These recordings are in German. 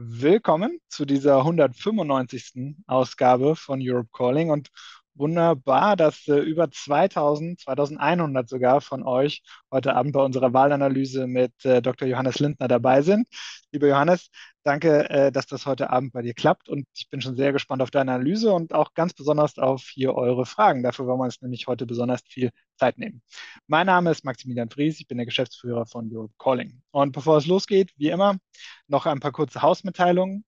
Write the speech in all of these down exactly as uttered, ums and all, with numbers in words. Willkommen zu dieser hundertfünfundneunzigsten Ausgabe von Europe Calling und wunderbar, dass äh, über zweitausend, zweitausendeinhundert sogar von euch heute Abend bei unserer Wahlanalyse mit äh, Doktor Johannes Lindner dabei sind. Lieber Johannes, danke, äh, dass das heute Abend bei dir klappt und ich bin schon sehr gespannt auf deine Analyse und auch ganz besonders auf hier eure Fragen. Dafür wollen wir uns nämlich heute besonders viel Zeit nehmen. Mein Name ist Maximilian Fries, ich bin der Geschäftsführer von Europe Calling. Und bevor es losgeht, wie immer, noch ein paar kurze Hausmitteilungen.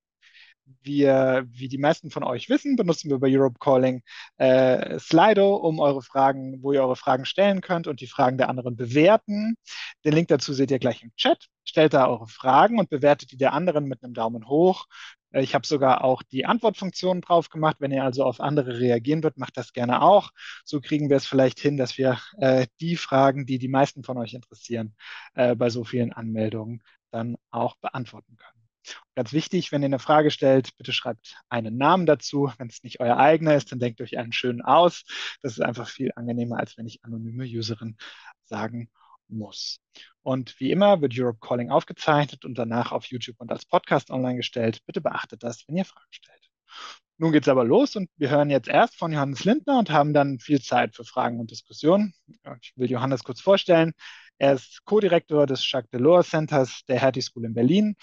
Wir, wie die meisten von euch wissen, benutzen wir bei Europe Calling äh, Slido, um eure Fragen, wo ihr eure Fragen stellen könnt und die Fragen der anderen bewerten. Den Link dazu seht ihr gleich im Chat. Stellt da eure Fragen und bewertet die der anderen mit einem Daumen hoch. Äh, ich habe sogar auch die Antwortfunktion drauf gemacht. Wenn ihr also auf andere reagieren wollt, macht das gerne auch. So kriegen wir es vielleicht hin, dass wir äh, die Fragen, die die meisten von euch interessieren, äh, bei so vielen Anmeldungen dann auch beantworten können. Ganz wichtig, wenn ihr eine Frage stellt, bitte schreibt einen Namen dazu. Wenn es nicht euer eigener ist, dann denkt euch einen schönen aus. Das ist einfach viel angenehmer, als wenn ich anonyme Userin sagen muss. Und wie immer wird Europe Calling aufgezeichnet und danach auf YouTube und als Podcast online gestellt. Bitte beachtet das, wenn ihr Fragen stellt. Nun geht's aber los und wir hören jetzt erst von Johannes Lindner und haben dann viel Zeit für Fragen und Diskussionen. Ich will Johannes kurz vorstellen. Er ist Co-Direktor des Jacques Delors Centers der Hertie School in Berlin.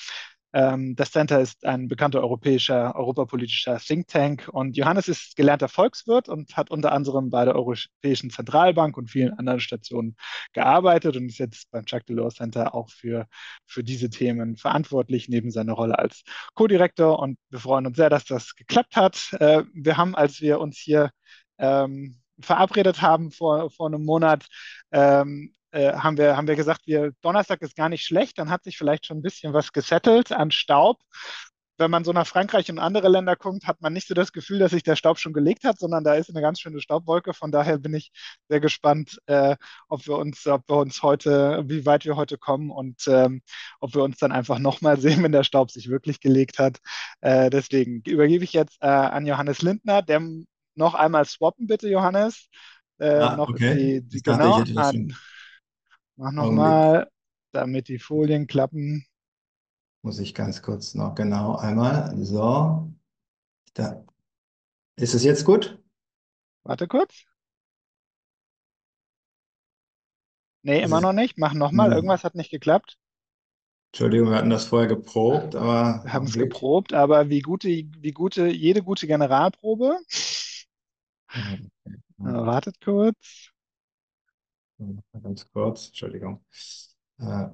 Das Center ist ein bekannter europäischer, europapolitischer Think Tank und Johannes ist gelernter Volkswirt und hat unter anderem bei der Europäischen Zentralbank und vielen anderen Stationen gearbeitet und ist jetzt beim Jacques Delors Center auch für, für diese Themen verantwortlich, neben seiner Rolle als Co-Direktor, und wir freuen uns sehr, dass das geklappt hat. Wir haben, als wir uns hier ähm, verabredet haben vor, vor einem Monat, ähm, Haben wir, haben wir gesagt, wir, Donnerstag ist gar nicht schlecht, dann hat sich vielleicht schon ein bisschen was gesettelt an Staub. Wenn man so nach Frankreich und andere Länder guckt, hat man nicht so das Gefühl, dass sich der Staub schon gelegt hat, sondern da ist eine ganz schöne Staubwolke. Von daher bin ich sehr gespannt, äh, ob wir uns, ob wir uns heute, wie weit wir heute kommen und ähm, ob wir uns dann einfach nochmal sehen, wenn der Staub sich wirklich gelegt hat. Äh, deswegen übergebe ich jetzt äh, an Johannes Lindner. Der noch einmal swappen, bitte, Johannes. Äh, ah, noch okay. die, die genau an. Mach nochmal, damit die Folien klappen. Muss ich ganz kurz noch genau einmal. So. Da. Ist es jetzt gut? Warte kurz. Nee, immer noch nicht. Mach nochmal. Irgendwas hat nicht geklappt. Entschuldigung, wir hatten das vorher geprobt, aber. Wir haben es geprobt, aber wie gute, wie gute, jede gute Generalprobe. Okay. Wartet kurz. Ganz kurz, Entschuldigung. Uh,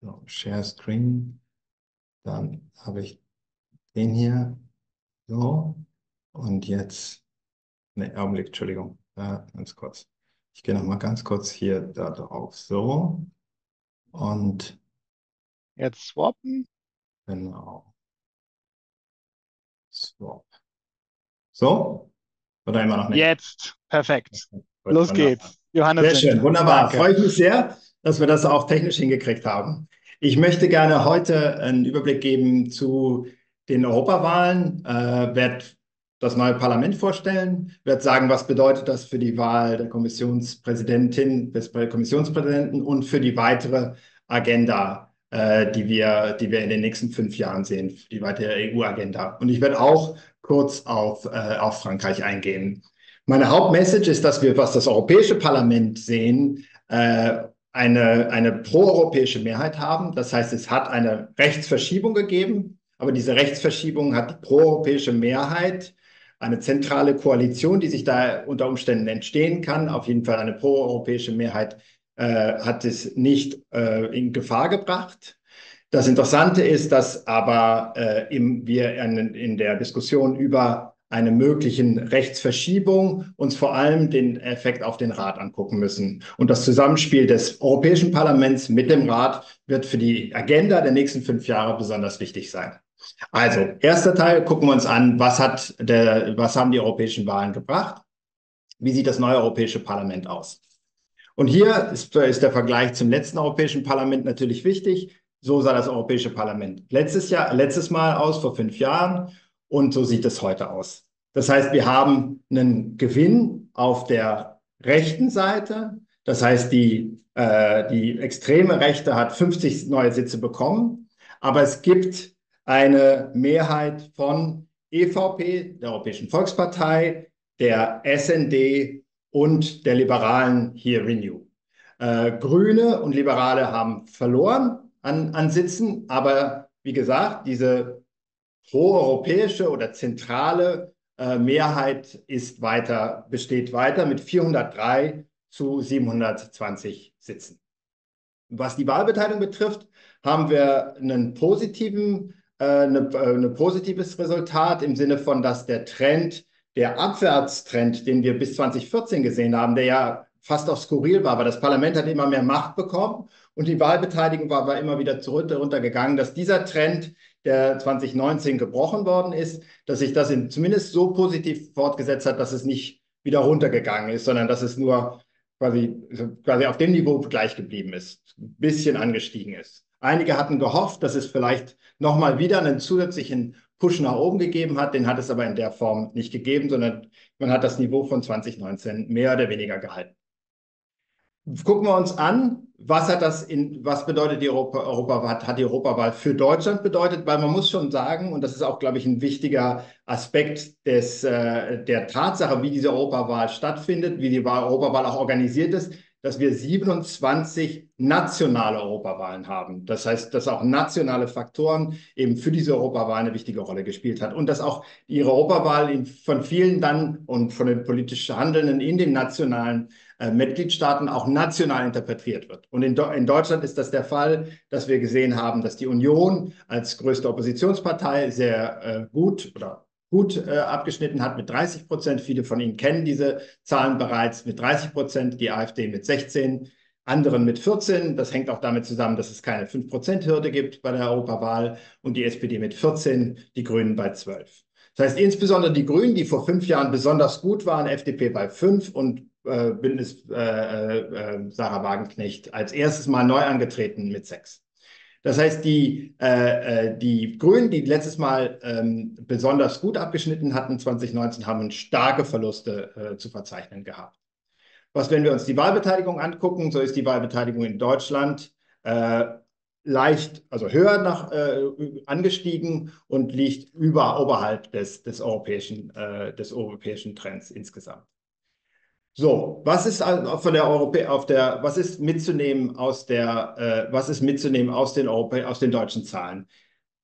so, Share Screen. Dann habe ich den hier. So. Und jetzt. Ne, Augenblick, Entschuldigung. Uh, ganz kurz. Ich gehe nochmal ganz kurz hier da drauf. So. Und. Jetzt swappen. Genau. Swap. So. Oder immer noch nicht? Jetzt. Perfekt. Los wunderbar. Geht's. Johannes. Sehr schön, wunderbar. Danke. Freue ich mich sehr, dass wir das auch technisch hingekriegt haben. Ich möchte gerne heute einen Überblick geben zu den Europawahlen, äh, werde das neue Parlament vorstellen, werde sagen, was bedeutet das für die Wahl der Kommissionspräsidentin, des Kommissionspräsidenten und für die weitere Agenda, äh, die wir, die wir in den nächsten fünf Jahren sehen, die weitere E U-Agenda. Und ich werde auch kurz auf, äh, auf Frankreich eingehen. Meine Hauptmessage ist, dass wir, was das Europäische Parlament sehen, äh, eine, eine proeuropäische Mehrheit haben. Das heißt, es hat eine Rechtsverschiebung gegeben, aber diese Rechtsverschiebung hat die proeuropäische Mehrheit, eine zentrale Koalition, die sich da unter Umständen entstehen kann. Auf jeden Fall eine proeuropäische Mehrheit äh, hat es nicht äh, in Gefahr gebracht. Das Interessante ist, dass aber äh, im, wir in, in der Diskussion über einer möglichen Rechtsverschiebung uns vor allem den Effekt auf den Rat angucken müssen. Und das Zusammenspiel des Europäischen Parlaments mit dem Rat wird für die Agenda der nächsten fünf Jahre besonders wichtig sein. Also, erster Teil, gucken wir uns an, was hat der, was haben die europäischen Wahlen gebracht? Wie sieht das neue Europäische Parlament aus? Und hier ist, ist der Vergleich zum letzten Europäischen Parlament natürlich wichtig. So sah das Europäische Parlament letztes Jahr, letztes Mal aus, vor fünf Jahren. Und so sieht es heute aus. Das heißt, wir haben einen Gewinn auf der rechten Seite. Das heißt, die, äh, die extreme Rechte hat fünfzig neue Sitze bekommen. Aber es gibt eine Mehrheit von E V P, der Europäischen Volkspartei, der S und D und der Liberalen hier Renew. Äh, Grüne und Liberale haben verloren an, an Sitzen, aber wie gesagt, diese proeuropäische oder zentrale äh, Mehrheit ist weiter, besteht weiter mit vierhundertdrei zu siebenhundertzwanzig Sitzen. Was die Wahlbeteiligung betrifft, haben wir einen positiven, äh, eine, äh, ein positives Resultat im Sinne von, dass der Trend, der Abwärtstrend, den wir bis zwanzig vierzehn gesehen haben, der ja fast auch skurril war, aber das Parlament hat immer mehr Macht bekommen und die Wahlbeteiligung war, war immer wieder runtergegangen, dass dieser Trend, der zwanzig neunzehn gebrochen worden ist, dass sich das in, zumindest so positiv fortgesetzt hat, dass es nicht wieder runtergegangen ist, sondern dass es nur quasi, quasi auf dem Niveau gleich geblieben ist, ein bisschen angestiegen ist. Einige hatten gehofft, dass es vielleicht nochmal wieder einen zusätzlichen Push nach oben gegeben hat, den hat es aber in der Form nicht gegeben, sondern man hat das Niveau von zwanzig neunzehn mehr oder weniger gehalten. Gucken wir uns an, was hat das in, was bedeutet die Europa, Europa, hat, hat die Europawahl für Deutschland bedeutet, weil man muss schon sagen, und das ist auch, glaube ich, ein wichtiger Aspekt des, äh, der Tatsache, wie diese Europawahl stattfindet, wie die Wahl, Europawahl auch organisiert ist, dass wir siebenundzwanzig nationale Europawahlen haben. Das heißt, dass auch nationale Faktoren eben für diese Europawahl eine wichtige Rolle gespielt hat und dass auch ihre Europawahl in, von vielen dann und von den politisch Handelnden in den nationalen äh, Mitgliedstaaten auch national interpretiert wird. Und in, in Deutschland ist das der Fall, dass wir gesehen haben, dass die Union als größte Oppositionspartei sehr äh, gut oder gut äh, abgeschnitten hat mit dreißig Prozent. Viele von Ihnen kennen diese Zahlen bereits mit dreißig Prozent, die AfD mit sechzehn, anderen mit vierzehn. Das hängt auch damit zusammen, dass es keine fünf Prozent Hürde gibt bei der Europawahl und die S P D mit vierzehn, die Grünen bei zwölf. Das heißt, insbesondere die Grünen, die vor fünf Jahren besonders gut waren, F D P bei fünf und äh, Bündnis äh, äh, Sarah Wagenknecht als erstes Mal neu angetreten mit sechs. Das heißt, die, äh, die Grünen, die letztes Mal ähm, besonders gut abgeschnitten hatten, zwanzig neunzehn, haben starke Verluste äh, zu verzeichnen gehabt. Was, wenn wir uns die Wahlbeteiligung angucken, so ist die Wahlbeteiligung in Deutschland äh, leicht, also höher nach, äh, angestiegen und liegt über, oberhalb des, des, europäischen, äh, des europäischen Trends insgesamt. So, was ist von der Europä auf der was ist mitzunehmen aus der äh, was ist mitzunehmen aus den Europä aus den deutschen Zahlen?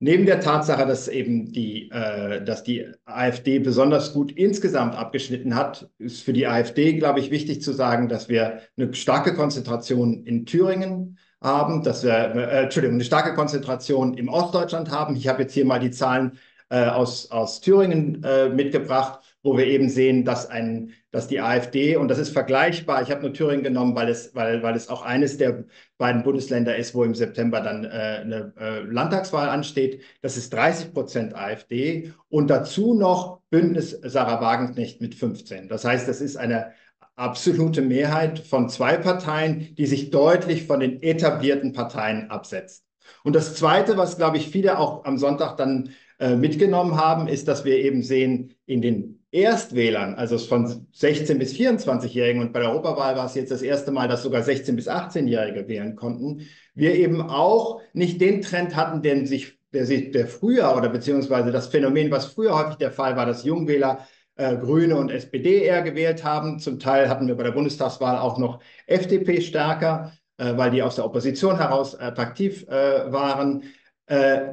Neben der Tatsache, dass eben die äh, dass die AfD besonders gut insgesamt abgeschnitten hat, ist für die AfD, glaube ich, wichtig zu sagen, dass wir eine starke Konzentration in Thüringen haben, dass wir äh, Entschuldigung, eine starke Konzentration im Ostdeutschland haben. Ich habe jetzt hier mal die Zahlen äh, aus aus Thüringen äh, mitgebracht, wo wir eben sehen, dass, ein, dass die AfD, und das ist vergleichbar, ich habe nur Thüringen genommen, weil es, weil, weil es auch eines der beiden Bundesländer ist, wo im September dann äh, eine äh, Landtagswahl ansteht, das ist dreißig Prozent AfD und dazu noch Bündnis Sarah Wagenknecht mit fünfzehn. Das heißt, das ist eine absolute Mehrheit von zwei Parteien, die sich deutlich von den etablierten Parteien absetzt. Und das Zweite, was, glaube ich, viele auch am Sonntag dann äh, mitgenommen haben, ist, dass wir eben sehen, in den Erstwählern, also von sechzehn bis vierundzwanzig-Jährigen, und bei der Europawahl war es jetzt das erste Mal, dass sogar sechzehn bis achtzehn-Jährige wählen konnten, wir eben auch nicht den Trend hatten, den sich, der, der früher oder beziehungsweise das Phänomen, was früher häufig der Fall war, dass Jungwähler äh, Grüne und S P D eher gewählt haben. Zum Teil hatten wir bei der Bundestagswahl auch noch F D P stärker, äh, weil die aus der Opposition heraus attraktiv äh, waren.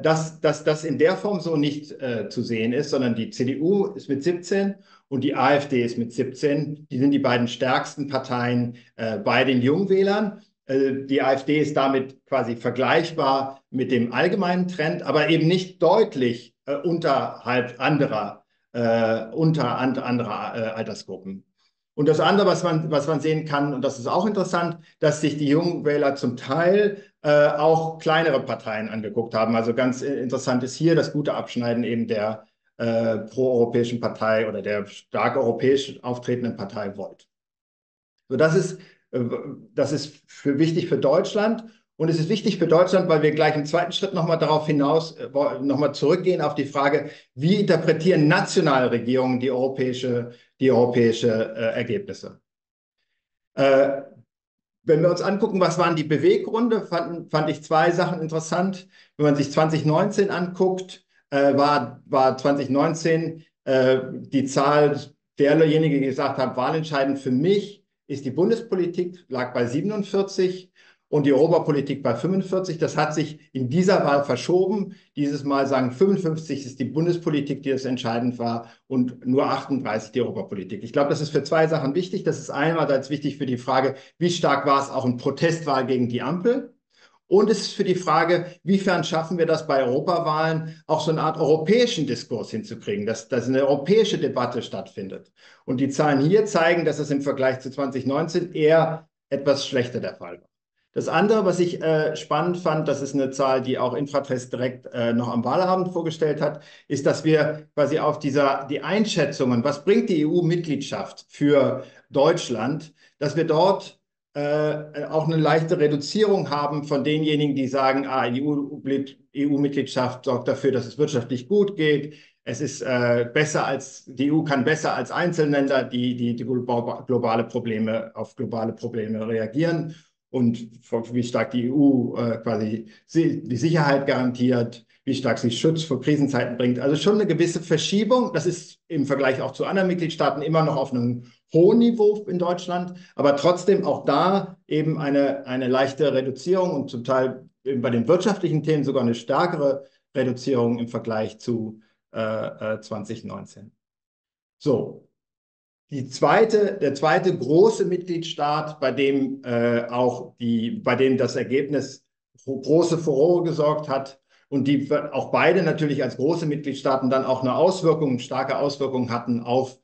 Dass, dass das in der Form so nicht äh, zu sehen ist, sondern die C D U ist mit siebzehn und die AfD ist mit siebzehn. Die sind die beiden stärksten Parteien äh, bei den Jungwählern. Äh, die AfD ist damit quasi vergleichbar mit dem allgemeinen Trend, aber eben nicht deutlich äh, unterhalb anderer, äh, unter and, anderer äh, Altersgruppen. Und das andere, was man, was man sehen kann, und das ist auch interessant, dass sich die Jungwähler zum Teil äh, auch kleinere Parteien angeguckt haben. Also ganz interessant ist hier das gute Abschneiden eben der äh, proeuropäischen Partei oder der stark europäisch auftretenden Partei Volt. So, das ist, äh, das ist für wichtig für Deutschland. Und es ist wichtig für Deutschland, weil wir gleich im zweiten Schritt nochmal darauf hinaus, nochmal zurückgehen auf die Frage, wie interpretieren nationale Regierungen die europäische, die europäische äh, Ergebnisse? Äh, Wenn wir uns angucken, was waren die Beweggründe, fand, fand ich zwei Sachen interessant. Wenn man sich zwanzig neunzehn anguckt, äh, war, war zwanzig neunzehn äh, die Zahl derjenigen, die gesagt haben, wahlentscheidend für mich ist die Bundespolitik, lag bei siebenundvierzig und die Europapolitik bei fünfundvierzig. Das hat sich in dieser Wahl verschoben. Dieses Mal sagen fünfundfünfzig ist die Bundespolitik, die das entscheidend war, und nur achtunddreißig die Europapolitik. Ich glaube, das ist für zwei Sachen wichtig. Das ist einerseits wichtig für die Frage, wie stark war es auch ein Protestwahl gegen die Ampel? Und es ist für die Frage, wiefern schaffen wir das bei Europawahlen, auch so eine Art europäischen Diskurs hinzukriegen, dass, dass eine europäische Debatte stattfindet. Und die Zahlen hier zeigen, dass es im Vergleich zu zwanzig neunzehn eher etwas schlechter der Fall war. Das andere, was ich äh, spannend fand, das ist eine Zahl, die auch Infratest direkt äh, noch am Wahlabend vorgestellt hat, ist, dass wir quasi auf dieser, die Einschätzungen, was bringt die E U-Mitgliedschaft für Deutschland, dass wir dort Äh, auch eine leichte Reduzierung haben von denjenigen, die sagen, ah, E U-Mitgliedschaft sorgt dafür, dass es wirtschaftlich gut geht. Es ist äh, besser als, die E U kann besser als Einzelländer, die, die, die globale Probleme, auf globale Probleme reagieren, und wie stark die E U äh, quasi die Sicherheit garantiert, wie stark sie Schutz vor Krisenzeiten bringt. Also schon eine gewisse Verschiebung. Das ist im Vergleich auch zu anderen Mitgliedstaaten immer noch auf einem hohen Niveau in Deutschland, aber trotzdem auch da eben eine, eine leichte Reduzierung und zum Teil eben bei den wirtschaftlichen Themen sogar eine stärkere Reduzierung im Vergleich zu äh, zwanzig neunzehn. So, die zweite, der zweite große Mitgliedstaat, bei dem äh, auch die, bei dem das Ergebnis große Furore gesorgt hat und die auch beide natürlich als große Mitgliedstaaten dann auch eine Auswirkung, starke Auswirkungen hatten auf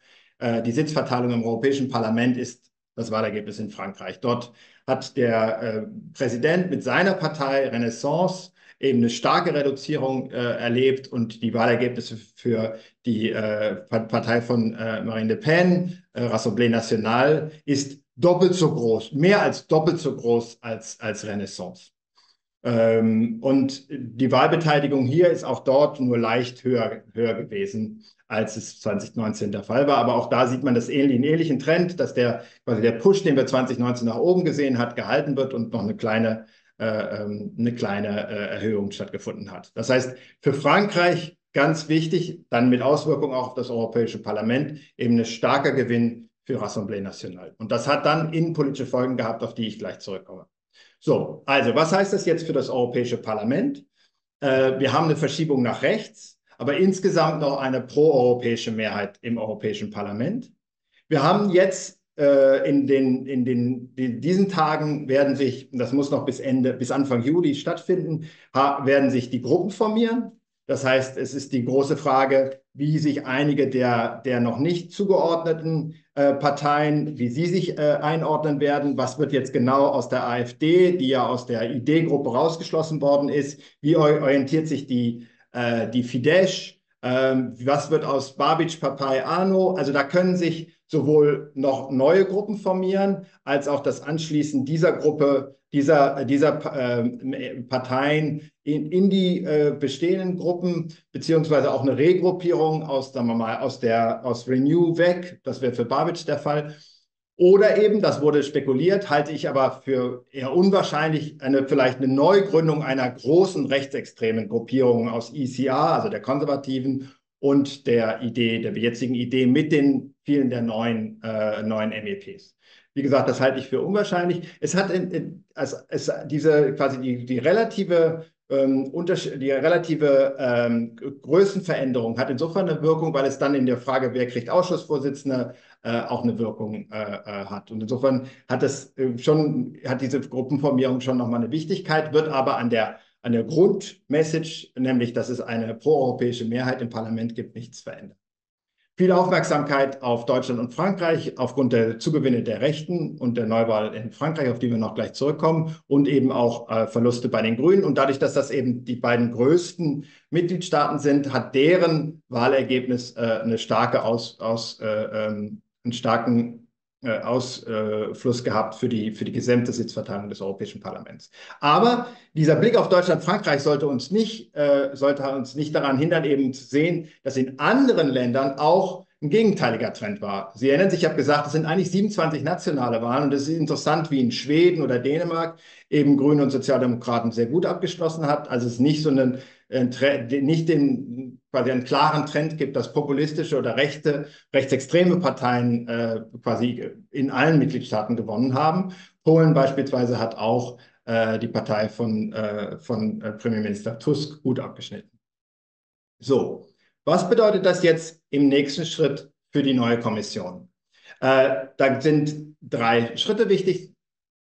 die Sitzverteilung im Europäischen Parlament, ist das Wahlergebnis in Frankreich. Dort hat der äh, Präsident mit seiner Partei Renaissance eben eine starke Reduzierung äh, erlebt, und die Wahlergebnisse für die äh, Partei von äh, Marine Le Pen, äh, Rassemblement National, ist doppelt so groß, mehr als doppelt so groß als, als Renaissance. Ähm, und die Wahlbeteiligung hier ist auch dort nur leicht höher, höher gewesen, als es zwanzig neunzehn der Fall war. Aber auch da sieht man das ähnlich, einen ähnlichen Trend, dass der, quasi der Push, den wir zwanzig neunzehn nach oben gesehen hat, gehalten wird und noch eine kleine, äh, eine kleine äh, Erhöhung stattgefunden hat. Das heißt, für Frankreich ganz wichtig, dann mit Auswirkungen auch auf das Europäische Parlament, eben ein starker Gewinn für Rassemblement National. Und das hat dann innenpolitische Folgen gehabt, auf die ich gleich zurückkomme. So, also was heißt das jetzt für das Europäische Parlament? Äh, wir haben eine Verschiebung nach rechts, aber insgesamt noch eine proeuropäische Mehrheit im Europäischen Parlament. Wir haben jetzt äh, in, den, in, den, in diesen Tagen werden sich, das muss noch bis Ende, bis Anfang Juli stattfinden, werden sich die Gruppen formieren. Das heißt, es ist die große Frage, wie sich einige der, der noch nicht zugeordneten äh, Parteien, wie sie sich äh, einordnen werden. Was wird jetzt genau aus der AfD, die ja aus der I D-Gruppe rausgeschlossen worden ist? Wie orientiert sich die die Fidesz, ähm, was wird aus Babic, Papai, Arno? Also da können sich sowohl noch neue Gruppen formieren, als auch das Anschließen dieser Gruppe, dieser, dieser äh, Parteien in, in die äh, bestehenden Gruppen, beziehungsweise auch eine Regruppierung aus, sagen wir mal, aus, der, aus Renew weg. Das wäre für Babic der Fall. Oder eben, das wurde spekuliert, halte ich aber für eher unwahrscheinlich, eine, vielleicht eine Neugründung einer großen rechtsextremen Gruppierung aus E C R, also der Konservativen, und der I D, der jetzigen I D mit den vielen der neuen, äh, neuen M E Ps. Wie gesagt, das halte ich für unwahrscheinlich. Es hat in, in, also es, diese quasi die, die relative, ähm, die relative ähm, Größenveränderung hat insofern eine Wirkung, weil es dann in der Frage, wer kriegt Ausschussvorsitzende, auch eine Wirkung äh, hat. Und insofern hat das schon, hat diese Gruppenformierung schon nochmal eine Wichtigkeit, wird aber an der, an der Grundmessage, nämlich dass es eine proeuropäische Mehrheit im Parlament gibt, nichts verändern. Viel Aufmerksamkeit auf Deutschland und Frankreich aufgrund der Zugewinne der Rechten und der Neuwahl in Frankreich, auf die wir noch gleich zurückkommen, und eben auch äh, Verluste bei den Grünen. Und dadurch, dass das eben die beiden größten Mitgliedstaaten sind, hat deren Wahlergebnis äh, eine starke Aus, aus äh, ähm, einen starken äh, Ausfluss äh, gehabt für die, für die gesamte Sitzverteilung des Europäischen Parlaments. Aber dieser Blick auf Deutschland-Frankreich sollte uns nicht, äh, sollte uns nicht daran hindern, eben zu sehen, dass in anderen Ländern auch ein gegenteiliger Trend war. Sie erinnern sich, ich habe gesagt, es sind eigentlich siebenundzwanzig nationale Wahlen und es ist interessant, wie in Schweden oder Dänemark eben Grüne und Sozialdemokraten sehr gut abgeschlossen hat. Also es nicht so einen, nicht den, quasi einen klaren Trend gibt, dass populistische oder rechte, rechtsextreme Parteien äh, quasi in allen Mitgliedstaaten gewonnen haben. Polen beispielsweise hat auch äh, die Partei von, äh, von äh, Premierminister Tusk gut abgeschnitten. So. Was bedeutet das jetzt im nächsten Schritt für die neue Kommission? Äh, da sind drei Schritte wichtig.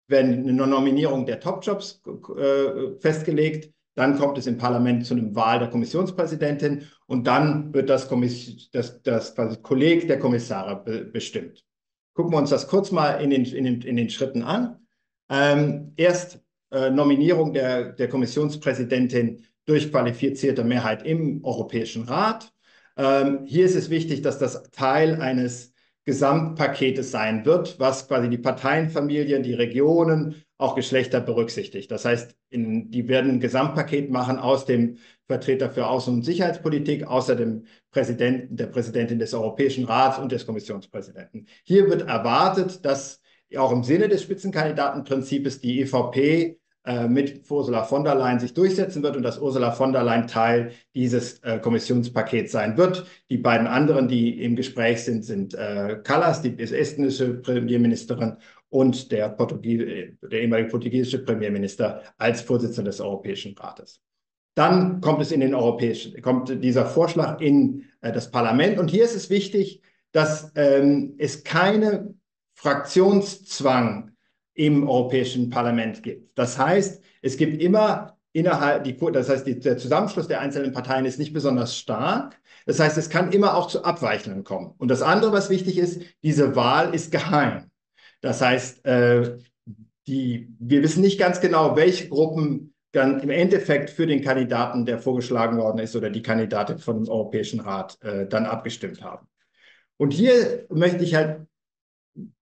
Wenn eine Nominierung der Topjobs äh, festgelegt, dann kommt es im Parlament zu einer Wahl der Kommissionspräsidentin und dann wird das, Kommiss das, das, das Kolleg der Kommissare be bestimmt. Gucken wir uns das kurz mal in den, in den, in den Schritten an. Ähm, erst äh, Nominierung der, der Kommissionspräsidentin durch qualifizierte Mehrheit im Europäischen Rat. Ähm, hier ist es wichtig, dass das Teil eines Gesamtpaketes sein wird, was quasi die Parteienfamilien, die Regionen, auch Geschlechter berücksichtigt. Das heißt, in, die werden ein Gesamtpaket machen aus dem Vertreter für Außen- und Sicherheitspolitik, außer dem Präsidenten, der Präsidentin des Europäischen Rats und des Kommissionspräsidenten. Hier wird erwartet, dass auch im Sinne des Spitzenkandidatenprinzips die E V P mit Ursula von der Leyen sich durchsetzen wird und dass Ursula von der Leyen Teil dieses äh, Kommissionspakets sein wird. Die beiden anderen, die im Gespräch sind, sind äh, Kallas, die estnische Premierministerin, und der, Portugie der ehemalige portugiesische Premierminister als Vorsitzender des Europäischen Rates. Dann kommt es in den europäischen, kommt dieser Vorschlag in äh, das Parlament. Und hier ist es wichtig, dass ähm, es keinen Fraktionszwang im Europäischen Parlament gibt. Das heißt, es gibt immer innerhalb, die, das heißt, die, der Zusammenschluss der einzelnen Parteien ist nicht besonders stark. Das heißt, es kann immer auch zu Abweichungen kommen. Und das andere, was wichtig ist, diese Wahl ist geheim. Das heißt, äh, die, wir wissen nicht ganz genau, welche Gruppen dann im Endeffekt für den Kandidaten, der vorgeschlagen worden ist, oder die Kandidatin von dem Europäischen Rat äh, dann abgestimmt haben. Und hier möchte ich halt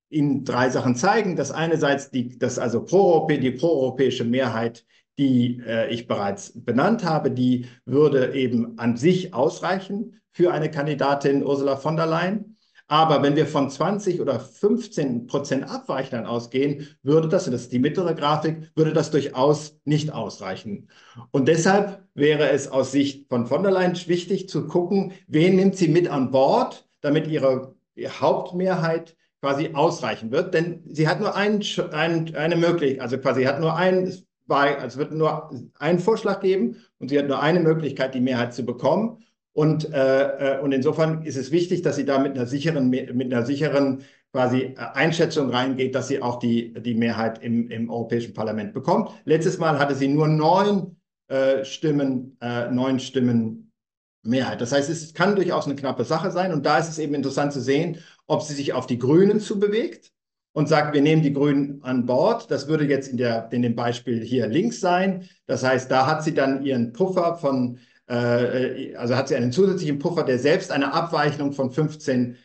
Ihnen drei Sachen zeigen. Das einerseits die, das also pro die proeuropäische Mehrheit, die äh, ich bereits benannt habe, die würde eben an sich ausreichen für eine Kandidatin Ursula von der Leyen. Aber wenn wir von zwanzig oder fünfzehn Prozent Abweichlern ausgehen, würde das, und das ist die mittlere Grafik, würde das durchaus nicht ausreichen. Und deshalb wäre es aus Sicht von von der Leyen wichtig zu gucken, wen nimmt sie mit an Bord, damit ihre Hauptmehrheit quasi ausreichen wird, denn sie hat nur einen, einen, eine Möglichkeit, also quasi hat nur einen, es also wird nur einen Vorschlag geben und sie hat nur eine Möglichkeit, die Mehrheit zu bekommen. Und, äh, und insofern ist es wichtig, dass sie da mit einer sicheren, mit einer sicheren quasi Einschätzung reingeht, dass sie auch die, die Mehrheit im, im Europäischen Parlament bekommt. Letztes Mal hatte sie nur neun äh, Stimmen, äh, neun Stimmen Mehrheit. Das heißt, es kann durchaus eine knappe Sache sein. Und da ist es eben interessant zu sehen, ob sie sich auf die Grünen zubewegt und sagt, wir nehmen die Grünen an Bord. Das würde jetzt in, der, in dem Beispiel hier links sein. Das heißt, da hat sie dann ihren Puffer von, äh, also hat sie einen zusätzlichen Puffer, der selbst eine Abweichung von fünfzehn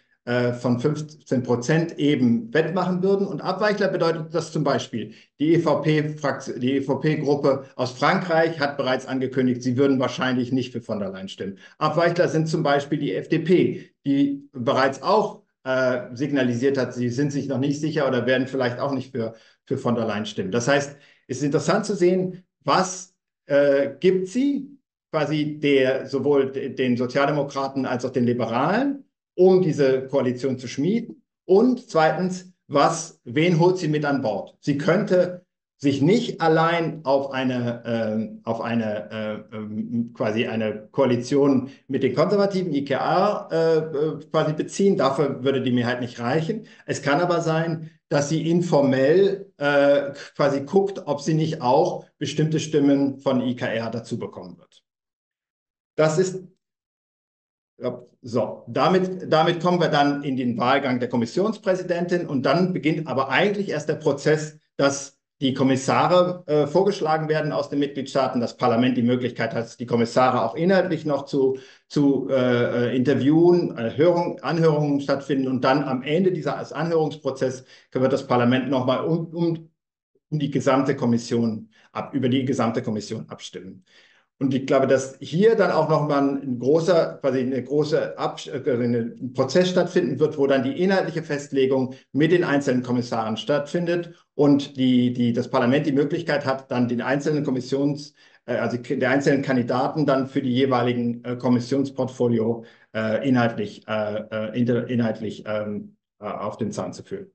Prozent eben wettmachen würden. Und Abweichler bedeutet das zum Beispiel, die E V P-Fraktion, die E V P-Gruppe aus Frankreich hat bereits angekündigt, sie würden wahrscheinlich nicht für von der Leyen stimmen. Abweichler sind zum Beispiel die F D P, die bereits auch äh, signalisiert hat, sie sind sich noch nicht sicher oder werden vielleicht auch nicht für, für von der Leyen stimmen. Das heißt, es ist interessant zu sehen, was äh, gibt sie quasi der, sowohl den Sozialdemokraten als auch den Liberalen, um diese Koalition zu schmieden, und zweitens, was, wen holt sie mit an Bord? Sie könnte sich nicht allein auf eine, äh, auf eine äh, äh, quasi eine Koalition mit den Konservativen, E C R, äh, quasi beziehen, dafür würde die Mehrheit nicht reichen. Es kann aber sein, dass sie informell äh, quasi guckt, ob sie nicht auch bestimmte Stimmen von E K R dazu bekommen wird. Das ist So, damit, damit kommen wir dann in den Wahlgang der Kommissionspräsidentin, und dann beginnt aber eigentlich erst der Prozess, dass die Kommissare äh, vorgeschlagen werden aus den Mitgliedstaaten, das Parlament die Möglichkeit hat, die Kommissare auch inhaltlich noch zu, zu äh, interviewen, äh, Hörung, Anhörungen stattfinden, und dann am Ende dieses Anhörungsprozesses wird das Parlament nochmal um, um, um die gesamte Kommission ab, über die gesamte Kommission abstimmen. Und ich glaube, dass hier dann auch nochmal ein großer, quasi eine große Abs- äh, ein Prozess stattfinden wird, wo dann die inhaltliche Festlegung mit den einzelnen Kommissaren stattfindet und die, die, das Parlament die Möglichkeit hat, dann den einzelnen Kommissions, äh, also der einzelnen Kandidaten dann für die jeweiligen äh, Kommissionsportfolio äh, inhaltlich, äh, inter, inhaltlich ähm, äh, auf den Zahn zu fühlen.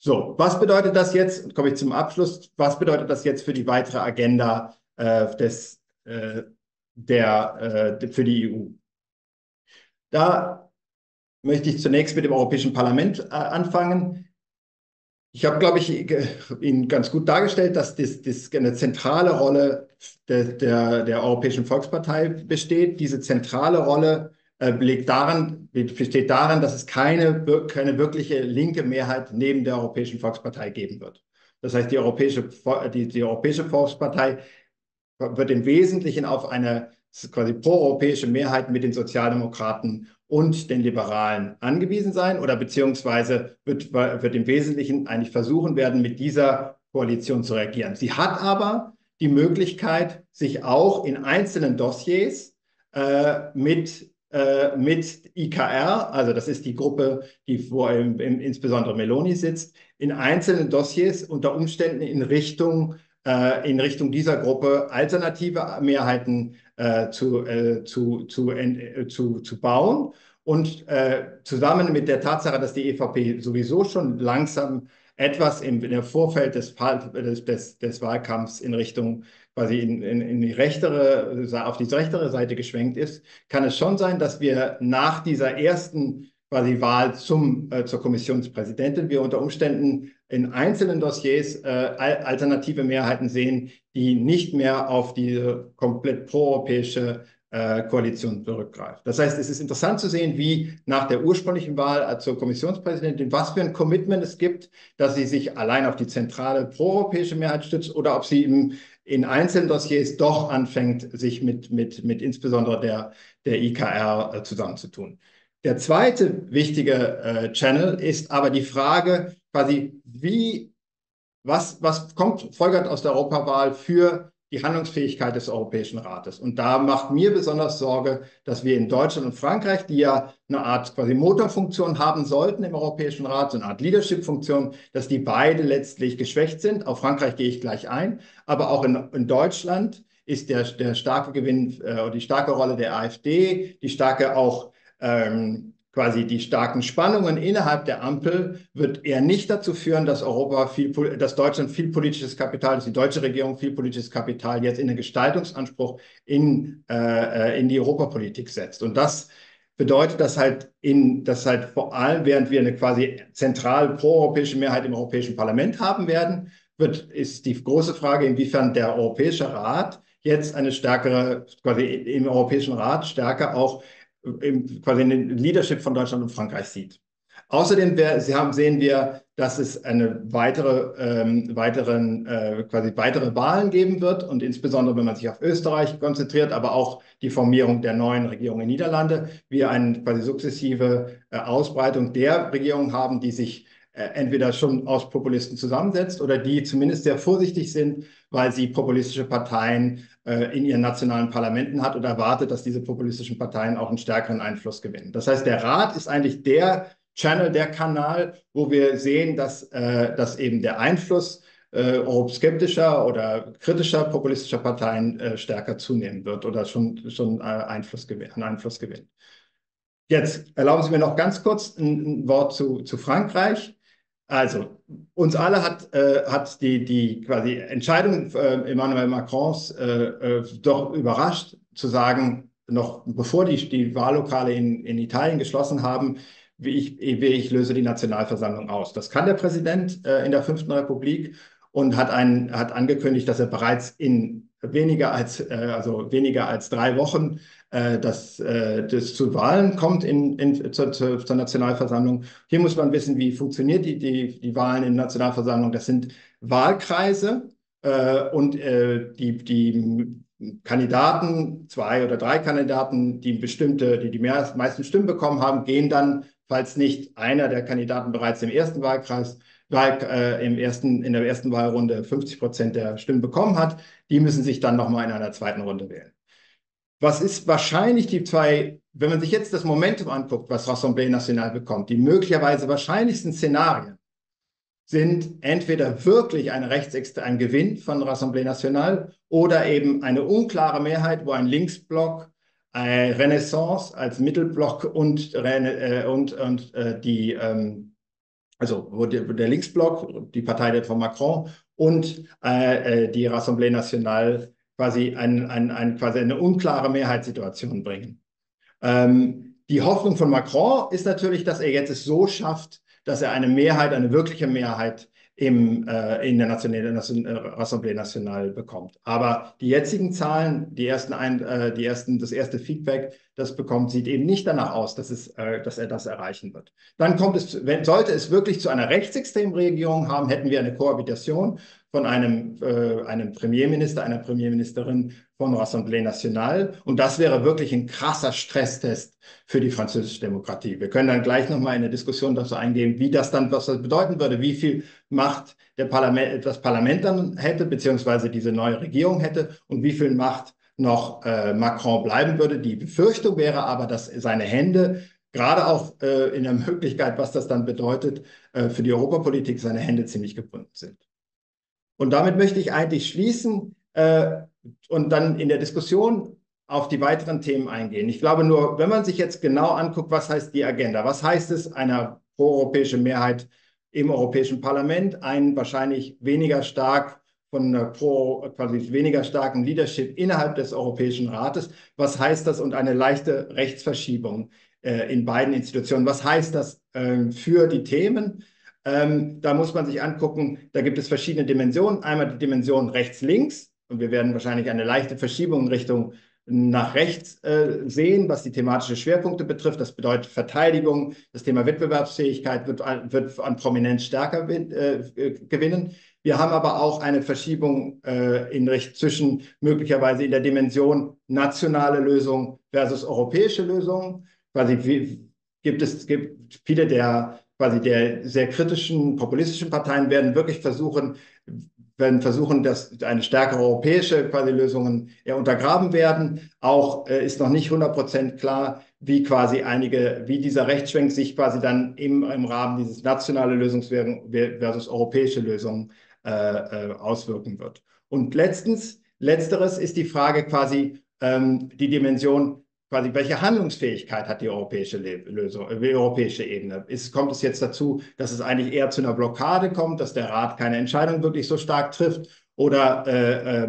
So, was bedeutet das jetzt? Komme ich zum Abschluss. Was bedeutet das jetzt für die weitere Agenda äh, des Der, äh, für die E U. Da möchte ich zunächst mit dem Europäischen Parlament äh, anfangen. Ich habe, glaube ich, Ihnen ganz gut dargestellt, dass das, das eine zentrale Rolle de, der, der Europäischen Volkspartei besteht. Diese zentrale Rolle äh, liegt daran, besteht darin, dass es keine, keine wirkliche linke Mehrheit neben der Europäischen Volkspartei geben wird. Das heißt, die Europäische, die, die Europäische Volkspartei wird im Wesentlichen auf eine quasi proeuropäische Mehrheit mit den Sozialdemokraten und den Liberalen angewiesen sein oder beziehungsweise wird, wird im Wesentlichen eigentlich versuchen werden, mit dieser Koalition zu regieren. Sie hat aber die Möglichkeit, sich auch in einzelnen Dossiers äh, mit, äh, mit I K R, also das ist die Gruppe, die wo im, im, insbesondere Meloni sitzt, in einzelnen Dossiers unter Umständen in Richtung in Richtung dieser Gruppe alternative Mehrheiten äh, zu, äh, zu, zu, äh, zu, zu bauen. Und äh, zusammen mit der Tatsache, dass die E V P sowieso schon langsam etwas im, im Vorfeld des, des, des Wahlkampfs in Richtung quasi in, in, in die rechtere, auf die rechtere Seite geschwenkt ist, kann es schon sein, dass wir nach dieser ersten quasi Wahl zum, äh, zur Kommissionspräsidentin wir unter Umständen in einzelnen Dossiers äh, alternative Mehrheiten sehen, die nicht mehr auf diese komplett proeuropäische äh, Koalition zurückgreift. Das heißt, es ist interessant zu sehen, wie nach der ursprünglichen Wahl zur Kommissionspräsidentin, was für ein Commitment es gibt, dass sie sich allein auf die zentrale proeuropäische Mehrheit stützt oder ob sie eben in einzelnen Dossiers doch anfängt, sich mit, mit, mit insbesondere der, der I K R äh, zusammenzutun. Der zweite wichtige äh, Channel ist aber die Frage, quasi wie, was, was kommt, folgert aus der Europawahl für die Handlungsfähigkeit des Europäischen Rates. Und da macht mir besonders Sorge, dass wir in Deutschland und Frankreich, die ja eine Art quasi Motorfunktion haben sollten im Europäischen Rat, so eine Art Leadership-Funktion, dass die beide letztlich geschwächt sind. Auf Frankreich gehe ich gleich ein, aber auch in, in Deutschland ist der, der starke Gewinn, äh, die starke Rolle der AfD, die starke auch ähm, quasi die starken Spannungen innerhalb der Ampel wird eher nicht dazu führen, dass Europa viel, dass Deutschland viel politisches Kapital, dass die deutsche Regierung viel politisches Kapital jetzt in den Gestaltungsanspruch in, äh, in die Europapolitik setzt. Und das bedeutet, dass halt in, dass halt vor allem, während wir eine quasi zentral proeuropäische Mehrheit im Europäischen Parlament haben werden, wird, ist die große Frage, inwiefern der Europäische Rat jetzt eine stärkere, quasi im Europäischen Rat stärker auch Im, quasi den Leadership von Deutschland und Frankreich sieht. Außerdem wir, sie haben, sehen wir, dass es eine weitere, ähm, weiteren, äh, quasi weitere Wahlen geben wird und insbesondere, wenn man sich auf Österreich konzentriert, aber auch die Formierung der neuen Regierung in Niederlande, wir eine quasi sukzessive äh, Ausbreitung der Regierung haben, die sich äh, entweder schon aus Populisten zusammensetzt oder die zumindest sehr vorsichtig sind, weil sie populistische Parteien in ihren nationalen Parlamenten hat und erwartet, dass diese populistischen Parteien auch einen stärkeren Einfluss gewinnen. Das heißt, der Rat ist eigentlich der Channel, der Kanal, wo wir sehen, dass, äh, dass eben der Einfluss äh, europaskeptischer oder kritischer populistischer Parteien äh, stärker zunehmen wird oder schon, schon äh, Einfluss gewinnt, einen Einfluss gewinnt. Jetzt erlauben Sie mir noch ganz kurz ein, ein Wort zu, zu Frankreich. Also, uns alle hat, äh, hat die, die quasi Entscheidung äh, Emmanuel Macrons äh, äh, doch überrascht, zu sagen, noch bevor die, die Wahllokale in, in Italien geschlossen haben, wie ich, wie ich löse die Nationalversammlung aus. Das kann der Präsident äh, in der Fünften Republik und hat, einen, hat angekündigt, dass er bereits in weniger als, äh, also weniger als drei Wochen dass das zu Wahlen kommt in, in, zur, zur Nationalversammlung. Hier muss man wissen, wie funktioniert die, die, die Wahlen in der Nationalversammlung. Das sind Wahlkreise äh, und äh, die, die Kandidaten, zwei oder drei Kandidaten, die bestimmte, die die mehr, meisten Stimmen bekommen haben, gehen dann, falls nicht einer der Kandidaten bereits im ersten Wahlkreis Weil, äh, im ersten, in der ersten Wahlrunde fünfzig Prozent der Stimmen bekommen hat, die müssen sich dann nochmal in einer zweiten Runde wählen. Was ist wahrscheinlich die zwei, wenn man sich jetzt das Momentum anguckt, was Rassemblement National bekommt, die möglicherweise wahrscheinlichsten Szenarien sind entweder wirklich eine Rechtsextre- ein Gewinn von Rassemblement National oder eben eine unklare Mehrheit, wo ein Linksblock, eine Renaissance als Mittelblock und, äh, und, und äh, die, ähm, also wo der, wo der Linksblock, die Partei von Macron und äh, die Rassemblement National quasi, ein, ein, ein, quasi eine unklare Mehrheitssituation bringen. Ähm, die Hoffnung von Macron ist natürlich, dass er jetzt es so schafft, dass er eine Mehrheit, eine wirkliche Mehrheit im, äh, in der Rassemblement National bekommt. Aber die jetzigen Zahlen, die ersten ein, äh, die ersten, das erste Feedback, das bekommt, sieht eben nicht danach aus, dass, es, äh, dass er das erreichen wird. Dann kommt es, wenn, sollte es wirklich zu einer rechtsextremen Regierung haben, hätten wir eine Kohabitation von einem, äh, einem Premierminister, einer Premierministerin von Rassemblement National. Und das wäre wirklich ein krasser Stresstest für die französische Demokratie. Wir können dann gleich nochmal in eine Diskussion dazu eingehen, wie das dann, was das bedeuten würde, wie viel Macht der Parlament, das Parlament dann hätte, beziehungsweise diese neue Regierung hätte und wie viel Macht noch äh, Macron bleiben würde. Die Befürchtung wäre aber, dass seine Hände gerade auch äh, in der Möglichkeit, was das dann bedeutet, äh, für die Europapolitik, seine Hände ziemlich gebunden sind. Und damit möchte ich eigentlich schließen äh, und dann in der Diskussion auf die weiteren Themen eingehen. Ich glaube nur, wenn man sich jetzt genau anguckt, was heißt die Agenda? Was heißt es, eine proeuropäische Mehrheit im Europäischen Parlament, einen wahrscheinlich weniger stark von einer pro, quasi weniger starken Leadership innerhalb des Europäischen Rates? Was heißt das? Und eine leichte Rechtsverschiebung äh, in beiden Institutionen. Was heißt das äh, für die Themen? Ähm, da muss man sich angucken, da gibt es verschiedene Dimensionen. Einmal die Dimension rechts-links, und wir werden wahrscheinlich eine leichte Verschiebung in Richtung nach rechts äh, sehen, was die thematischen Schwerpunkte betrifft. Das bedeutet Verteidigung, das Thema Wettbewerbsfähigkeit wird, wird an Prominenz stärker äh, gewinnen. Wir haben aber auch eine Verschiebung äh, in Richtung zwischen möglicherweise in der Dimension nationale Lösung versus europäische Lösung. Quasi wie, gibt es gibt viele der quasi der sehr kritischen, populistischen Parteien werden wirklich versuchen, werden versuchen, dass eine stärkere europäische quasi Lösungen eher untergraben werden. Auch äh, ist noch nicht hundert Prozent klar, wie quasi einige, wie dieser Rechtsschwenk sich quasi dann im, im Rahmen dieses nationale Lösungswegen versus europäische Lösungen äh, äh, auswirken wird. Und letztens, letzteres ist die Frage quasi ähm, die Dimension, quasi, welche Handlungsfähigkeit hat die europäische Lösung, die europäische Ebene? Ist, kommt es jetzt dazu, dass es eigentlich eher zu einer Blockade kommt, dass der Rat keine Entscheidung wirklich so stark trifft? Oder äh, äh,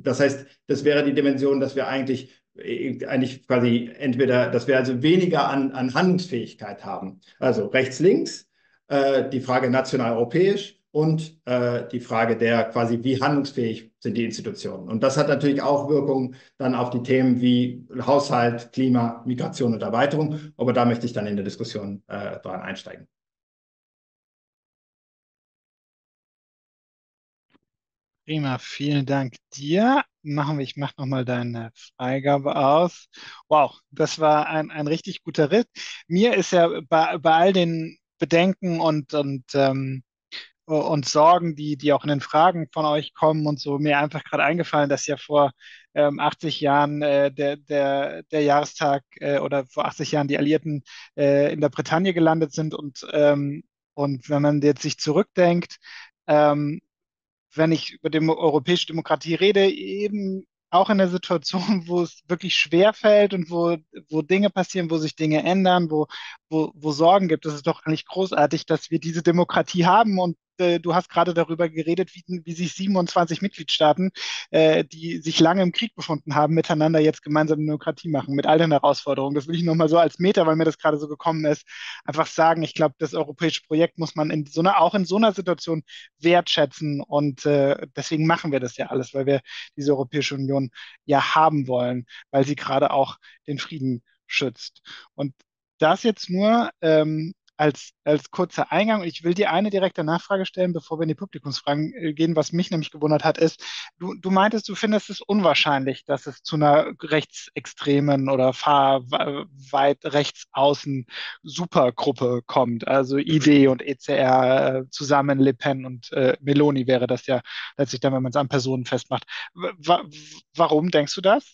das heißt, das wäre die Dimension, dass wir eigentlich eigentlich quasi entweder, dass wir also weniger an, an Handlungsfähigkeit haben. Also rechts-links, äh, die Frage national-europäisch und äh, die Frage der quasi, wie handlungsfähig sind die Institutionen. Und das hat natürlich auch Wirkungen dann auf die Themen wie Haushalt, Klima, Migration und Erweiterung. Aber da möchte ich dann in der Diskussion äh, dran einsteigen. Prima, vielen Dank dir. Machen wir, ich mache nochmal deine Freigabe aus. Wow, das war ein, ein richtig guter Ritt. Mir ist ja bei, bei all den Bedenken und, und ähm, und Sorgen, die, die auch in den Fragen von euch kommen und so, mir einfach gerade eingefallen, dass ja vor ähm, achtzig Jahren äh, der, der, der Jahrestag äh, oder vor achtzig Jahren die Alliierten äh, in der Bretagne gelandet sind und, ähm, und wenn man jetzt sich zurückdenkt, ähm, wenn ich über die europäische Demokratie rede, eben auch in der Situation, wo es wirklich schwer fällt und wo, wo Dinge passieren, wo sich Dinge ändern, wo, wo, wo Sorgen gibt. Das ist doch eigentlich großartig, dass wir diese Demokratie haben. Und äh, du hast gerade darüber geredet, wie, wie sich siebenundzwanzig Mitgliedstaaten, äh, die sich lange im Krieg befunden haben, miteinander jetzt gemeinsam Demokratie machen, mit all den Herausforderungen. Das will ich nochmal so als Meta, weil mir das gerade so gekommen ist, einfach sagen. Ich glaube, das europäische Projekt muss man in so einer, auch in so einer Situation wertschätzen. Und äh, deswegen machen wir das ja alles, weil wir diese Europäische Union ja haben wollen, weil sie gerade auch den Frieden schützt. Und das jetzt nur ähm, als, als kurzer Eingang. Ich will dir eine direkte Nachfrage stellen, bevor wir in die Publikumsfragen gehen. Was mich nämlich gewundert hat, ist, du, du meintest, du findest es unwahrscheinlich, dass es zu einer rechtsextremen oder fahrweit rechtsaußen Supergruppe kommt. Also I D und E C R zusammen, Le Pen und äh, Meloni wäre das ja letztlich dann, wenn man es an Personen festmacht. W- warum denkst du das?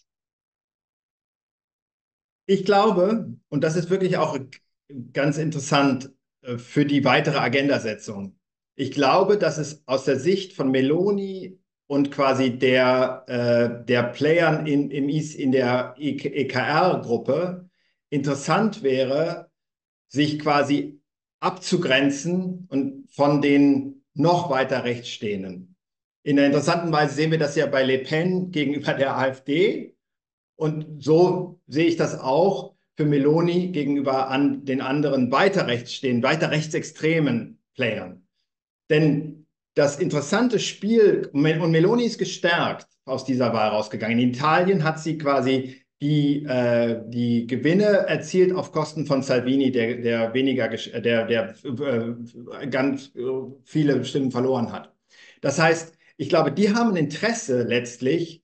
Ich glaube, und das ist wirklich auch ganz interessant für die weitere Agendasetzung, ich glaube, dass es aus der Sicht von Meloni und quasi der, äh, der Playern in, in, in der E K R-Gruppe interessant wäre, sich quasi abzugrenzen und von den noch weiter rechts stehenden. In einer interessanten Weise sehen wir das ja bei Le Pen gegenüber der AfD. Und so sehe ich das auch für Meloni gegenüber an den anderen weiter rechts stehenden, weiter rechtsextremen Playern. Denn das interessante Spiel, und Meloni ist gestärkt aus dieser Wahl rausgegangen. In Italien hat sie quasi die, äh, die Gewinne erzielt auf Kosten von Salvini, der, der weniger, der, der äh, ganz viele Stimmen verloren hat. Das heißt, ich glaube, die haben ein Interesse letztlich,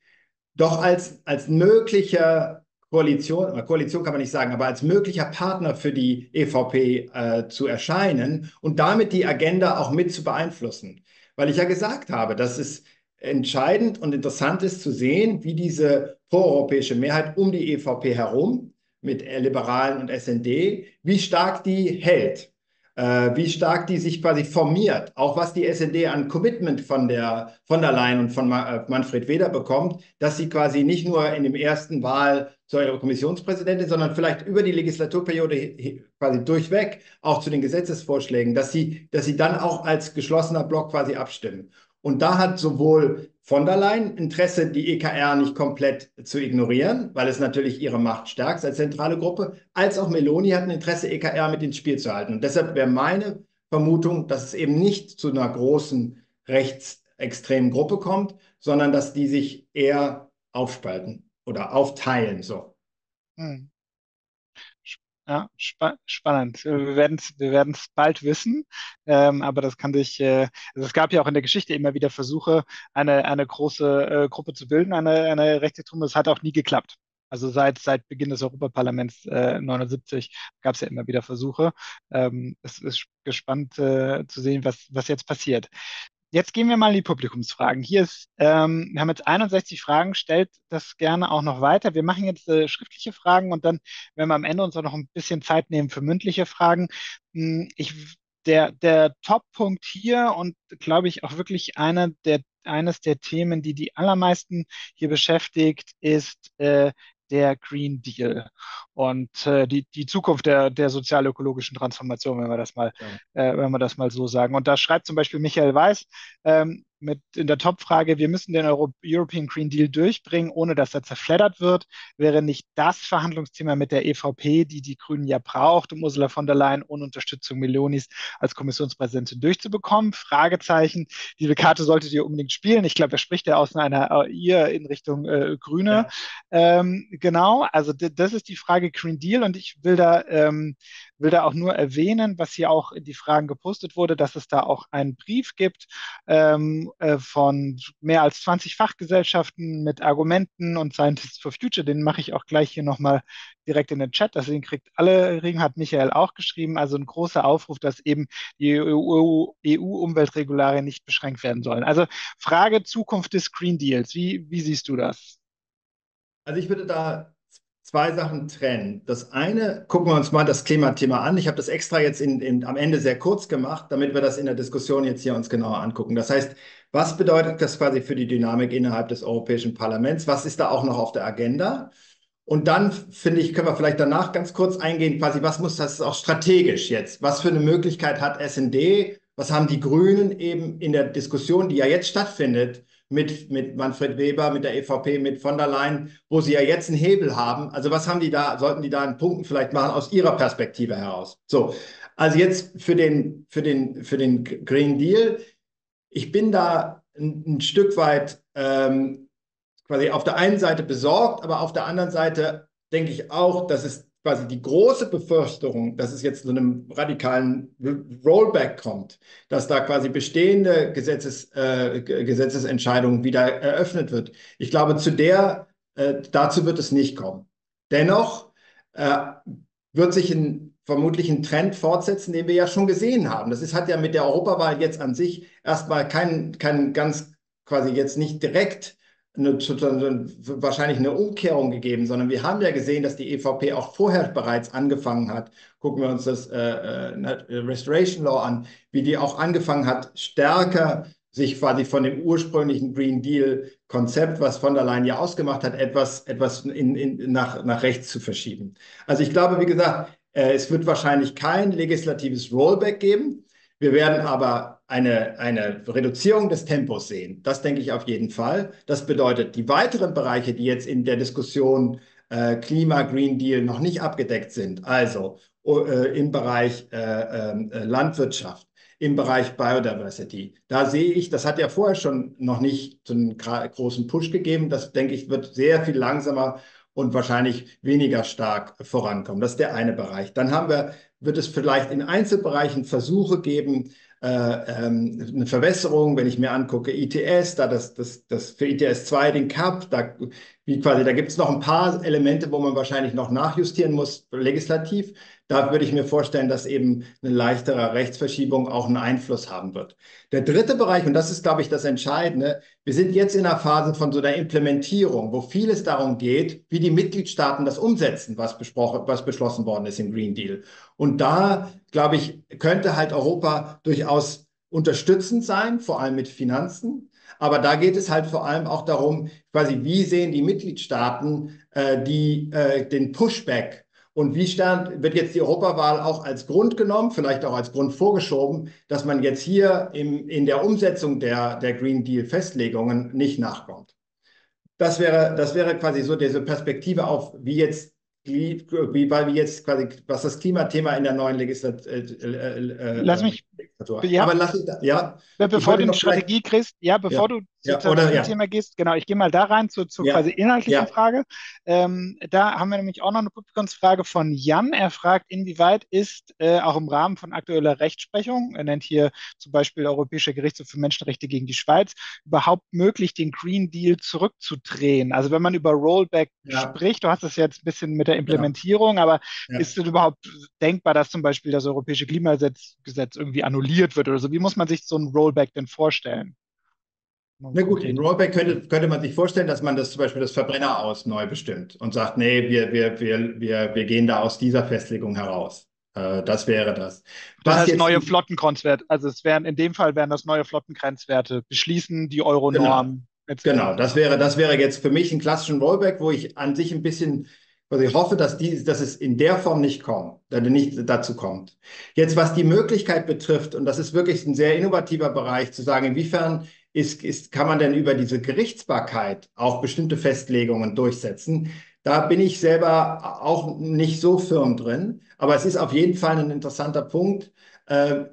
doch als, als möglicher Koalition, Koalition kann man nicht sagen, aber als möglicher Partner für die E V P äh, zu erscheinen und damit die Agenda auch mit zu beeinflussen. Weil ich ja gesagt habe, dass es entscheidend und interessant ist zu sehen, wie diese proeuropäische Mehrheit um die E V P herum mit Liberalen und S und D, wie stark die hält, äh, wie stark die sich quasi formiert, auch was die S und D an Commitment von der von der Leyen und von Ma Manfred Weber bekommt, dass sie quasi nicht nur in dem ersten Wahl zur Kommissionspräsidentin, sondern vielleicht über die Legislaturperiode quasi durchweg auch zu den Gesetzesvorschlägen, dass sie, dass sie dann auch als geschlossener Block quasi abstimmen. Und da hat sowohl von der Leyen Interesse, die E K R nicht komplett zu ignorieren, weil es natürlich ihre Macht stärkt als zentrale Gruppe, als auch Meloni hat ein Interesse, E K R mit ins Spiel zu halten. Und deshalb wäre meine Vermutung, dass es eben nicht zu einer großen rechtsextremen Gruppe kommt, sondern dass die sich eher aufspalten oder aufteilen, so. Hm. Ja, spa spannend. Wir werden es wir werden's bald wissen, ähm, aber das kann sich, äh, also es gab ja auch in der Geschichte immer wieder Versuche, eine, eine große äh, Gruppe zu bilden, eine, eine Rechtsextreme, das hat auch nie geklappt. Also seit, seit Beginn des Europaparlaments äh, neunundsiebzig gab es ja immer wieder Versuche. Ähm, es ist gespannt äh, zu sehen, was, was jetzt passiert. Jetzt gehen wir mal in die Publikumsfragen. Hier ist, ähm, wir haben jetzt einundsechzig Fragen, stellt das gerne auch noch weiter. Wir machen jetzt äh, schriftliche Fragen und dann werden wir am Ende uns auch noch ein bisschen Zeit nehmen für mündliche Fragen. Ich, der der Top-Punkt hier und glaube ich auch wirklich einer der, eines der Themen, die die allermeisten hier beschäftigt, ist äh, der Green Deal und äh, die, die Zukunft der, der sozial-ökologischen Transformation, wenn wir das mal, ja. äh, wenn wir das mal so sagen. Und da schreibt zum Beispiel Michael Weiß ähm, mit in der Top-Frage, wir müssen den Euro European Green Deal durchbringen, ohne dass er zerfleddert wird. Wäre nicht das Verhandlungsthema mit der E V P, die die Grünen ja braucht, um Ursula von der Leyen ohne Unterstützung Melonis als Kommissionspräsidentin durchzubekommen? Fragezeichen. Diese Karte solltet ihr unbedingt spielen. Ich glaube, er spricht ja aus einer ihr in Richtung äh, Grüne. Ja. Ähm, genau, also das ist die Frage Green Deal und ich will da, ähm, will da auch nur erwähnen, was hier auch in die Fragen gepostet wurde, dass es da auch einen Brief gibt, ähm, von mehr als zwanzig Fachgesellschaften mit Argumenten und Scientists for Future, den mache ich auch gleich hier nochmal direkt in den Chat, deswegen kriegt alle Regen, hat Michael auch geschrieben, also ein großer Aufruf, dass eben die E U-Umweltregularien nicht beschränkt werden sollen. Also Frage Zukunft des Green Deals, wie, wie siehst du das? Also ich würde da zwei Sachen trennen. Das eine, gucken wir uns mal das Klimathema an. Ich habe das extra jetzt in, in, am Ende sehr kurz gemacht, damit wir das in der Diskussion jetzt hier uns genauer angucken. Das heißt, was bedeutet das quasi für die Dynamik innerhalb des Europäischen Parlaments? Was ist da auch noch auf der Agenda? Und dann, finde ich, können wir vielleicht danach ganz kurz eingehen, quasi, was muss das auch strategisch jetzt? Was für eine Möglichkeit hat S und D? Was haben die Grünen eben in der Diskussion, die ja jetzt stattfindet, Mit, mit Manfred Weber, mit der E V P, mit von der Leyen, wo sie ja jetzt einen Hebel haben. Also was haben die da, sollten die da an Punkten vielleicht machen aus ihrer Perspektive heraus? So, also jetzt für den, für den, für den Green Deal. Ich bin da ein, ein Stück weit ähm, quasi auf der einen Seite besorgt, aber auf der anderen Seite denke ich auch, dass es quasi die große Befürchtung, dass es jetzt zu einem radikalen Rollback kommt, dass da quasi bestehende Gesetzes, äh, Gesetzesentscheidungen wieder eröffnet wird. Ich glaube, zu der, äh, dazu wird es nicht kommen. Dennoch äh, wird sich ein, vermutlich ein Trend fortsetzen, den wir ja schon gesehen haben. Das ist, hat ja mit der Europawahl jetzt an sich erstmal keinen kein ganz, quasi jetzt nicht direkt eine, wahrscheinlich eine Umkehrung gegeben, sondern wir haben ja gesehen, dass die E V P auch vorher bereits angefangen hat. Gucken wir uns das äh, Restoration Law an, wie die auch angefangen hat, stärker sich quasi von dem ursprünglichen Green Deal-Konzept, was von der Leyen ja ausgemacht hat, etwas, etwas in, in, nach, nach rechts zu verschieben. Also ich glaube, wie gesagt, äh, es wird wahrscheinlich kein legislatives Rollback geben. Wir werden aber eine, eine Reduzierung des Tempos sehen. Das denke ich auf jeden Fall. Das bedeutet, die weiteren Bereiche, die jetzt in der Diskussion äh, Klima, Green Deal noch nicht abgedeckt sind, also äh, im Bereich äh, äh, Landwirtschaft, im Bereich Biodiversity. Da sehe ich, das hat ja vorher schon noch nicht einen großen Push gegeben. Das, denke ich, wird sehr viel langsamer und wahrscheinlich weniger stark vorankommen. Das ist der eine Bereich. Dann haben wir, wird es vielleicht in Einzelbereichen Versuche geben, äh, ähm, eine Verwässerung, wenn ich mir angucke, I T S, da das, das, das für I T S zwei den Cup, da, wie quasi, da gibt es noch ein paar Elemente, wo man wahrscheinlich noch nachjustieren muss, legislativ. Da würde ich mir vorstellen, dass eben eine leichtere Rechtsverschiebung auch einen Einfluss haben wird. Der dritte Bereich, und das ist, glaube ich, das Entscheidende, wir sind jetzt in einer Phase von so einer Implementierung, wo vieles darum geht, wie die Mitgliedstaaten das umsetzen, was besprochen, was beschlossen worden ist im Green Deal. Und da, glaube ich, könnte halt Europa durchaus unterstützend sein, vor allem mit Finanzen. Aber da geht es halt vor allem auch darum, quasi, wie sehen die Mitgliedstaaten äh, die, äh, den Pushback. Und wie stand, wird jetzt die Europawahl auch als Grund genommen, vielleicht auch als Grund vorgeschoben, dass man jetzt hier im, in der Umsetzung der, der Green Deal-Festlegungen nicht nachkommt? Das wäre, das wäre quasi so diese Perspektive auf, wie jetzt, wie, wie jetzt quasi, was das Klimathema in der neuen Legislatur. Äh, äh, lass mich. Ja, aber lass ich da, ja. Bevor du in die Strategie kriegst, ja, bevor ja, du ja, zu dem ja. Thema gehst, genau, ich gehe mal da rein zur, zur ja. quasi inhaltlichen ja. Frage. Ähm, da haben wir nämlich auch noch eine Publikumsfrage von Jan. Er fragt, inwieweit ist äh, auch im Rahmen von aktueller Rechtsprechung, er nennt hier zum Beispiel Europäischer Gerichtshof für Menschenrechte gegen die Schweiz, überhaupt möglich, den Green Deal zurückzudrehen? Also wenn man über Rollback ja. spricht, du hast das jetzt ein bisschen mit der Implementierung, ja. aber ja. ist es überhaupt denkbar, dass zum Beispiel das Europäische Klimagesetz Gesetz irgendwie annulliert wird oder so? Wie muss man sich so ein Rollback denn vorstellen? Na gut, in Rollback könnte, könnte man sich vorstellen, dass man das zum Beispiel das Verbrenner aus neu bestimmt und sagt, nee, wir, wir, wir, wir, wir gehen da aus dieser Festlegung heraus. Äh, das wäre das. Was das heißt jetzt neue Flottengrenzwerte, also es wären in dem Fall wären das neue Flottengrenzwerte, beschließen die Euronorm. Genau, genau. Das, wäre, das wäre jetzt für mich ein klassischen Rollback, wo ich an sich ein bisschen... Also ich hoffe, dass, die, dass es in der Form nicht kommt, nicht dazu kommt. Jetzt, was die Möglichkeit betrifft, und das ist wirklich ein sehr innovativer Bereich, zu sagen, inwiefern ist, ist, kann man denn über diese Gerichtsbarkeit auch bestimmte Festlegungen durchsetzen? Da bin ich selber auch nicht so firm drin, aber es ist auf jeden Fall ein interessanter Punkt. Äh,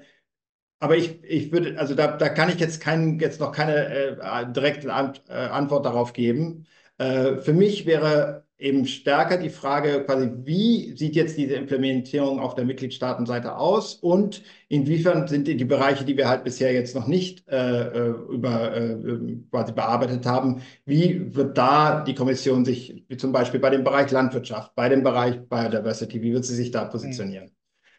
aber ich, ich würde, also da, da kann ich jetzt, kein, jetzt noch keine äh, direkte Ant, äh, Antwort darauf geben. Äh, für mich wäre eben stärker die Frage, quasi, wie sieht jetzt diese Implementierung auf der Mitgliedstaatenseite aus und inwiefern sind die, die Bereiche, die wir halt bisher jetzt noch nicht äh, über, äh, quasi bearbeitet haben, wie wird da die Kommission sich, wie zum Beispiel bei dem Bereich Landwirtschaft, bei dem Bereich Biodiversity, wie wird sie sich da positionieren?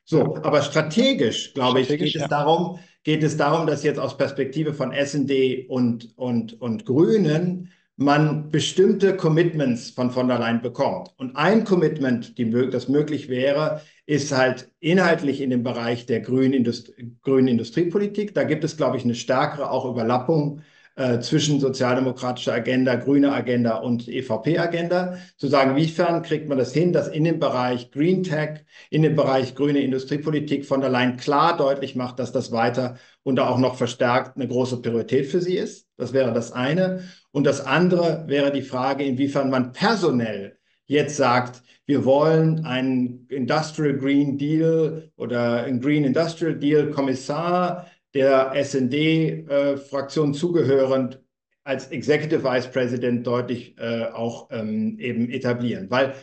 So, aber strategisch, glaube ich, geht es darum, geht es darum, dass jetzt aus Perspektive von S und D und, und, und Grünen man bestimmte Commitments von von der Leyen bekommt. Und ein Commitment, die, das möglich wäre, ist halt inhaltlich in dem Bereich der grünen, Indust grünen Industriepolitik. Da gibt es, glaube ich, eine stärkere auch Überlappung äh, zwischen sozialdemokratischer Agenda, grüner Agenda und E V P-Agenda. Zu sagen, inwiefern kriegt man das hin, dass in dem Bereich Green Tech, in dem Bereich grüne Industriepolitik von der Leyen klar deutlich macht, dass das weiter und auch noch verstärkt eine große Priorität für sie ist. Das wäre das eine. Und das andere wäre die Frage, inwiefern man personell jetzt sagt, wir wollen einen Industrial Green Deal oder einen Green Industrial Deal Kommissar, der S und D-Fraktion zugehörend, als Executive Vice President deutlich äh, auch ähm, eben etablieren. Weil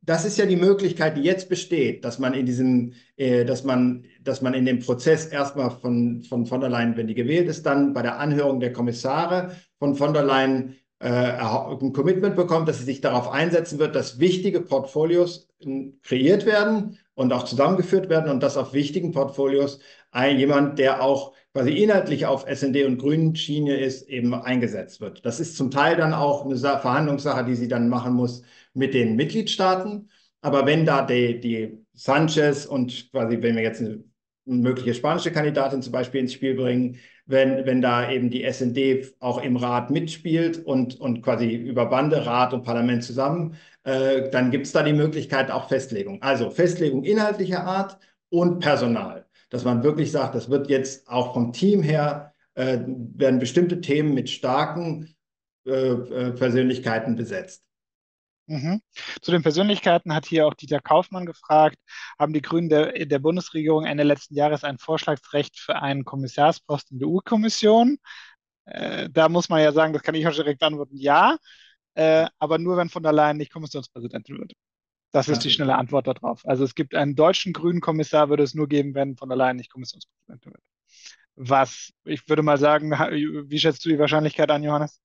das ist ja die Möglichkeit, die jetzt besteht, dass man in diesem, äh, dass man, dass man in dem Prozess erstmal von, von von der Leyen, wenn die gewählt ist, dann bei der Anhörung der Kommissare von von der Leyen äh, ein Commitment bekommt, dass sie sich darauf einsetzen wird, dass wichtige Portfolios kreiert werden und auch zusammengeführt werden und dass auf wichtigen Portfolios ein, jemand, der auch quasi inhaltlich auf S und D und grünen Schiene ist, eben eingesetzt wird. Das ist zum Teil dann auch eine Verhandlungssache, die sie dann machen muss mit den Mitgliedstaaten. Aber wenn da die, die Sanchez und quasi, wenn wir jetzt eine mögliche spanische Kandidatin zum Beispiel ins Spiel bringen, wenn, wenn da eben die S und D auch im Rat mitspielt und, und quasi über Bande, Rat und Parlament zusammen, äh, dann gibt es da die Möglichkeit auch Festlegung. Also Festlegung inhaltlicher Art und Personal, dass man wirklich sagt, das wird jetzt auch vom Team her, äh, werden bestimmte Themen mit starken äh, Persönlichkeiten besetzt. Mhm. Zu den Persönlichkeiten hat hier auch Dieter Kaufmann gefragt, haben die Grünen der, der Bundesregierung Ende letzten Jahres ein Vorschlagsrecht für einen Kommissarsposten in der E U-Kommission? Äh, da muss man ja sagen, das kann ich auch direkt antworten, ja, äh, aber nur, wenn von der Leyen nicht Kommissionspräsidentin wird. Das ist die schnelle Antwort darauf. Also es gibt einen deutschen grünen Kommissar, würde es nur geben, wenn von der Leyen nicht Kommissionspräsidentin wird. Was, ich würde mal sagen, wie schätzt du die Wahrscheinlichkeit an, Johannes?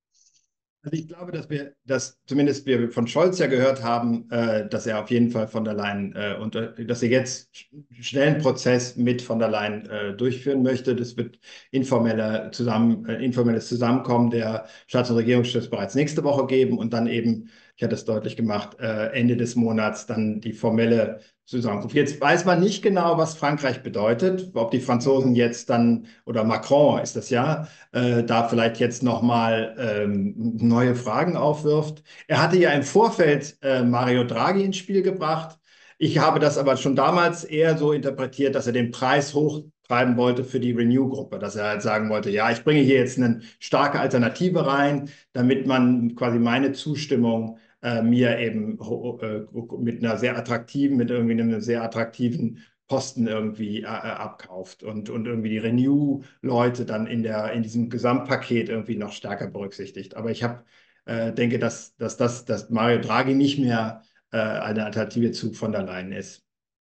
Also ich glaube, dass wir, dass zumindest wir von Scholz ja gehört haben, äh, dass er auf jeden Fall von der Leyen, äh, unter, dass er jetzt schnell einen Prozess mit von der Leyen äh, durchführen möchte. Das wird informelle zusammen, äh, informelles Zusammenkommen der Staats- und Regierungschefs bereits nächste Woche geben und dann eben, ich hatte es deutlich gemacht, äh, Ende des Monats dann die formelle Zusammenkunft. Jetzt weiß man nicht genau, was Frankreich bedeutet, ob die Franzosen jetzt dann, oder Macron ist das ja, äh, da vielleicht jetzt nochmal ähm, neue Fragen aufwirft. Er hatte ja im Vorfeld äh, Mario Draghi ins Spiel gebracht. Ich habe das aber schon damals eher so interpretiert, dass er den Preis hochtreiben wollte für die Renew-Gruppe, dass er halt sagen wollte, ja, ich bringe hier jetzt eine starke Alternative rein, damit man quasi meine Zustimmung Äh, mir eben äh, mit einer sehr attraktiven, mit irgendwie einem sehr attraktiven Posten irgendwie äh, abkauft und, und irgendwie die Renew-Leute dann in, der, in diesem Gesamtpaket irgendwie noch stärker berücksichtigt. Aber ich hab, äh, denke, dass, dass, dass, dass Mario Draghi nicht mehr äh, eine Alternative zu von der Leyen ist.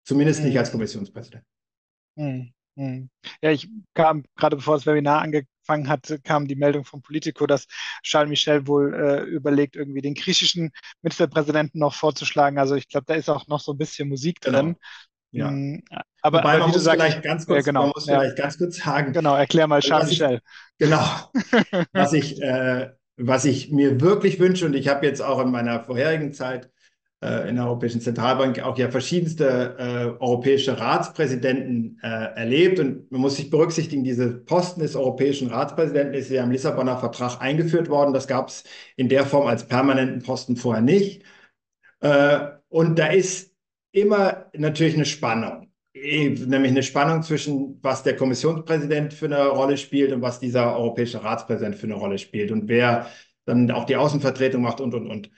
Zumindest nicht als Kommissionspräsident. Mhm. Ja, ich kam, gerade bevor das Webinar angefangen hat, kam die Meldung von Politico, dass Charles Michel wohl äh, überlegt, irgendwie den griechischen Ministerpräsidenten noch vorzuschlagen. Also ich glaube, da ist auch noch so ein bisschen Musik drin. Genau. Mhm. Ja. Aber, Wobei, aber man, muss sagst, vielleicht ganz kurz, ja, genau, man muss ja. vielleicht ganz kurz sagen. Genau, erklär mal Charles ich, Michel. Genau, was ich, äh, was ich mir wirklich wünsche, und ich habe jetzt auch in meiner vorherigen Zeit in der Europäischen Zentralbank auch ja verschiedenste äh, europäische Ratspräsidenten äh, erlebt. Und man muss sich berücksichtigen, dieser Posten des europäischen Ratspräsidenten ist ja im Lissabonner Vertrag eingeführt worden. Das gab es in der Form als permanenten Posten vorher nicht. Äh, und da ist immer natürlich eine Spannung, nämlich eine Spannung zwischen, was der Kommissionspräsident für eine Rolle spielt und was dieser europäische Ratspräsident für eine Rolle spielt und wer dann auch die Außenvertretung macht und, und, und.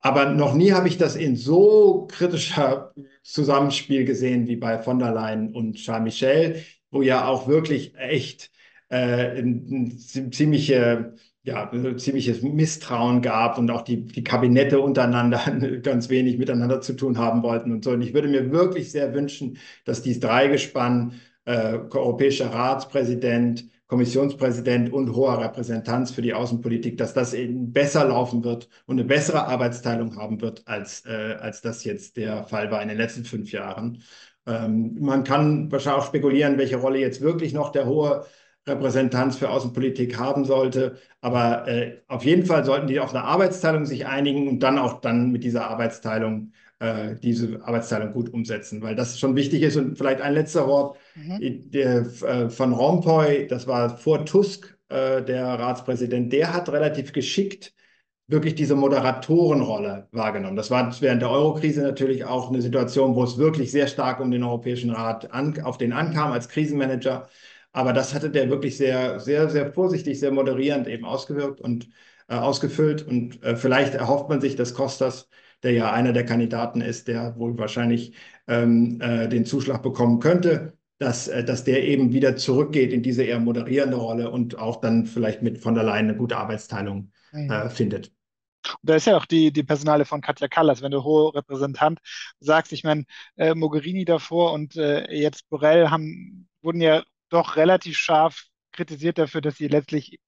Aber noch nie habe ich das in so kritischer Zusammenspiel gesehen wie bei von der Leyen und Charles Michel, wo ja auch wirklich echt äh, ein, ein ziemliche, ja, ein ziemliches Misstrauen gab und auch die, die Kabinette untereinander ganz wenig miteinander zu tun haben wollten und so. Und ich würde mir wirklich sehr wünschen, dass dieses Dreigespann äh, europäischer Ratspräsident, Kommissionspräsident und hoher Repräsentant für die Außenpolitik, dass das eben besser laufen wird und eine bessere Arbeitsteilung haben wird, als, äh, als das jetzt der Fall war in den letzten fünf Jahren. Ähm, man kann wahrscheinlich auch spekulieren, welche Rolle jetzt wirklich noch der hohe Repräsentant für Außenpolitik haben sollte. Aber äh, auf jeden Fall sollten die auf eine Arbeitsteilung sich einigen und dann auch dann mit dieser Arbeitsteilung diese Arbeitsteilung gut umsetzen, weil das schon wichtig ist. Und vielleicht ein letzter Wort, mhm. der, Van Rompuy, das war vor Tusk, der Ratspräsident, der hat relativ geschickt wirklich diese Moderatorenrolle wahrgenommen. Das war während der Euro-Krise natürlich auch eine Situation, wo es wirklich sehr stark um den Europäischen Rat an, auf den ankam als Krisenmanager. Aber das hatte der wirklich sehr, sehr, sehr vorsichtig, sehr moderierend eben ausgewirkt und äh, ausgefüllt. Und äh, vielleicht erhofft man sich, dass Costas, der ja einer der Kandidaten ist, der wohl wahrscheinlich ähm, äh, den Zuschlag bekommen könnte, dass, äh, dass der eben wieder zurückgeht in diese eher moderierende Rolle und auch dann vielleicht mit von der Leyen eine gute Arbeitsteilung äh, findet. Und da ist ja auch die, die Personale von Katja Kallas, wenn du hohe Repräsentant sagst. Ich meine, äh, Mogherini davor und äh, jetzt Borrell haben, wurden ja doch relativ scharf kritisiert dafür, dass sie letztlich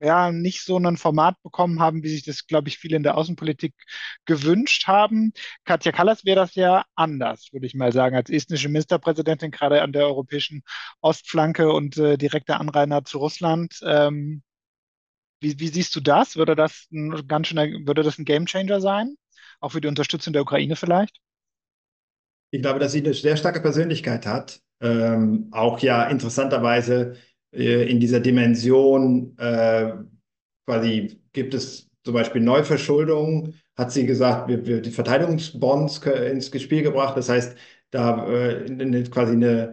ja, nicht so ein Format bekommen haben, wie sich das, glaube ich, viele in der Außenpolitik gewünscht haben. Katja Kallas wäre das ja anders, würde ich mal sagen, als estnische Ministerpräsidentin, gerade an der europäischen Ostflanke und äh, direkter Anrainer zu Russland. Ähm, wie, wie siehst du das? Würde das ein ganz schöner, würde das ein Gamechanger sein? Auch für die Unterstützung der Ukraine vielleicht? Ich glaube, dass sie eine sehr starke Persönlichkeit hat. Ähm, auch ja interessanterweise äh, in dieser Dimension äh, quasi gibt es zum Beispiel Neuverschuldungen, hat sie gesagt, wir, wir die Verteidigungsbonds ins Spiel gebracht. Das heißt, da äh, eine, quasi, eine,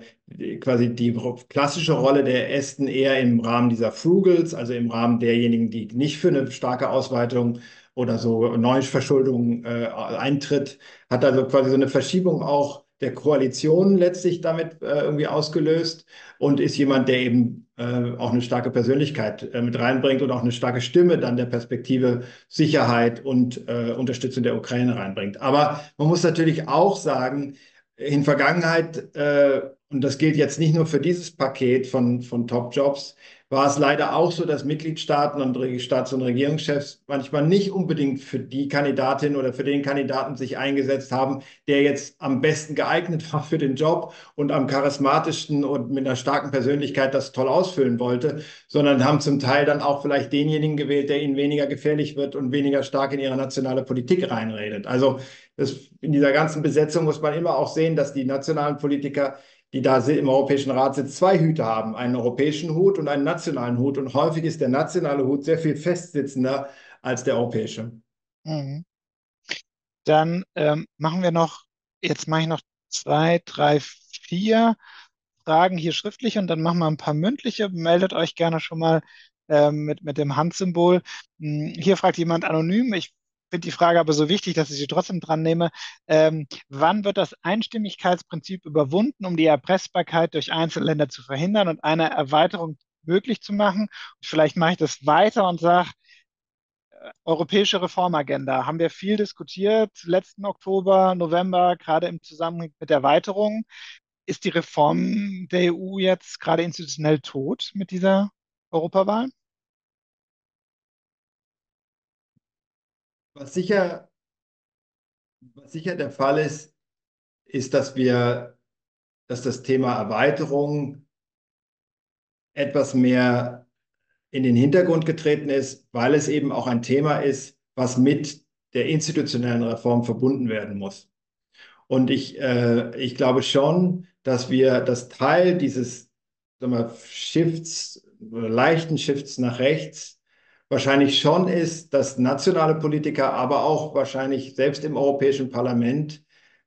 quasi die klassische Rolle der Esten eher im Rahmen dieser Frugals, also im Rahmen derjenigen, die nicht für eine starke Ausweitung oder so Neuverschuldung äh, eintritt, hat also quasi so eine Verschiebung auch der Koalition letztlich damit äh, irgendwie ausgelöst und ist jemand, der eben äh, auch eine starke Persönlichkeit äh, mit reinbringt und auch eine starke Stimme dann der Perspektive Sicherheit und äh, Unterstützung der Ukraine reinbringt. Aber man muss natürlich auch sagen, in Vergangenheit, äh, und das gilt jetzt nicht nur für dieses Paket von, von Top-Jobs, war es leider auch so, dass Mitgliedstaaten und Staats- und Regierungschefs manchmal nicht unbedingt für die Kandidatin oder für den Kandidaten sich eingesetzt haben, der jetzt am besten geeignet war für den Job und am charismatischsten und mit einer starken Persönlichkeit das toll ausfüllen wollte, sondern haben zum Teil dann auch vielleicht denjenigen gewählt, der ihnen weniger gefährlich wird und weniger stark in ihre nationale Politik reinredet. Also das, in dieser ganzen Besetzung muss man immer auch sehen, dass die nationalen Politiker, die da im Europäischen Rat sitzen, zwei Hüte haben, einen europäischen Hut und einen nationalen Hut. Und häufig ist der nationale Hut sehr viel festsitzender als der europäische. Mhm. Dann ähm, machen wir noch, jetzt mache ich noch zwei, drei, vier Fragen hier schriftlich und dann machen wir ein paar mündliche. Meldet euch gerne schon mal ähm, mit, mit dem Handsymbol. Hm, hier fragt jemand anonym, ich finde die Frage aber so wichtig, dass ich sie trotzdem dran nehme. Ähm, wann wird das Einstimmigkeitsprinzip überwunden, um die Erpressbarkeit durch Einzelländer zu verhindern und eine Erweiterung möglich zu machen? Und vielleicht mache ich das weiter und sage, äh, europäische Reformagenda haben wir viel diskutiert, letzten Oktober, November, gerade im Zusammenhang mit Erweiterung. Ist die Reform der E U jetzt gerade institutionell tot mit dieser Europawahl? Was sicher, was sicher der Fall ist, ist, dass wir, dass das Thema Erweiterung etwas mehr in den Hintergrund getreten ist, weil es eben auch ein Thema ist, was mit der institutionellen Reform verbunden werden muss. Und ich, äh, ich glaube schon, dass wir das Teil dieses, sagen wir, Shifts, leichten Shifts nach rechts, wahrscheinlich schon ist, dass nationale Politiker, aber auch wahrscheinlich selbst im Europäischen Parlament,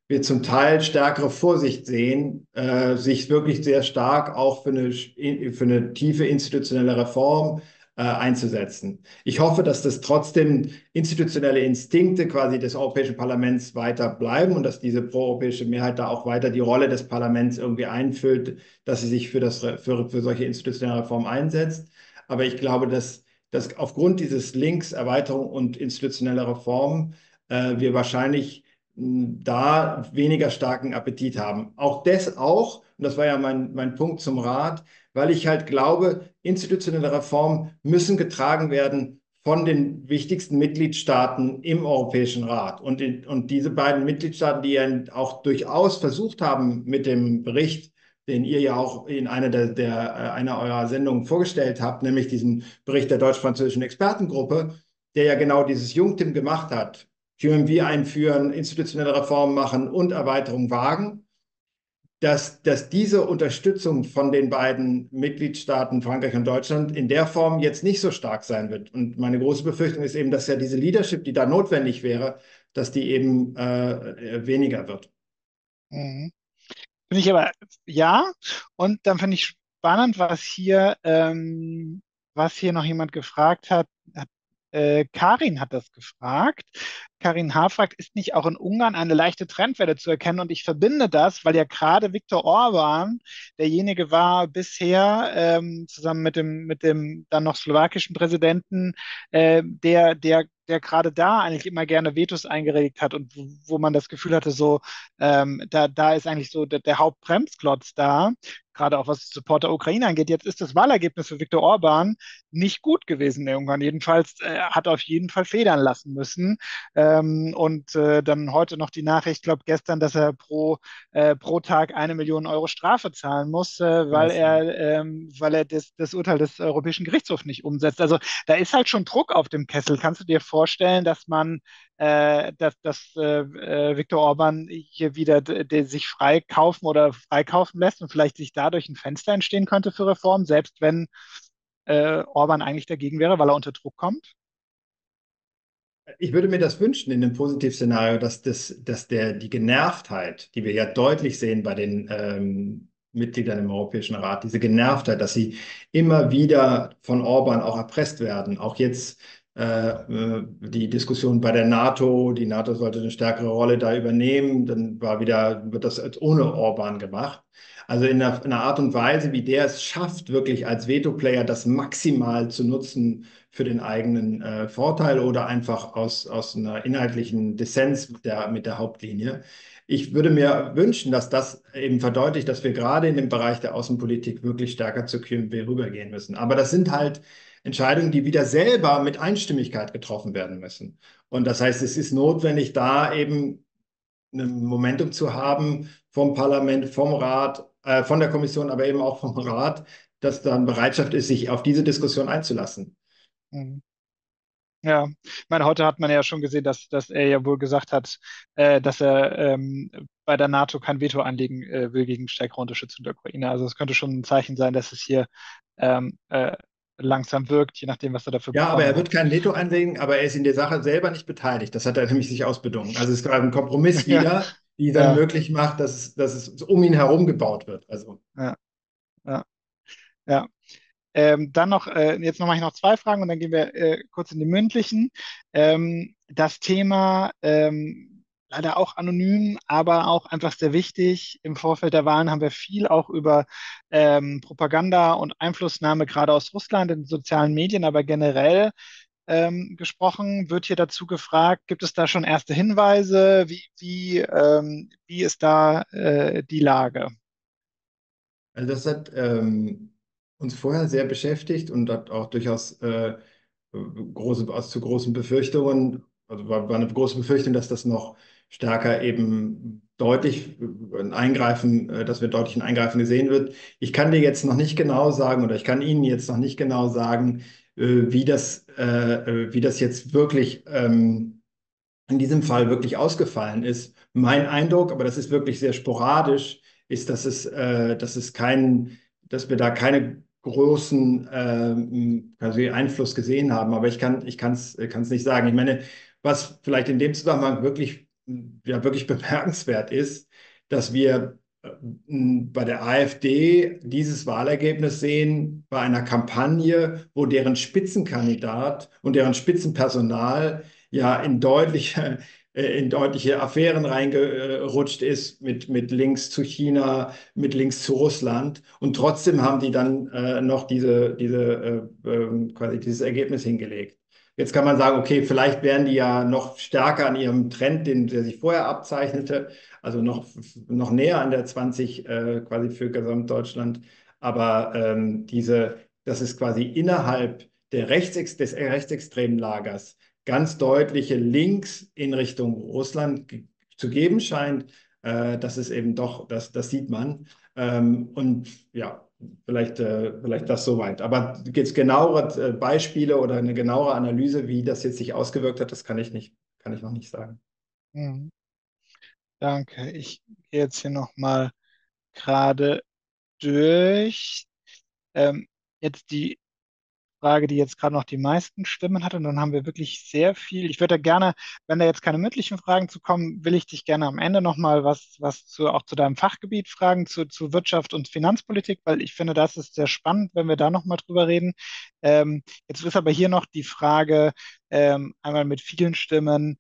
wir zum Teil stärkere Vorsicht sehen, äh, sich wirklich sehr stark auch für eine, für eine tiefe institutionelle Reform äh, einzusetzen. Ich hoffe, dass das trotzdem institutionelle Instinkte quasi des Europäischen Parlaments weiter bleiben und dass diese proeuropäische Mehrheit da auch weiter die Rolle des Parlaments irgendwie einfüllt, dass sie sich für, das, für, für solche institutionelle Reformen einsetzt. Aber ich glaube, dass dass aufgrund dieses Links Erweiterung und institutioneller Reformen äh, wir wahrscheinlich mh, da weniger starken Appetit haben. Auch das auch, und das war ja mein, mein Punkt zum Rat, weil ich halt glaube, institutionelle Reformen müssen getragen werden von den wichtigsten Mitgliedstaaten im Europäischen Rat. Und, in, und diese beiden Mitgliedstaaten, die ja auch durchaus versucht haben mit dem Bericht, den ihr ja auch in einer, der, der, einer eurer Sendungen vorgestellt habt, nämlich diesen Bericht der deutsch-französischen Expertengruppe, der ja genau dieses Junktim gemacht hat, Q M V einführen, institutionelle Reformen machen und Erweiterung wagen, dass, dass diese Unterstützung von den beiden Mitgliedstaaten Frankreich und Deutschland in der Form jetzt nicht so stark sein wird. Und meine große Befürchtung ist eben, dass ja diese Leadership, die da notwendig wäre, dass die eben äh, weniger wird. Mhm. Finde ich aber, ja, und dann finde ich spannend, was hier, ähm, was hier noch jemand gefragt hat. hat äh, Karin hat das gefragt. Karin H. fragt, ist nicht auch in Ungarn eine leichte Trendwelle zu erkennen? Und ich verbinde das, weil ja gerade Viktor Orban derjenige war bisher, ähm, zusammen mit dem, mit dem dann noch slowakischen Präsidenten, äh, der, der der gerade da eigentlich immer gerne Vetos eingeregt hat und wo, wo man das Gefühl hatte, so ähm, da, da ist eigentlich so der, der Hauptbremsklotz da. gerade auch was Support der Ukraine angeht. Jetzt ist das Wahlergebnis für Viktor Orban nicht gut gewesen in der Ungarn. Jedenfalls äh, hat er auf jeden Fall federn lassen müssen. Ähm, und äh, dann heute noch die Nachricht, ich glaube gestern, dass er pro, äh, pro Tag eine Million Euro Strafe zahlen muss, äh, weil, er, ähm, weil er das, das Urteil des Europäischen Gerichtshofs nicht umsetzt. Also da ist halt schon Druck auf dem Kessel. Kannst du dir vorstellen, dass man, äh, dass, dass äh, Viktor Orban hier wieder d- d- sich freikaufen oder freikaufen lässt und vielleicht sich dadurch ein Fenster entstehen könnte für Reformen, selbst wenn äh, Orban eigentlich dagegen wäre, weil er unter Druck kommt? Ich würde mir das wünschen in einem Positivszenario, dass, das, dass der, die Genervtheit, die wir ja deutlich sehen bei den ähm, Mitgliedern im Europäischen Rat, diese Genervtheit, dass sie immer wieder von Orban auch erpresst werden, auch jetzt die Diskussion bei der NATO, die NATO sollte eine stärkere Rolle da übernehmen, dann war wieder, wird das ohne Orban gemacht. Also in einer, in einer Art und Weise, wie der es schafft, wirklich als Veto-Player das maximal zu nutzen für den eigenen äh, Vorteil oder einfach aus, aus einer inhaltlichen Dissens mit der, mit der Hauptlinie. Ich würde mir wünschen, dass das eben verdeutlicht, dass wir gerade in dem Bereich der Außenpolitik wirklich stärker zur Q M V rübergehen müssen. Aber das sind halt Entscheidungen, die wieder selber mit Einstimmigkeit getroffen werden müssen. Und das heißt, es ist notwendig, da eben ein Momentum zu haben vom Parlament, vom Rat, äh, von der Kommission, aber eben auch vom Rat, dass dann Bereitschaft ist, sich auf diese Diskussion einzulassen. Mhm. Ja, ich meine, heute hat man ja schon gesehen, dass, dass er ja wohl gesagt hat, äh, dass er ähm, bei der NATO kein Veto anlegen äh, will gegen stärkere Unterstützung der Ukraine. Also es könnte schon ein Zeichen sein, dass es hier ähm, äh, langsam wirkt, je nachdem, was er dafür braucht. Ja, aber er wird kein Veto anlegen, aber er ist in der Sache selber nicht beteiligt. Das hat er nämlich sich ausbedungen. Also es ist gerade ein Kompromiss wieder, ja. die dann ja. möglich macht, dass, dass es um ihn herum gebaut wird. Also. Ja, ja, ja. Ähm, dann noch, äh, jetzt noch mache ich noch zwei Fragen und dann gehen wir äh, kurz in die mündlichen. Ähm, das Thema, ähm, leider auch anonym, aber auch einfach sehr wichtig. Im Vorfeld der Wahlen haben wir viel auch über ähm, Propaganda und Einflussnahme, gerade aus Russland, in sozialen Medien, aber generell ähm, gesprochen. Wird hier dazu gefragt, gibt es da schon erste Hinweise? Wie, wie, ähm, wie ist da äh, die Lage? Also das hat... Ähm uns vorher sehr beschäftigt und hat auch durchaus äh, große, aus zu großen Befürchtungen, also war, war eine große Befürchtung, dass das noch stärker eben deutlich ein Eingreifen, dass wir deutlich ein Eingreifen gesehen wird. Ich kann dir jetzt noch nicht genau sagen oder ich kann Ihnen jetzt noch nicht genau sagen, äh, wie das, äh, wie das jetzt wirklich ähm, in diesem Fall wirklich ausgefallen ist. Mein Eindruck, aber das ist wirklich sehr sporadisch, ist, dass es, äh, dass es keinen dass wir da keine großen äh, also Einfluss gesehen haben. Aber ich kann ich kann's, kann's nicht sagen. Ich meine, was vielleicht in dem Zusammenhang wirklich, ja, wirklich bemerkenswert ist, dass wir äh, bei der AfD dieses Wahlergebnis sehen bei einer Kampagne, wo deren Spitzenkandidat und deren Spitzenpersonal ja in deutlicher in deutliche Affären reingerutscht ist, mit, mit Links zu China, mit Links zu Russland. Und trotzdem haben die dann äh, noch diese, diese, äh, quasi dieses Ergebnis hingelegt. Jetzt kann man sagen, okay, vielleicht wären die ja noch stärker an ihrem Trend, den, der sich vorher abzeichnete, also noch, noch näher an der zwanzig äh, quasi für Gesamtdeutschland. Aber ähm, diese, das ist quasi innerhalb der Rechtsex- des rechtsextremen Lagers ganz deutliche Links in Richtung Russland ge- zu geben scheint, äh, das ist eben doch, das, das sieht man. Ähm, und ja, vielleicht, äh, vielleicht das soweit. Aber gibt es genauere äh, Beispiele oder eine genauere Analyse, wie das jetzt sich ausgewirkt hat, das kann ich nicht, kann ich noch nicht sagen. Mhm. Danke. Ich gehe jetzt hier nochmal gerade durch. Ähm, jetzt die Frage, die jetzt gerade noch die meisten Stimmen hatte. Und dann haben wir wirklich sehr viel. Ich würde da gerne, wenn da jetzt keine mündlichen Fragen zu kommen, will ich dich gerne am Ende nochmal was, was zu, auch zu deinem Fachgebiet fragen, zu, zu Wirtschaft und Finanzpolitik, weil ich finde, das ist sehr spannend, wenn wir da nochmal drüber reden. Ähm, jetzt ist aber hier noch die Frage, ähm, einmal mit vielen Stimmen,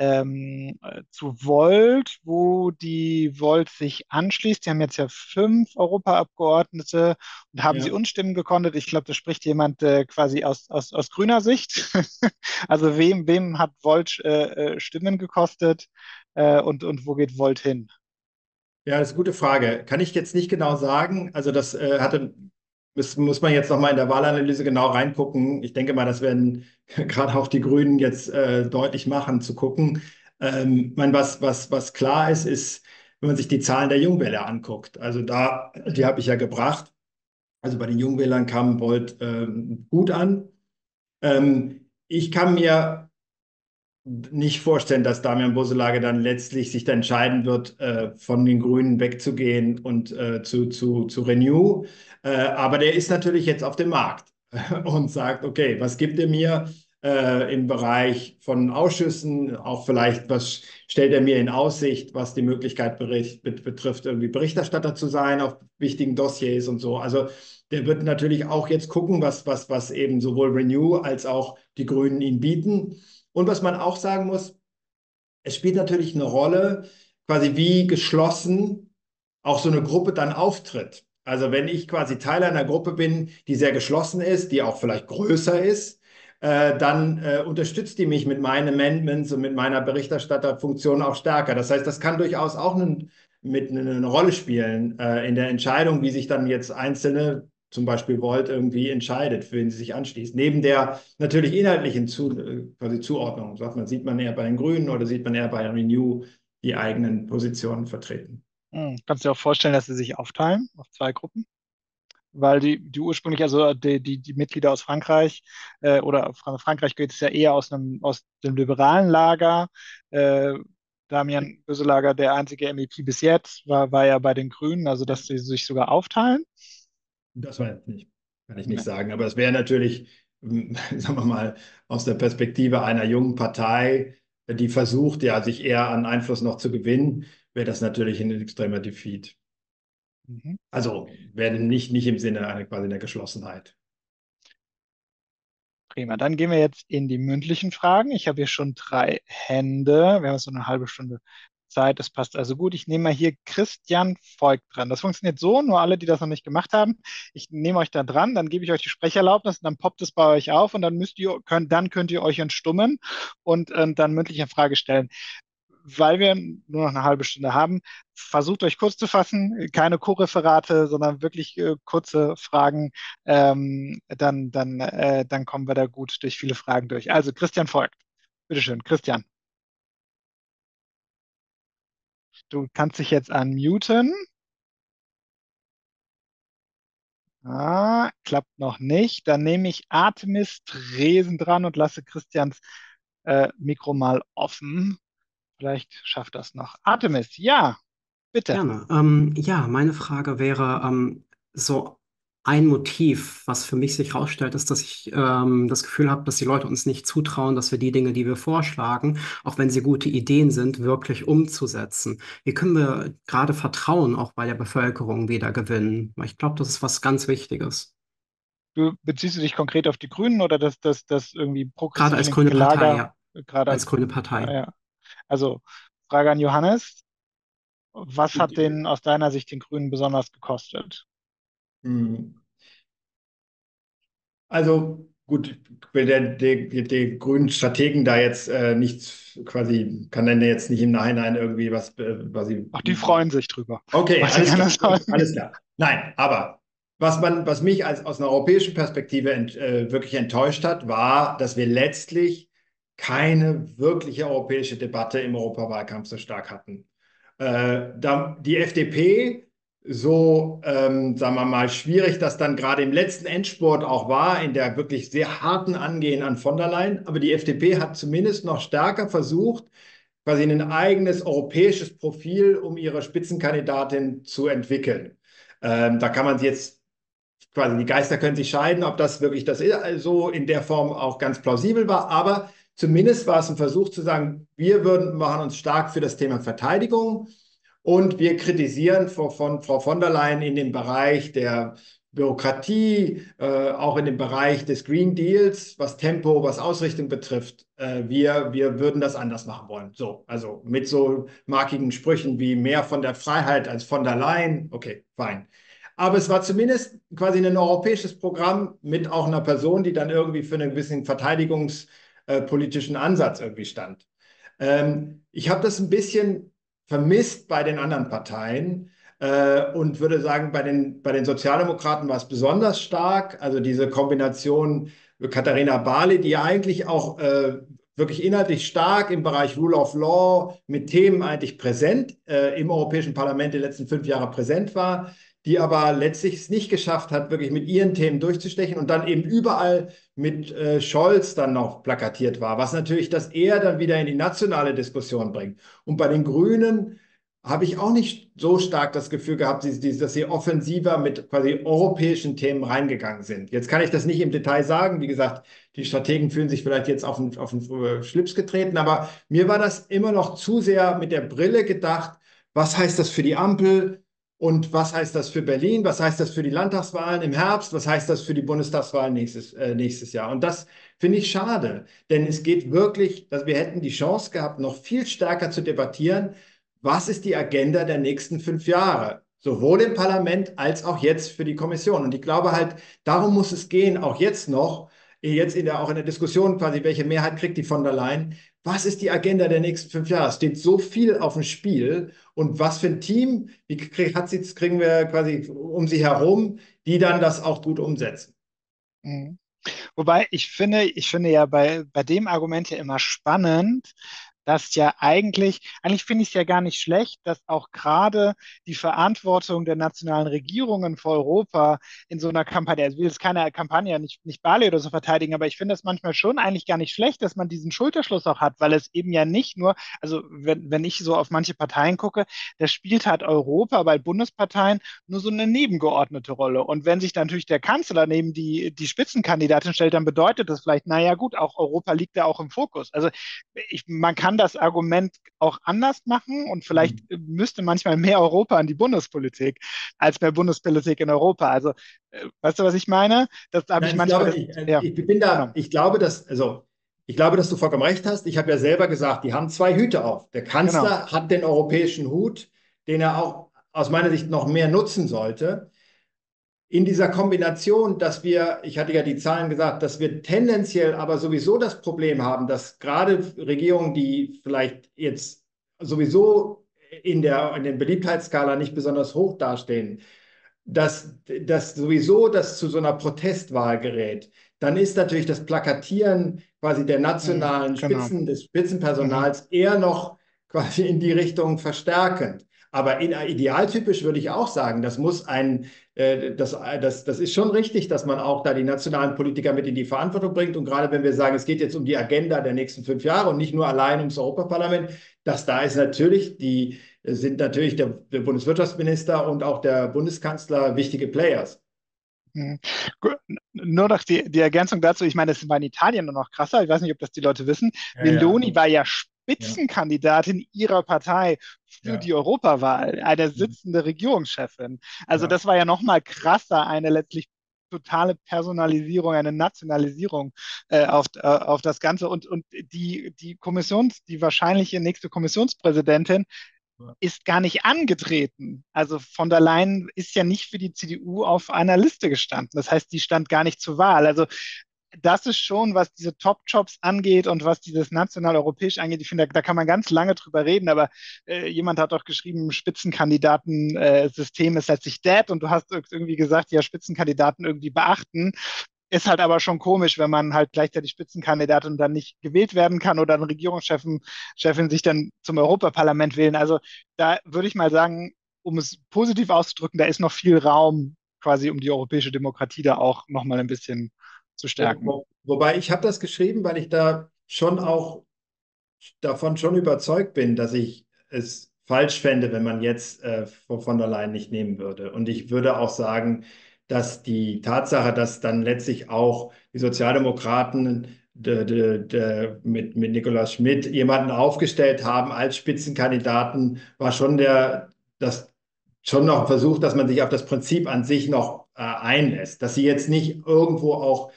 Ähm, zu Volt, wo die Volt sich anschließt. Die haben jetzt ja fünf Europaabgeordnete und haben ja. sie Unstimmen gekontet. Ich glaube, da spricht jemand äh, quasi aus, aus, aus grüner Sicht. Also wem, wem hat Volt äh, Stimmen gekostet äh, und, und wo geht Volt hin? Ja, das ist eine gute Frage. Kann ich jetzt nicht genau sagen. Also das äh, hatte, das muss man jetzt nochmal in der Wahlanalyse genau reingucken. Ich denke mal, das werden gerade auch die Grünen jetzt äh, deutlich machen, zu gucken. Ähm, mein, was, was, was klar ist, ist, wenn man sich die Zahlen der Jungwähler anguckt. Also da, die habe ich ja gebracht. Also bei den Jungwählern kam Volt ähm, gut an. Ähm, ich kann mir nicht vorstellen, dass Damian Boselage dann letztlich sich da entscheiden wird, äh, von den Grünen wegzugehen und äh, zu, zu, zu Renew. Äh, aber der ist natürlich jetzt auf dem Markt und sagt, okay, was gibt er mir äh, im Bereich von Ausschüssen? Auch vielleicht, was stellt er mir in Aussicht, was die Möglichkeit bericht, betrifft, irgendwie Berichterstatter zu sein auf wichtigen Dossiers und so. Also der wird natürlich auch jetzt gucken, was, was, was eben sowohl Renew als auch die Grünen ihm bieten. Und was man auch sagen muss, es spielt natürlich eine Rolle, quasi wie geschlossen auch so eine Gruppe dann auftritt. Also wenn ich quasi Teil einer Gruppe bin, die sehr geschlossen ist, die auch vielleicht größer ist, äh, dann äh, unterstützt die mich mit meinen Amendments und mit meiner Berichterstatterfunktion auch stärker. Das heißt, das kann durchaus auch einen, mit eine Rolle spielen äh, in der Entscheidung, wie sich dann jetzt Einzelne, zum Beispiel Volt, irgendwie entscheidet, für wen sie sich anschließt. Neben der natürlich inhaltlichen Zu quasi Zuordnung. Sagt man, sieht man eher bei den Grünen oder sieht man eher bei Renew die eigenen Positionen vertreten. Mhm. Kannst du dir auch vorstellen, dass sie sich aufteilen auf zwei Gruppen? Weil die, die ursprünglich, also die, die, die Mitglieder aus Frankreich äh, oder Frank Frankreich geht es ja eher aus einem aus dem liberalen Lager. Äh, Damian Böselager, der einzige M E P bis jetzt, war, war ja bei den Grünen, also dass sie sich sogar aufteilen. Das war jetzt nicht, kann ich nicht sagen, aber es wäre natürlich, sagen wir mal, aus der Perspektive einer jungen Partei, die versucht, ja, sich eher an Einfluss noch zu gewinnen, wäre das natürlich ein extremer Defeat. Mhm. Also wäre nicht, nicht im Sinne einer quasi der Geschlossenheit. Prima, dann gehen wir jetzt in die mündlichen Fragen. Ich habe hier schon drei Hände, wir haben so eine halbe Stunde Zeit, es passt also gut. Ich nehme mal hier Christian Volk dran. Das funktioniert so, nur alle, die das noch nicht gemacht haben, ich nehme euch da dran, dann gebe ich euch die Sprecherlaubnis und dann poppt es bei euch auf und dann müsst ihr, könnt, dann könnt ihr euch entstummen und äh, dann mündliche Frage stellen. Weil wir nur noch eine halbe Stunde haben, versucht euch kurz zu fassen, keine Co-Referate, sondern wirklich äh, kurze Fragen, ähm, dann, dann, äh, dann kommen wir da gut durch viele Fragen durch. Also Christian Volk, bitteschön, Christian. Du kannst dich jetzt unmuten. Ah, klappt noch nicht. Dann nehme ich Artemis Dresen dran und lasse Christians äh, Mikro mal offen. Vielleicht schafft das noch. Artemis, ja, bitte. Gerne. Ähm, ja, meine Frage wäre, ähm, so ein Motiv, was für mich sich herausstellt, ist, dass ich ähm, das Gefühl habe, dass die Leute uns nicht zutrauen, dass wir die Dinge, die wir vorschlagen, auch wenn sie gute Ideen sind, wirklich umzusetzen. Wie können wir gerade Vertrauen auch bei der Bevölkerung wieder gewinnen? Ich glaube, das ist was ganz Wichtiges. Du beziehst du dich konkret auf die Grünen oder das, das, das irgendwie progressive Lager? Gerade als grüne Partei, ja. Gerade als, als grüne Partei. Ja, ja. Also, Frage an Johannes. Was hat denn aus deiner Sicht den Grünen besonders gekostet? Also gut, will der, der, der grünen Strategen da jetzt äh, nichts quasi, kann denn jetzt nicht im Nachhinein irgendwie was... Äh, was ich, Ach, die freuen sich drüber. Okay, alles klar, alles klar. Nein, aber was, man, was mich als, aus einer europäischen Perspektive ent, äh, wirklich enttäuscht hat, war, dass wir letztlich keine wirkliche europäische Debatte im Europawahlkampf so stark hatten. Äh, da, die F D P... so, ähm, sagen wir mal, schwierig, dass dann gerade im letzten Endspurt auch war, in der wirklich sehr harten Angehen an von der Leyen. Aber die F D P hat zumindest noch stärker versucht, quasi ein eigenes europäisches Profil um ihre Spitzenkandidatin zu entwickeln. Ähm, da kann man jetzt, quasi die Geister können sich scheiden, ob das wirklich das so in der Form auch ganz plausibel war. Aber zumindest war es ein Versuch zu sagen, wir würden, machen uns stark für das Thema Verteidigung. Und wir kritisieren von, von Frau von der Leyen in dem Bereich der Bürokratie, äh, auch in dem Bereich des Green Deals, was Tempo, was Ausrichtung betrifft. Äh, wir, wir würden das anders machen wollen. So, also mit so markigen Sprüchen wie mehr von der Freiheit als von der Leyen. Okay, fein. Aber es war zumindest quasi ein europäisches Programm mit auch einer Person, die dann irgendwie für einen gewissen verteidigungspolitischen Ansatz irgendwie stand. Ähm, ich habe das ein bisschen... vermisst bei den anderen Parteien äh, und würde sagen, bei den, bei den Sozialdemokraten war es besonders stark. Also diese Kombination Katharina Barley, die ja eigentlich auch äh, wirklich inhaltlich stark im Bereich Rule of Law mit Themen eigentlich präsent, äh, im Europäischen Parlament die letzten fünf Jahre präsent war, die aber letztlich es nicht geschafft hat, wirklich mit ihren Themen durchzustechen und dann eben überall mit äh, Scholz dann noch plakatiert war, was natürlich das eher dann wieder in die nationale Diskussion bringt. Und bei den Grünen habe ich auch nicht so stark das Gefühl gehabt, dass sie offensiver mit quasi europäischen Themen reingegangen sind. Jetzt kann ich das nicht im Detail sagen. Wie gesagt, die Strategen fühlen sich vielleicht jetzt auf den, auf den Schlips getreten, aber mir war das immer noch zu sehr mit der Brille gedacht, was heißt das für die Ampel und was heißt das für Berlin, was heißt das für die Landtagswahlen im Herbst, was heißt das für die Bundestagswahlen nächstes, äh, nächstes Jahr. Und das finde ich schade, denn es geht wirklich, dass wir hätten die Chance gehabt, noch viel stärker zu debattieren, was ist die Agenda der nächsten fünf Jahre, sowohl im Parlament als auch jetzt für die Kommission. Und ich glaube halt, darum muss es gehen, auch jetzt noch, jetzt in der, auch in der Diskussion quasi, welche Mehrheit kriegt die von der Leyen, was ist die Agenda der nächsten fünf Jahre? Es steht so viel auf dem Spiel und was für ein Team, wie krieg, hat sie, kriegen wir quasi um sie herum, die dann das auch gut umsetzen. Mhm. Wobei ich finde, ich finde ja bei, bei dem Argument ja immer spannend, dass ja eigentlich, eigentlich finde ich es ja gar nicht schlecht, dass auch gerade die Verantwortung der nationalen Regierungen für Europa in so einer Kampagne, also ich will jetzt keine Kampagne, nicht, nicht Barley oder so verteidigen, aber ich finde das manchmal schon eigentlich gar nicht schlecht, dass man diesen Schulterschluss auch hat, weil es eben ja nicht nur, also wenn, wenn ich so auf manche Parteien gucke, da spielt halt Europa bei Bundesparteien nur so eine nebengeordnete Rolle. Und wenn sich dann natürlich der Kanzler neben die, die Spitzenkandidatin stellt, dann bedeutet das vielleicht, naja gut, auch Europa liegt da auch im Fokus. Also ich, man kann das Argument auch anders machen und vielleicht müsste manchmal mehr Europa in die Bundespolitik als mehr Bundespolitik in Europa. Also, weißt du, was ich meine? Das habe ich manchmal. Ich, das, ich, ja. ich bin da, ich glaube, dass, also, ich glaube, dass du vollkommen recht hast. Ich habe ja selber gesagt, die haben zwei Hüte auf. Der Kanzler genau. hat den europäischen Hut, den er auch aus meiner Sicht noch mehr nutzen sollte. In dieser Kombination, dass wir, ich hatte ja die Zahlen gesagt, dass wir tendenziell aber sowieso das Problem haben, dass gerade Regierungen, die vielleicht jetzt sowieso in der, in den Beliebtheitsskala nicht besonders hoch dastehen, dass, dass sowieso das zu so einer Protestwahl gerät, dann ist natürlich das Plakatieren quasi der nationalen mhm, genau. Spitzen, des Spitzenpersonals mhm. eher noch quasi in die Richtung verstärkend. Aber in, idealtypisch würde ich auch sagen, das muss ein, äh, das, das, das ist schon richtig, dass man auch da die nationalen Politiker mit in die Verantwortung bringt. Und gerade wenn wir sagen, es geht jetzt um die Agenda der nächsten fünf Jahre und nicht nur allein ums Europaparlament, dass da ist natürlich die, sind natürlich der, der Bundeswirtschaftsminister und auch der Bundeskanzler wichtige Players. Nur noch die, die Ergänzung dazu, ich meine, das war in Italien nur noch krasser, ich weiß nicht, ob das die Leute wissen. Ja, Meloni ja. war ja Spitzenkandidatin ihrer Partei für ja. die Europawahl, eine sitzende Regierungschefin. Also ja. das war ja noch mal krasser, eine letztlich totale Personalisierung, eine Nationalisierung äh, auf, äh, auf das Ganze. Und, und die, die Kommissions, die wahrscheinliche nächste Kommissionspräsidentin ja. ist gar nicht angetreten. Also von der Leyen ist ja nicht für die C D U auf einer Liste gestanden. Das heißt, die stand gar nicht zur Wahl. Also das ist schon, was diese Top-Jobs angeht und was dieses national-europäisch angeht. Ich finde, da, da kann man ganz lange drüber reden, aber äh, jemand hat doch geschrieben, Spitzenkandidatensystem ist letztlich dead und du hast irgendwie gesagt, ja, Spitzenkandidaten irgendwie beachten. Ist halt aber schon komisch, wenn man halt gleichzeitig Spitzenkandidatin dann nicht gewählt werden kann oder einen Regierungschefin Chefin sich dann zum Europaparlament wählen. Also da würde ich mal sagen, um es positiv auszudrücken, da ist noch viel Raum quasi, um die europäische Demokratie da auch nochmal ein bisschen zu stärken. Wo, wobei ich habe das geschrieben, weil ich da schon auch davon schon überzeugt bin, dass ich es falsch fände, wenn man jetzt äh, von der Leyen nicht nehmen würde. Und ich würde auch sagen, dass die Tatsache, dass dann letztlich auch die Sozialdemokraten de, de, de, mit, mit Nicolas Schmidt jemanden aufgestellt haben als Spitzenkandidaten, war schon der, das schon noch Versuch, dass man sich auf das Prinzip an sich noch äh, einlässt, dass sie jetzt nicht irgendwo auch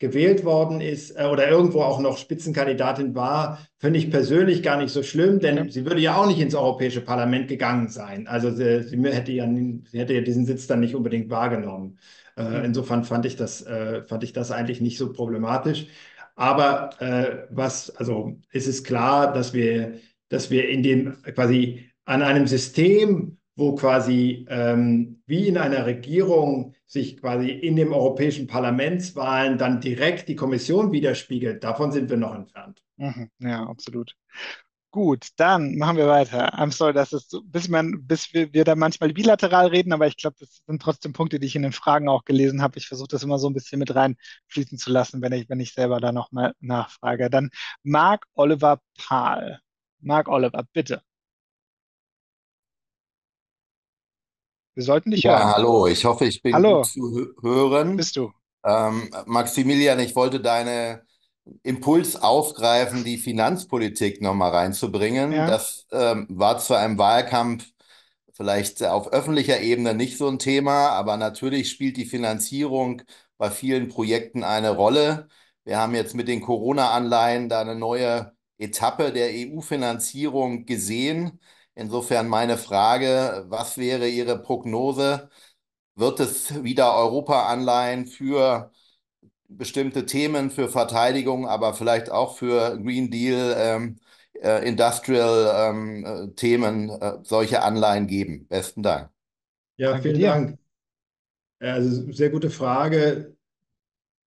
gewählt worden ist äh, oder irgendwo auch noch Spitzenkandidatin war, finde ich persönlich gar nicht so schlimm, denn ja. sie würde ja auch nicht ins Europäische Parlament gegangen sein. Also sie, sie, hätte, ja, sie hätte ja diesen Sitz dann nicht unbedingt wahrgenommen. Äh, mhm. Insofern fand ich, das, äh, fand ich das eigentlich nicht so problematisch. Aber äh, was, also es ist klar, dass wir, dass wir in dem quasi an einem System, wo quasi ähm, wie in einer Regierung sich quasi in den europäischen Parlamentswahlen dann direkt die Kommission widerspiegelt, davon sind wir noch entfernt. Mhm, ja, absolut. Gut, dann machen wir weiter. I'm sorry, das ist so, bis, man, bis wir, wir da manchmal bilateral reden, aber ich glaube, das sind trotzdem Punkte, die ich in den Fragen auch gelesen habe. Ich versuche das immer so ein bisschen mit reinfließen zu lassen, wenn ich, wenn ich selber da nochmal nachfrage. Dann Mark Oliver Pahl. Mark Oliver, bitte. Wir sollten dich hören. Ja, hallo, ich hoffe, ich bin hallo. Gut zu hören. Bist du? Ähm, Maximilian, ich wollte deine Impuls aufgreifen, die Finanzpolitik nochmal reinzubringen. Ja. Das ähm, war zwar im Wahlkampf vielleicht auf öffentlicher Ebene nicht so ein Thema, aber natürlich spielt die Finanzierung bei vielen Projekten eine Rolle. Wir haben jetzt mit den Corona-Anleihen da eine neue Etappe der E U-Finanzierung gesehen. Insofern meine Frage, was wäre Ihre Prognose? Wird es wieder Europa-Anleihen für bestimmte Themen, für Verteidigung, aber vielleicht auch für Green Deal, ähm, äh, Industrial ähm, Themen, äh, solche Anleihen geben? Besten Dank. Ja, Danke vielen dir. Dank. Also sehr gute Frage.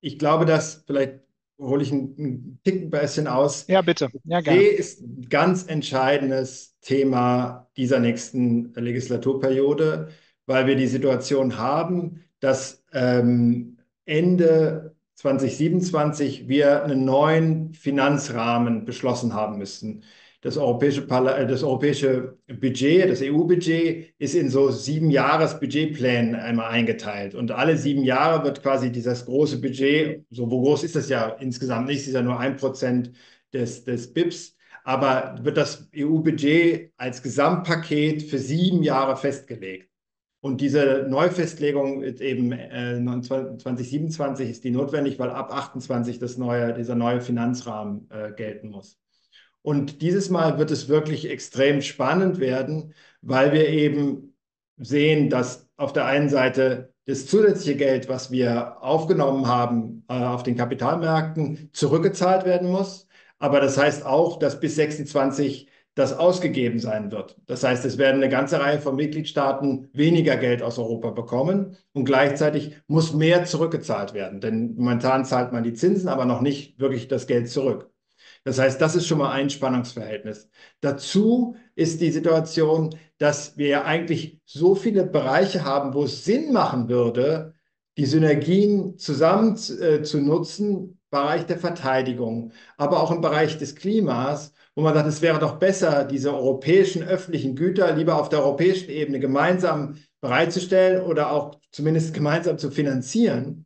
Ich glaube, dass, vielleicht hole ich ein, ein Ticken bisschen aus. Ja, bitte. Ja, gerne. E ist ein ganz entscheidendes Thema dieser nächsten Legislaturperiode, weil wir die Situation haben, dass ähm, Ende zweitausendsiebenundzwanzig wir einen neuen Finanzrahmen beschlossen haben müssen. Das europäische, das europäische Budget, das E U-Budget ist in so sieben Jahres-Budgetplänen einmal eingeteilt. Und alle sieben Jahre wird quasi dieses große Budget, so wo groß ist das ja insgesamt nicht, es ist ja nur ein Prozent des, des B I Ps, aber wird das E U-Budget als Gesamtpaket für sieben Jahre festgelegt. Und diese Neufestlegung ist eben äh, zweitausendsiebenundzwanzig ist die notwendig, weil ab achtundzwanzig das neue, dieser neue Finanzrahmen äh, gelten muss. Und dieses Mal wird es wirklich extrem spannend werden, weil wir eben sehen, dass auf der einen Seite das zusätzliche Geld, was wir aufgenommen haben äh, auf den Kapitalmärkten, zurückgezahlt werden muss. Aber das heißt auch, dass bis sechsundzwanzig das ausgegeben sein wird. Das heißt, es werden eine ganze Reihe von Mitgliedstaaten weniger Geld aus Europa bekommen und gleichzeitig muss mehr zurückgezahlt werden. Denn momentan zahlt man die Zinsen, aber noch nicht wirklich das Geld zurück. Das heißt, das ist schon mal ein Spannungsverhältnis. Dazu ist die Situation, dass wir ja eigentlich so viele Bereiche haben, wo es Sinn machen würde, die Synergien zusammen äh, zu nutzen, Bereich der Verteidigung, aber auch im Bereich des Klimas, wo man sagt, es wäre doch besser, diese europäischen öffentlichen Güter lieber auf der europäischen Ebene gemeinsam bereitzustellen oder auch zumindest gemeinsam zu finanzieren.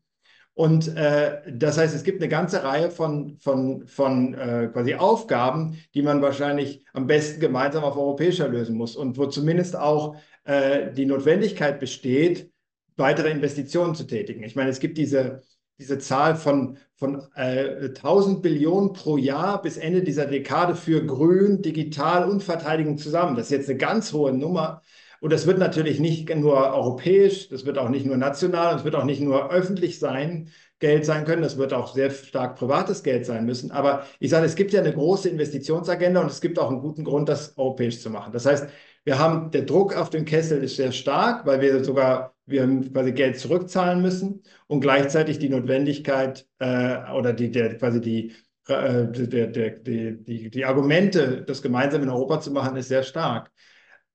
Und äh, das heißt, es gibt eine ganze Reihe von, von, von äh, quasi Aufgaben, die man wahrscheinlich am besten gemeinsam auf europäischer lösen muss und wo zumindest auch äh, die Notwendigkeit besteht, weitere Investitionen zu tätigen. Ich meine, es gibt diese... diese Zahl von, von äh, tausend Billionen pro Jahr bis Ende dieser Dekade für Grün, Digital und Verteidigung zusammen. Das ist jetzt eine ganz hohe Nummer. Und das wird natürlich nicht nur europäisch, das wird auch nicht nur national, das wird auch nicht nur öffentlich sein, Geld sein können, das wird auch sehr stark privates Geld sein müssen. Aber ich sage, es gibt ja eine große Investitionsagenda und es gibt auch einen guten Grund, das europäisch zu machen. Das heißt, wir haben, der Druck auf den Kessel ist sehr stark, weil wir sogar wir quasi Geld zurückzahlen müssen und gleichzeitig die Notwendigkeit äh, oder die, der, quasi die, äh, der, der, die, die, die Argumente, das gemeinsam in Europa zu machen, ist sehr stark.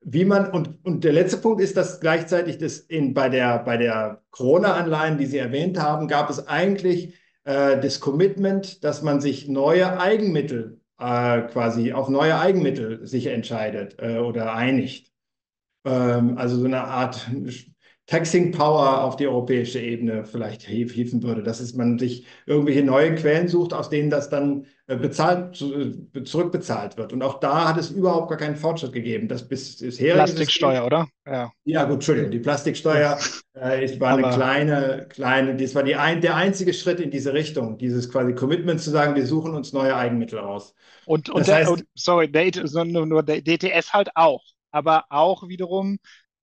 Wie man, und, und der letzte Punkt ist, dass gleichzeitig das in, bei der, bei der Corona-Anleihen, die Sie erwähnt haben, gab es eigentlich äh, das Commitment, dass man sich neue Eigenmittel äh, quasi auf neue Eigenmittel sich entscheidet äh, oder einigt. Ähm, also so eine Art Taxing Power auf die europäische Ebene vielleicht helfen würde, dass es man sich irgendwelche neue Quellen sucht, aus denen das dann bezahlt, zurückbezahlt wird. Und auch da hat es überhaupt gar keinen Fortschritt gegeben. Das bis, bisher Plastiksteuer, ist, oder? Ja. ja, gut, Entschuldigung. Die Plastiksteuer äh, ist, war Aber eine kleine, kleine, das war die ein, der einzige Schritt in diese Richtung, dieses quasi Commitment zu sagen, wir suchen uns neue Eigenmittel raus. Und, und, das der, heißt, und sorry, nur der D T S halt auch. Aber auch wiederum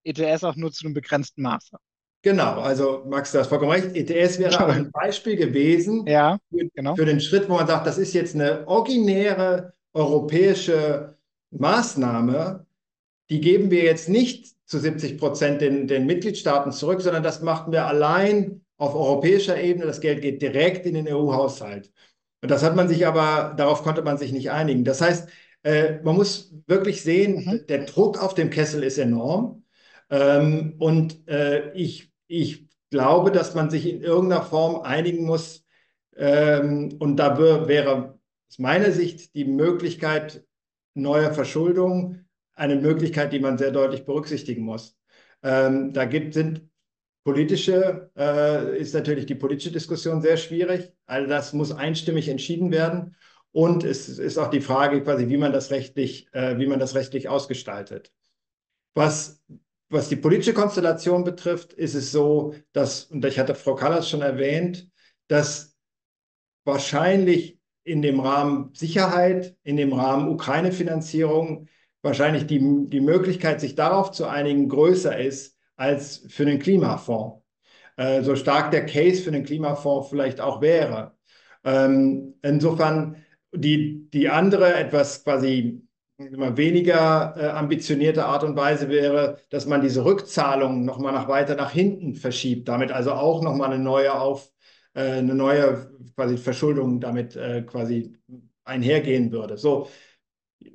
E T S auch nur zu einem begrenzten Maße. Genau, also Max, du hast vollkommen recht. E T S wäre aber ein Beispiel gewesen ja, für, genau. für den Schritt, wo man sagt, das ist jetzt eine originäre europäische Maßnahme, die geben wir jetzt nicht zu siebzig Prozent den, den Mitgliedstaaten zurück, sondern das machen wir allein auf europäischer Ebene. Das Geld geht direkt in den E U-Haushalt. Und das hat man sich aber, darauf konnte man sich nicht einigen. Das heißt, äh, man muss wirklich sehen, mhm. der Druck auf dem Kessel ist enorm. Ähm, und äh, ich, ich glaube, dass man sich in irgendeiner Form einigen muss. Ähm, und da wäre aus meiner Sicht die Möglichkeit neuer Verschuldung eine Möglichkeit, die man sehr deutlich berücksichtigen muss. Ähm, da gibt, sind politische, äh, ist natürlich die politische Diskussion sehr schwierig. Also das muss einstimmig entschieden werden. Und es ist auch die Frage, quasi, wie man das rechtlich, äh, wie man das rechtlich ausgestaltet. Was, was die politische Konstellation betrifft, ist es so, dass, und ich hatte Frau Kallas schon erwähnt, dass wahrscheinlich in dem Rahmen Sicherheit, in dem Rahmen Ukraine-Finanzierung, wahrscheinlich die, die Möglichkeit, sich darauf zu einigen, größer ist als für einen Klimafonds. Äh, so stark der Case für einen Klimafonds vielleicht auch wäre. Ähm, insofern die, die andere, etwas quasi immer weniger äh, ambitionierte Art und Weise wäre, dass man diese Rückzahlungen nochmal nach weiter nach hinten verschiebt, damit also auch nochmal eine neue auf äh, eine neue quasi Verschuldung damit äh, quasi einhergehen würde. So,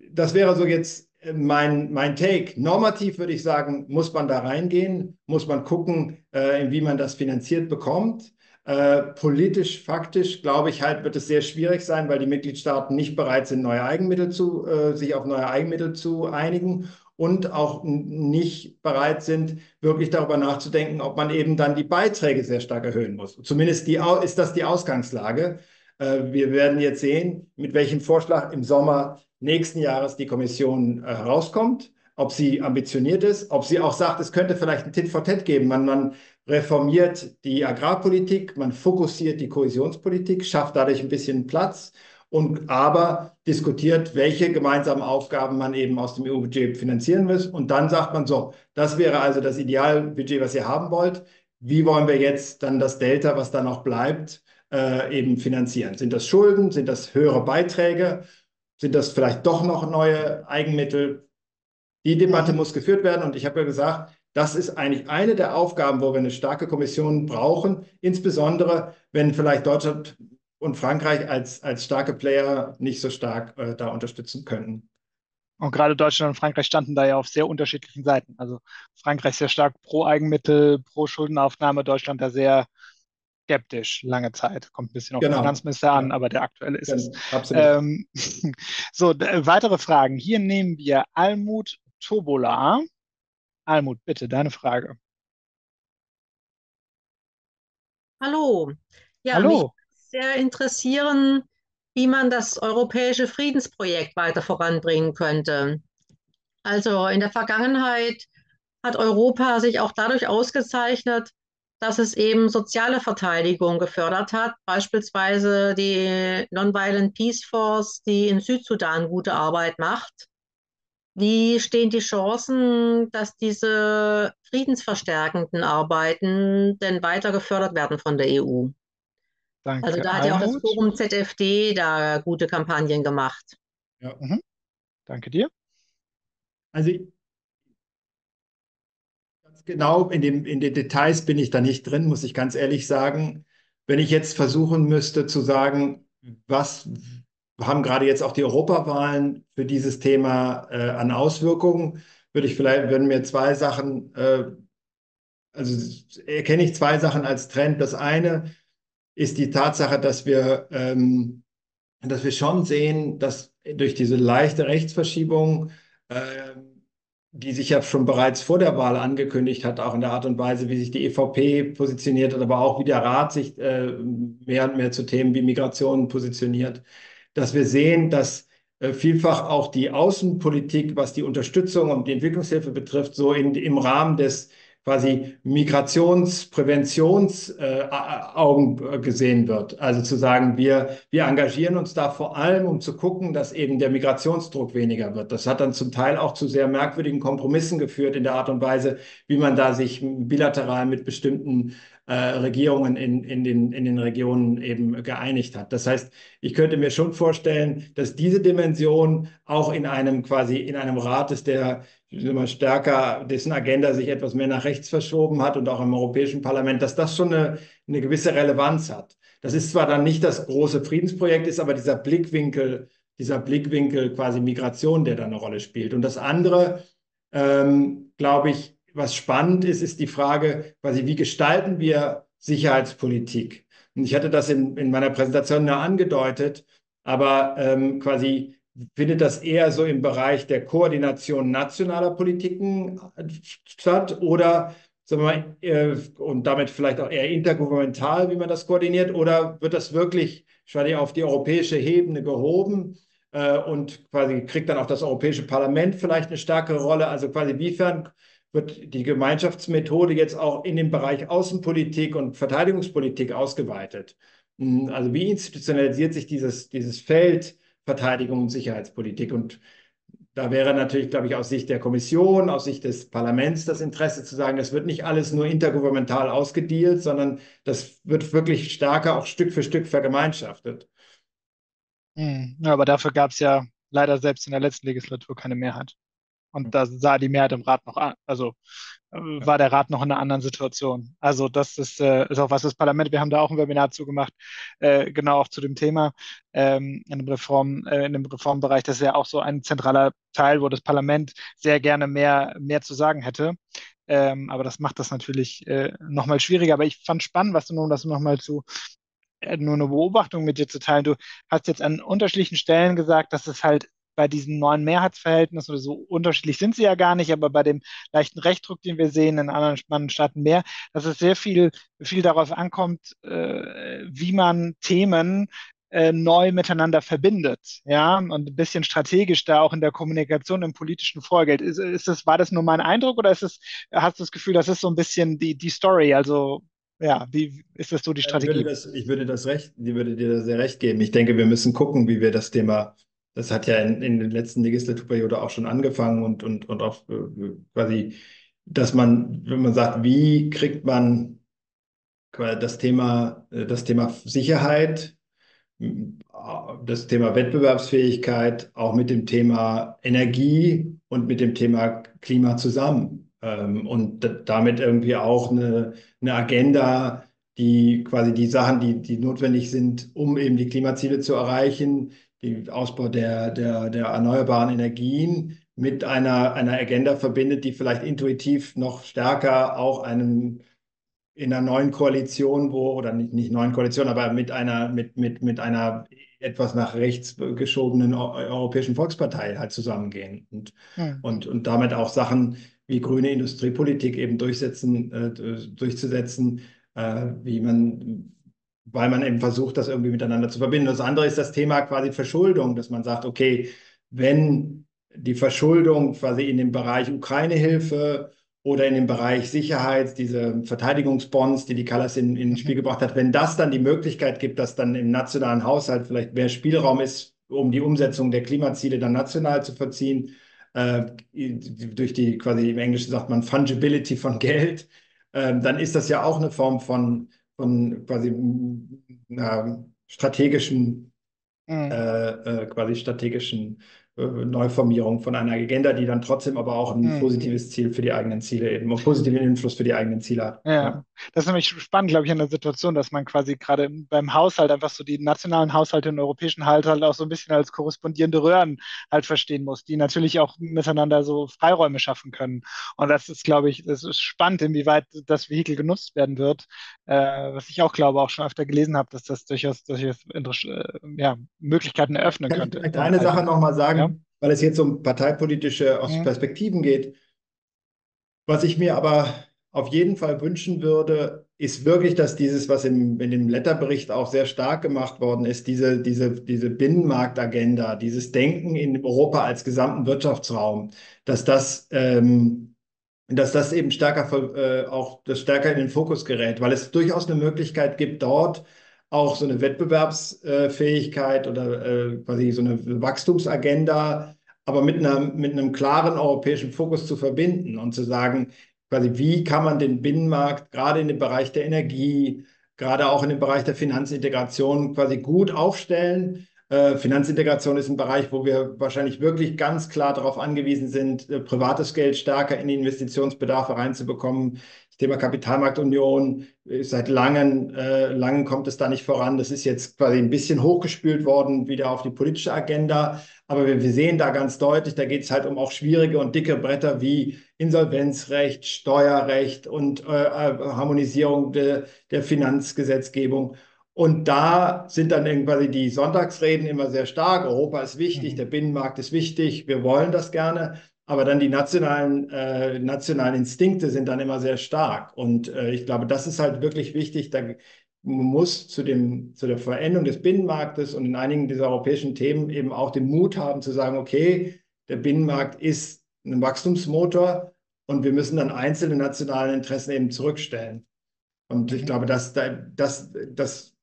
das wäre so jetzt Mein, mein Take. Normativ würde ich sagen, muss man da reingehen, muss man gucken, äh, wie man das finanziert bekommt. Äh, politisch, faktisch, glaube ich, halt wird es sehr schwierig sein, weil die Mitgliedstaaten nicht bereit sind, neue Eigenmittel zu, äh, sich auf neue Eigenmittel zu einigen und auch nicht bereit sind, wirklich darüber nachzudenken, ob man eben dann die Beiträge sehr stark erhöhen muss. Zumindest die, ist das die Ausgangslage. Äh, wir werden jetzt sehen, mit welchem Vorschlag im Sommer nächsten Jahres die Kommission äh, herauskommt, ob sie ambitioniert ist, ob sie auch sagt, es könnte vielleicht ein Tit-for-Tat geben. Man, man reformiert die Agrarpolitik, man fokussiert die Kohäsionspolitik, schafft dadurch ein bisschen Platz und aber diskutiert, welche gemeinsamen Aufgaben man eben aus dem E U-Budget finanzieren muss. Und dann sagt man so, das wäre also das Idealbudget, was ihr haben wollt. Wie wollen wir jetzt dann das Delta, was da noch bleibt, äh, eben finanzieren? Sind das Schulden? Sind das höhere Beiträge? Sind das vielleicht doch noch neue Eigenmittel? Die Debatte muss geführt werden. Und ich habe ja gesagt, das ist eigentlich eine der Aufgaben, wo wir eine starke Kommission brauchen, insbesondere wenn vielleicht Deutschland und Frankreich als, als starke Player nicht so stark äh, da unterstützen können. Und gerade Deutschland und Frankreich standen da ja auf sehr unterschiedlichen Seiten. Also Frankreich sehr stark pro Eigenmittel, pro Schuldenaufnahme, Deutschland da sehr skeptisch, lange Zeit. Kommt ein bisschen auf genau. den Finanzminister an, aber der aktuelle ist genau. es. Absolut. Ähm, so, weitere Fragen. Hier nehmen wir Almut Tobola. Almut, bitte, deine Frage. Hallo. Ja, Hallo. Mich würde sehr interessieren, wie man das europäische Friedensprojekt weiter voranbringen könnte. Also in der Vergangenheit hat Europa sich auch dadurch ausgezeichnet, dass es eben soziale Verteidigung gefördert hat, beispielsweise die Nonviolent Peace Force, die in Südsudan gute Arbeit macht. Wie stehen die Chancen, dass diese friedensverstärkenden Arbeiten denn weiter gefördert werden von der E U? Danke, also da hat ja auch das Forum Z F D da gute Kampagnen gemacht. Ja. Mhm. Danke dir. Also genau, in, dem, in den Details bin ich da nicht drin, muss ich ganz ehrlich sagen. Wenn ich jetzt versuchen müsste zu sagen, was haben gerade jetzt auch die Europawahlen für dieses Thema äh, an Auswirkungen, würde ich vielleicht, würden mir zwei Sachen, äh, also erkenne ich zwei Sachen als Trend. Das eine ist die Tatsache, dass wir, ähm, dass wir schon sehen, dass durch diese leichte Rechtsverschiebung äh, die sich ja schon bereits vor der Wahl angekündigt hat, auch in der Art und Weise, wie sich die E V P positioniert hat, aber auch wie der Rat sich äh, mehr und mehr zu Themen wie Migration positioniert, dass wir sehen, dass äh, vielfach auch die Außenpolitik, was die Unterstützung und die Entwicklungshilfe betrifft, so in, im Rahmen des quasi Migrationspräventionsaugen äh, gesehen wird. Also zu sagen, wir, wir engagieren uns da vor allem, um zu gucken, dass eben der Migrationsdruck weniger wird. Das hat dann zum Teil auch zu sehr merkwürdigen Kompromissen geführt in der Art und Weise, wie man da sich bilateral mit bestimmten äh, Regierungen in, in, den, in den Regionen eben geeinigt hat. Das heißt, ich könnte mir schon vorstellen, dass diese Dimension auch in einem quasi in einem Rat ist, der immer stärker, dessen Agenda sich etwas mehr nach rechts verschoben hat und auch im Europäischen Parlament, dass das schon eine, eine gewisse Relevanz hat. Das ist zwar dann nicht das große Friedensprojekt, ist aber dieser Blickwinkel, dieser Blickwinkel quasi Migration, der da eine Rolle spielt. Und das andere, ähm, glaube ich, was spannend ist, ist die Frage, quasi, wie gestalten wir Sicherheitspolitik? Und ich hatte das in, in meiner Präsentation nur angedeutet, aber ähm, quasi findet das eher so im Bereich der Koordination nationaler Politiken statt oder, sagen wir mal, äh, und damit vielleicht auch eher intergouvernemental, wie man das koordiniert, oder wird das wirklich wahrscheinlich auf die europäische Ebene gehoben äh, und quasi kriegt dann auch das Europäische Parlament vielleicht eine stärkere Rolle? Also quasi inwiefern wird die Gemeinschaftsmethode jetzt auch in den Bereich Außenpolitik und Verteidigungspolitik ausgeweitet? Also wie institutionalisiert sich dieses, dieses Feld Verteidigung und Sicherheitspolitik? Und da wäre natürlich, glaube ich, aus Sicht der Kommission, aus Sicht des Parlaments das Interesse zu sagen, das wird nicht alles nur intergouvernemental ausgedealt, sondern das wird wirklich stärker auch Stück für Stück vergemeinschaftet. Mhm. Ja, aber dafür gab es ja leider selbst in der letzten Legislatur keine Mehrheit. Und da sah die Mehrheit im Rat noch an, also äh, war der Rat noch in einer anderen Situation. Also das ist, äh, ist auch was das Parlament, wir haben da auch ein Webinar zugemacht, äh, genau auch zu dem Thema ähm, in, dem Reform, äh, in dem Reformbereich. Das ist ja auch so ein zentraler Teil, wo das Parlament sehr gerne mehr, mehr zu sagen hätte. Ähm, aber das macht das natürlich äh, nochmal schwieriger. Aber ich fand spannend, was du nun das nochmal zu... nur eine Beobachtung mit dir zu teilen. Du hast jetzt an unterschiedlichen Stellen gesagt, dass es halt bei diesen neuen Mehrheitsverhältnissen oder so unterschiedlich sind sie ja gar nicht, aber bei dem leichten Rechtsdruck, den wir sehen in anderen Staaten mehr, dass es sehr viel, viel darauf ankommt, äh, wie man Themen äh, neu miteinander verbindet, ja, und ein bisschen strategisch da auch in der Kommunikation, im politischen Vorgeld. Ist, ist das, war das nur mein Eindruck oder ist es, hast du das Gefühl, das ist so ein bisschen die, die Story, also ja, wie ist das so die Strategie? Ich würde, das, ich würde, das recht, ich würde dir da sehr recht geben. Ich denke, wir müssen gucken, wie wir das Thema, das hat ja in, in der letzten Legislaturperiode auch schon angefangen und, und, und auch quasi, dass man, wenn man sagt, wie kriegt man das Thema, das Thema Sicherheit, das Thema Wettbewerbsfähigkeit auch mit dem Thema Energie und mit dem Thema Klima zusammen? Und damit irgendwie auch eine, eine Agenda, die quasi die Sachen, die, die notwendig sind, um eben die Klimaziele zu erreichen, den Ausbau der, der, der erneuerbaren Energien mit einer, einer Agenda verbindet, die vielleicht intuitiv noch stärker auch einem in einer neuen Koalition, wo, oder nicht, nicht neuen Koalition, aber mit einer, mit, mit, mit einer etwas nach rechts geschobenen Europäischen Volkspartei halt zusammengehen und, ja. und, und damit auch Sachen wie grüne Industriepolitik eben durchsetzen, äh, durchzusetzen, äh, wie man, weil man eben versucht, das irgendwie miteinander zu verbinden. Das andere ist das Thema quasi Verschuldung, dass man sagt, okay, wenn die Verschuldung quasi in dem Bereich Ukraine-Hilfe oder in dem Bereich Sicherheit, diese Verteidigungsbonds, die die Kallas in, in ins Spiel gebracht hat, wenn das dann die Möglichkeit gibt, dass dann im nationalen Haushalt vielleicht mehr Spielraum ist, um die Umsetzung der Klimaziele dann national zu vollziehen, äh, durch die quasi, im Englischen sagt man Fungibility von Geld, äh, dann ist das ja auch eine Form von, von quasi einer strategischen, mhm. äh, äh, quasi strategischen Neuformierung von einer Agenda, die dann trotzdem aber auch ein mhm. positives Ziel für die eigenen Ziele eben, einen positiven Einfluss für die eigenen Ziele hat. Ja. Ja. Das ist nämlich spannend, glaube ich, in der Situation, dass man quasi gerade beim Haushalt einfach so die nationalen Haushalte und den europäischen Haushalt auch so ein bisschen als korrespondierende Röhren halt verstehen muss, die natürlich auch miteinander so Freiräume schaffen können. Und das ist, glaube ich, das ist spannend, inwieweit das Vehikel genutzt werden wird, äh, was ich auch glaube, auch schon öfter gelesen habe, dass das durchaus, durchaus äh, ja, Möglichkeiten eröffnen Kann könnte. Ich vielleicht eine also, Sache nochmal sagen, ja? Weil es jetzt um parteipolitische aus ja. Perspektiven geht. Was ich mir aber auf jeden Fall wünschen würde, ist wirklich, dass dieses, was im, in dem Letterbericht auch sehr stark gemacht worden ist, diese, diese, diese Binnenmarktagenda, dieses Denken in Europa als gesamten Wirtschaftsraum, dass das, ähm, dass das eben stärker, äh, auch das stärker in den Fokus gerät, weil es durchaus eine Möglichkeit gibt, dort auch so eine Wettbewerbsfähigkeit oder äh, quasi so eine Wachstumsagenda, aber mit einer, mit einem klaren europäischen Fokus zu verbinden und zu sagen, quasi wie kann man den Binnenmarkt gerade in dem Bereich der Energie, gerade auch in dem Bereich der Finanzintegration quasi gut aufstellen, Äh, Finanzintegration ist ein Bereich, wo wir wahrscheinlich wirklich ganz klar darauf angewiesen sind, äh, privates Geld stärker in die Investitionsbedarfe reinzubekommen. Das Thema Kapitalmarktunion, äh, seit langem, äh, langem kommt es da nicht voran. Das ist jetzt quasi ein bisschen hochgespült worden, wieder auf die politische Agenda. Aber wir, wir sehen da ganz deutlich, da geht es halt um auch schwierige und dicke Bretter wie Insolvenzrecht, Steuerrecht und äh, Harmonisierung de, der Finanzgesetzgebung. Und da sind dann quasi die Sonntagsreden immer sehr stark. Europa ist wichtig, mhm. der Binnenmarkt ist wichtig, wir wollen das gerne. Aber dann die nationalen, äh, nationalen Instinkte sind dann immer sehr stark. Und äh, ich glaube, das ist halt wirklich wichtig. Da muss zu, dem, zu der Veränderung des Binnenmarktes und in einigen dieser europäischen Themen eben auch den Mut haben zu sagen, okay, der Binnenmarkt ist ein Wachstumsmotor und wir müssen dann einzelne nationale Interessen eben zurückstellen. Und ich glaube, dass das, das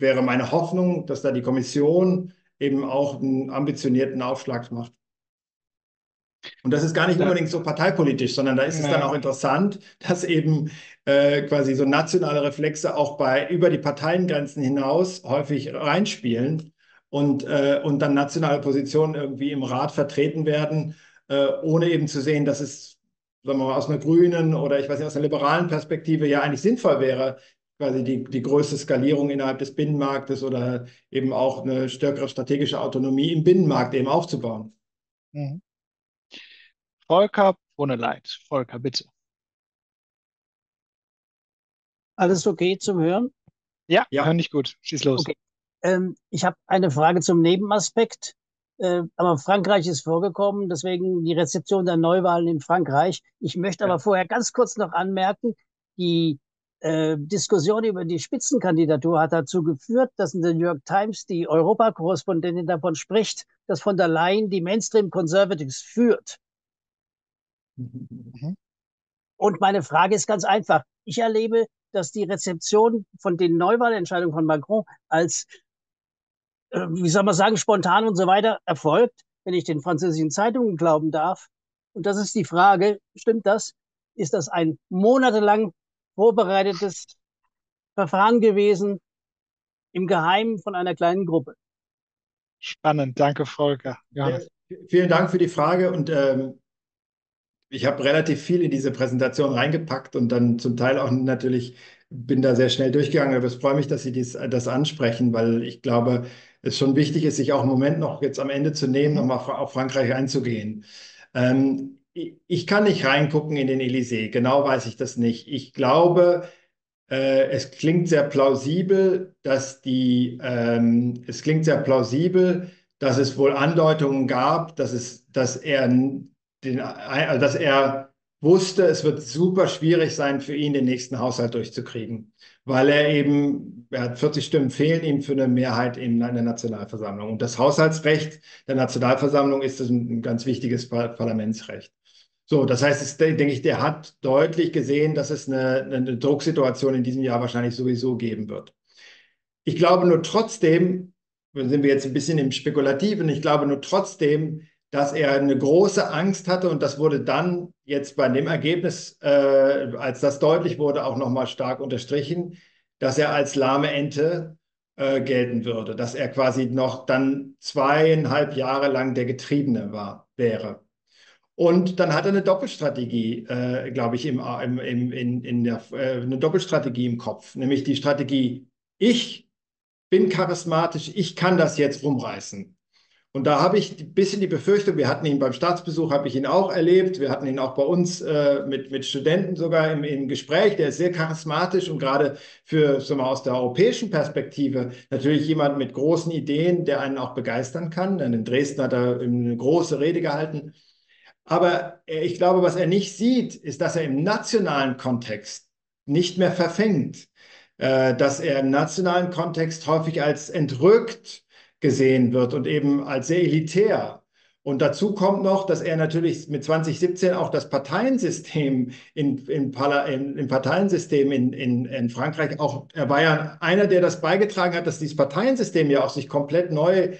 wäre meine Hoffnung, dass da die Kommission eben auch einen ambitionierten Aufschlag macht. Und das ist gar nicht unbedingt so parteipolitisch, sondern da ist es dann auch interessant, dass eben äh, quasi so nationale Reflexe auch bei über die Parteiengrenzen hinaus häufig reinspielen und, äh, und dann nationale Positionen irgendwie im Rat vertreten werden, äh, ohne eben zu sehen, dass es, sagen wir mal, aus einer grünen oder ich weiß nicht, aus einer liberalen Perspektive ja eigentlich sinnvoll wäre, quasi die, die größte Skalierung innerhalb des Binnenmarktes oder eben auch eine stärkere strategische Autonomie im Binnenmarkt eben aufzubauen. Mhm. Volker ohne Leid. Volker, bitte. Alles okay zum Hören? Ja, ja. Hören nicht gut. Schieß los. Okay. Ähm, ich habe eine Frage zum Nebenaspekt. Äh, aber Frankreich ist vorgekommen, deswegen die Rezeption der Neuwahlen in Frankreich. Ich möchte aber ja. vorher ganz kurz noch anmerken, die äh, Diskussion über die Spitzenkandidatur hat dazu geführt, dass in der New York Times die Europakorrespondentin davon spricht, dass von der Leyen die Mainstream Conservatives führt. Und meine Frage ist ganz einfach. Ich erlebe, dass die Rezeption von den Neuwahlentscheidungen von Macron als, äh, wie soll man sagen, spontan und so weiter erfolgt, wenn ich den französischen Zeitungen glauben darf. Und das ist die Frage, stimmt das? Ist das ein monatelang vorbereitetes Verfahren gewesen, im Geheimen von einer kleinen Gruppe? Spannend, danke Volker. Johannes. Vielen Dank für die Frage und ähm ich habe relativ viel in diese Präsentation reingepackt und dann zum Teil auch natürlich bin da sehr schnell durchgegangen. Aber es freut mich, dass Sie dies, das ansprechen, weil ich glaube, es schon wichtig ist, sich auch im Moment noch jetzt am Ende zu nehmen, nochmal auf Frankreich einzugehen. Ähm, ich kann nicht reingucken in den Élysée, genau weiß ich das nicht. Ich glaube, äh, es klingt sehr plausibel, dass die, ähm, es klingt sehr plausibel, dass es wohl Andeutungen gab, dass es, dass er Den, also dass er wusste, es wird super schwierig sein für ihn, den nächsten Haushalt durchzukriegen, weil er eben, er hat vierzig Stimmen fehlen ihm für eine Mehrheit in der Nationalversammlung. Und das Haushaltsrecht der Nationalversammlung ist ein ganz wichtiges Parlamentsrecht. So, das heißt, es, denke ich, der hat deutlich gesehen, dass es eine, eine Drucksituation in diesem Jahr wahrscheinlich sowieso geben wird. Ich glaube nur trotzdem, sind wir jetzt ein bisschen im Spekulativen, ich glaube nur trotzdem, dass er eine große Angst hatte und das wurde dann jetzt bei dem Ergebnis, äh, als das deutlich wurde, auch nochmal stark unterstrichen, dass er als lahme Ente äh, gelten würde, dass er quasi noch dann zweieinhalb Jahre lang der Getriebene war, wäre. Und dann hat er eine Doppelstrategie, äh, glaube ich, im, im, im, in, in der, äh, eine Doppelstrategie im Kopf, nämlich die Strategie, ich bin charismatisch, ich kann das jetzt rumreißen. Und da habe ich ein bisschen die Befürchtung, wir hatten ihn beim Staatsbesuch, habe ich ihn auch erlebt, wir hatten ihn auch bei uns äh, mit, mit Studenten sogar im, im Gespräch, der ist sehr charismatisch und gerade für, so mal aus der europäischen Perspektive, natürlich jemand mit großen Ideen, der einen auch begeistern kann. In Dresden hat er eine große Rede gehalten. Aber ich glaube, was er nicht sieht, ist, dass er im nationalen Kontext nicht mehr verfängt, äh, dass er im nationalen Kontext häufig als entrückt gesehen wird und eben als sehr elitär. Und dazu kommt noch, dass er natürlich mit zwanzig siebzehn auch das Parteiensystem in, in, in, im Parteiensystem in, in, in Frankreich auch, er war ja einer, der das beigetragen hat, dass dieses Parteiensystem ja auch sich komplett neu,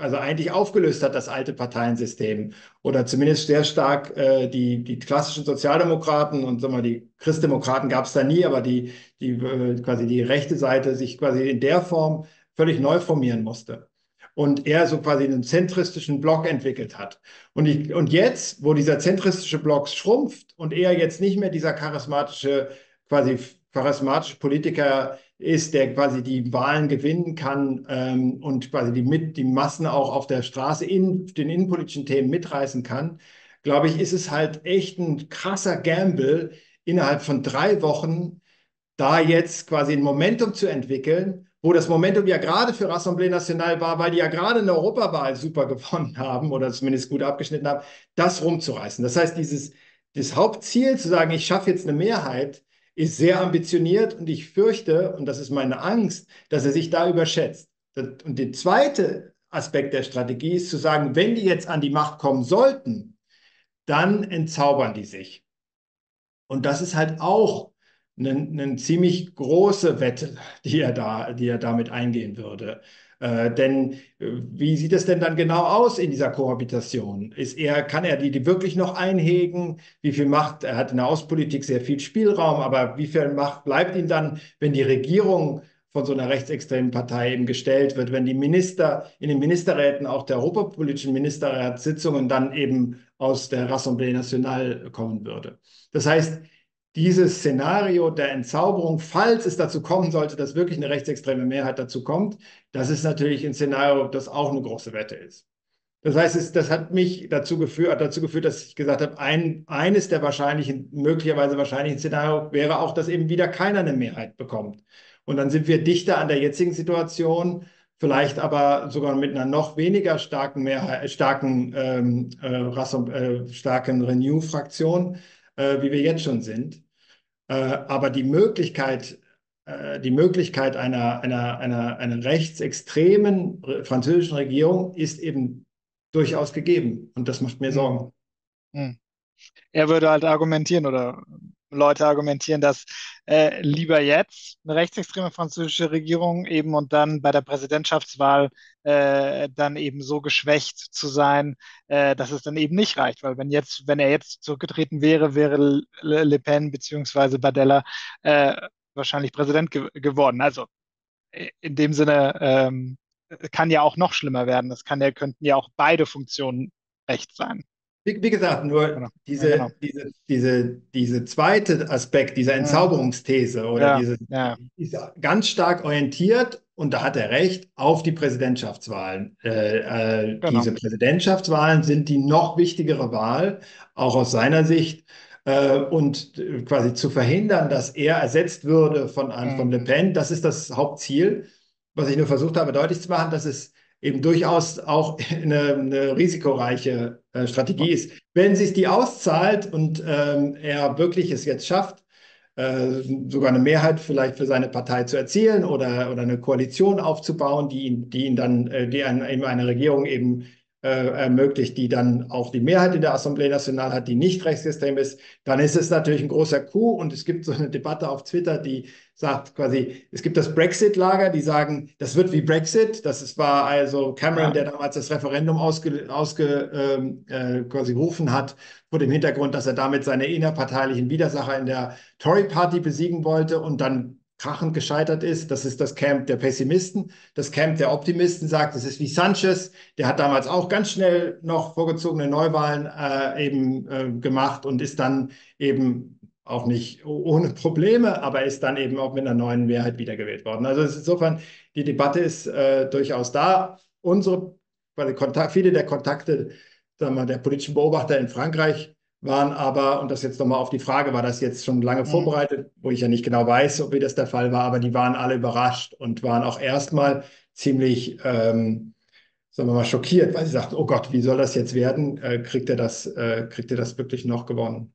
also eigentlich aufgelöst hat, das alte Parteiensystem. Oder zumindest sehr stark äh, die, die klassischen Sozialdemokraten und sagen wir mal, die Christdemokraten gab es da nie, aber die, die äh, quasi die rechte Seite sich quasi in der Form völlig neu formieren musste. und er so quasi einen zentristischen Block entwickelt hat. Und, ich, und jetzt, wo dieser zentristische Block schrumpft und er jetzt nicht mehr dieser charismatische, quasi charismatische Politiker ist, der quasi die Wahlen gewinnen kann ähm, und quasi die, mit, die Massen auch auf der Straße in den innenpolitischen Themen mitreißen kann, glaube ich, ist es halt echt ein krasser Gamble, innerhalb von drei Wochen da jetzt quasi ein Momentum zu entwickeln, wo das Momentum ja gerade für Rassemblement National war, weil die ja gerade in der Europawahl super gewonnen haben oder zumindest gut abgeschnitten haben, das rumzureißen. Das heißt, dieses das Hauptziel zu sagen, ich schaffe jetzt eine Mehrheit, ist sehr ambitioniert und ich fürchte, und das ist meine Angst, dass er sich da überschätzt. Und der zweite Aspekt der Strategie ist zu sagen, wenn die jetzt an die Macht kommen sollten, dann entzaubern die sich. Und das ist halt auch eine, eine ziemlich große Wette, die er, da, die er damit eingehen würde. Äh, denn wie sieht es denn dann genau aus in dieser Kohabitation? Ist er, kann er die, die wirklich noch einhegen? Wie viel Macht? Er hat in der Außenpolitik sehr viel Spielraum, aber wie viel Macht bleibt ihm dann, wenn die Regierung von so einer rechtsextremen Partei eben gestellt wird, wenn die Minister in den Ministerräten, auch der europapolitischen Ministerratssitzungen, dann eben aus der Rassemblement National kommen würde. Das heißt, dieses Szenario der Entzauberung, falls es dazu kommen sollte, dass wirklich eine rechtsextreme Mehrheit dazu kommt, das ist natürlich ein Szenario, das auch eine große Wette ist. Das heißt, es, das hat mich dazu geführt, dazu geführt, dass ich gesagt habe, ein, eines der wahrscheinlichen, möglicherweise wahrscheinlichen Szenario wäre auch, dass eben wieder keiner eine Mehrheit bekommt. Und dann sind wir dichter an der jetzigen Situation, vielleicht aber sogar mit einer noch weniger starken, Mehrheit, starken, ähm, äh, Rassum, äh, starken Renew-Fraktion, äh, wie wir jetzt schon sind. Äh, aber die Möglichkeit, äh, die Möglichkeit einer, einer, einer, einer rechtsextremen re- französischen Regierung ist eben durchaus gegeben. Und das macht mir Sorgen. Mhm. Er würde halt argumentieren oder Leute argumentieren, dass äh, lieber jetzt eine rechtsextreme französische Regierung eben und dann bei der Präsidentschaftswahl äh, dann eben so geschwächt zu sein, äh, dass es dann eben nicht reicht. Weil wenn jetzt, wenn er jetzt zurückgetreten wäre, wäre Le Pen bzw. Bardella äh, wahrscheinlich Präsident ge- geworden. Also in dem Sinne ähm, kann ja auch noch schlimmer werden. Das kann ja, könnten ja auch beide Funktionen recht sein. Wie, wie gesagt, nur genau. Diese, ja, genau. diese, diese, diese zweite Aspekt dieser Entzauberungsthese oder ja, diese, ja. Ist ganz stark orientiert, und da hat er recht, auf die Präsidentschaftswahlen. Äh, äh, genau. Diese Präsidentschaftswahlen sind die noch wichtigere Wahl, auch aus seiner Sicht, äh, und äh, quasi zu verhindern, dass er ersetzt würde von, mhm. von Le Pen, das ist das Hauptziel, was ich nur versucht habe deutlich zu machen, dass es eben durchaus auch eine, eine risikoreiche äh, Strategie ist. Wenn sich die auszahlt und ähm, er wirklich es jetzt schafft, äh, sogar eine Mehrheit vielleicht für seine Partei zu erzielen oder, oder eine Koalition aufzubauen, die ihn, die ihn dann, äh, die ein, eben eine Regierung eben äh, ermöglicht, die dann auch die Mehrheit in der Assemblée Nationale hat, die nicht rechtsextrem ist, dann ist es natürlich ein großer Coup. Und es gibt so eine Debatte auf Twitter, die sagt quasi, es gibt das Brexit-Lager, die sagen, das wird wie Brexit. Das war also Cameron, der damals das Referendum ausge, ausge, ähm, äh, quasi gerufen hat, vor dem Hintergrund, dass er damit seine innerparteilichen Widersacher in der Tory-Party besiegen wollte und dann krachend gescheitert ist. Das ist das Camp der Pessimisten. Das Camp der Optimisten sagt, es ist wie Sanchez. Der hat damals auch ganz schnell noch vorgezogene Neuwahlen äh, eben äh, gemacht und ist dann eben auch nicht ohne Probleme, aber ist dann eben auch mit einer neuen Mehrheit wiedergewählt worden. Also insofern, die Debatte ist äh, durchaus da. Unsere, weil Kontakt, viele der Kontakte, sagen wir mal, der politischen Beobachter in Frankreich waren aber, und das jetzt nochmal auf die Frage, war das jetzt schon lange vorbereitet, wo ich ja nicht genau weiß, ob wie das der Fall war, aber die waren alle überrascht und waren auch erstmal ziemlich, ähm, sagen wir mal, schockiert, weil sie sagten, oh Gott, wie soll das jetzt werden? Äh, kriegt er das, äh, kriegt er das wirklich noch gewonnen?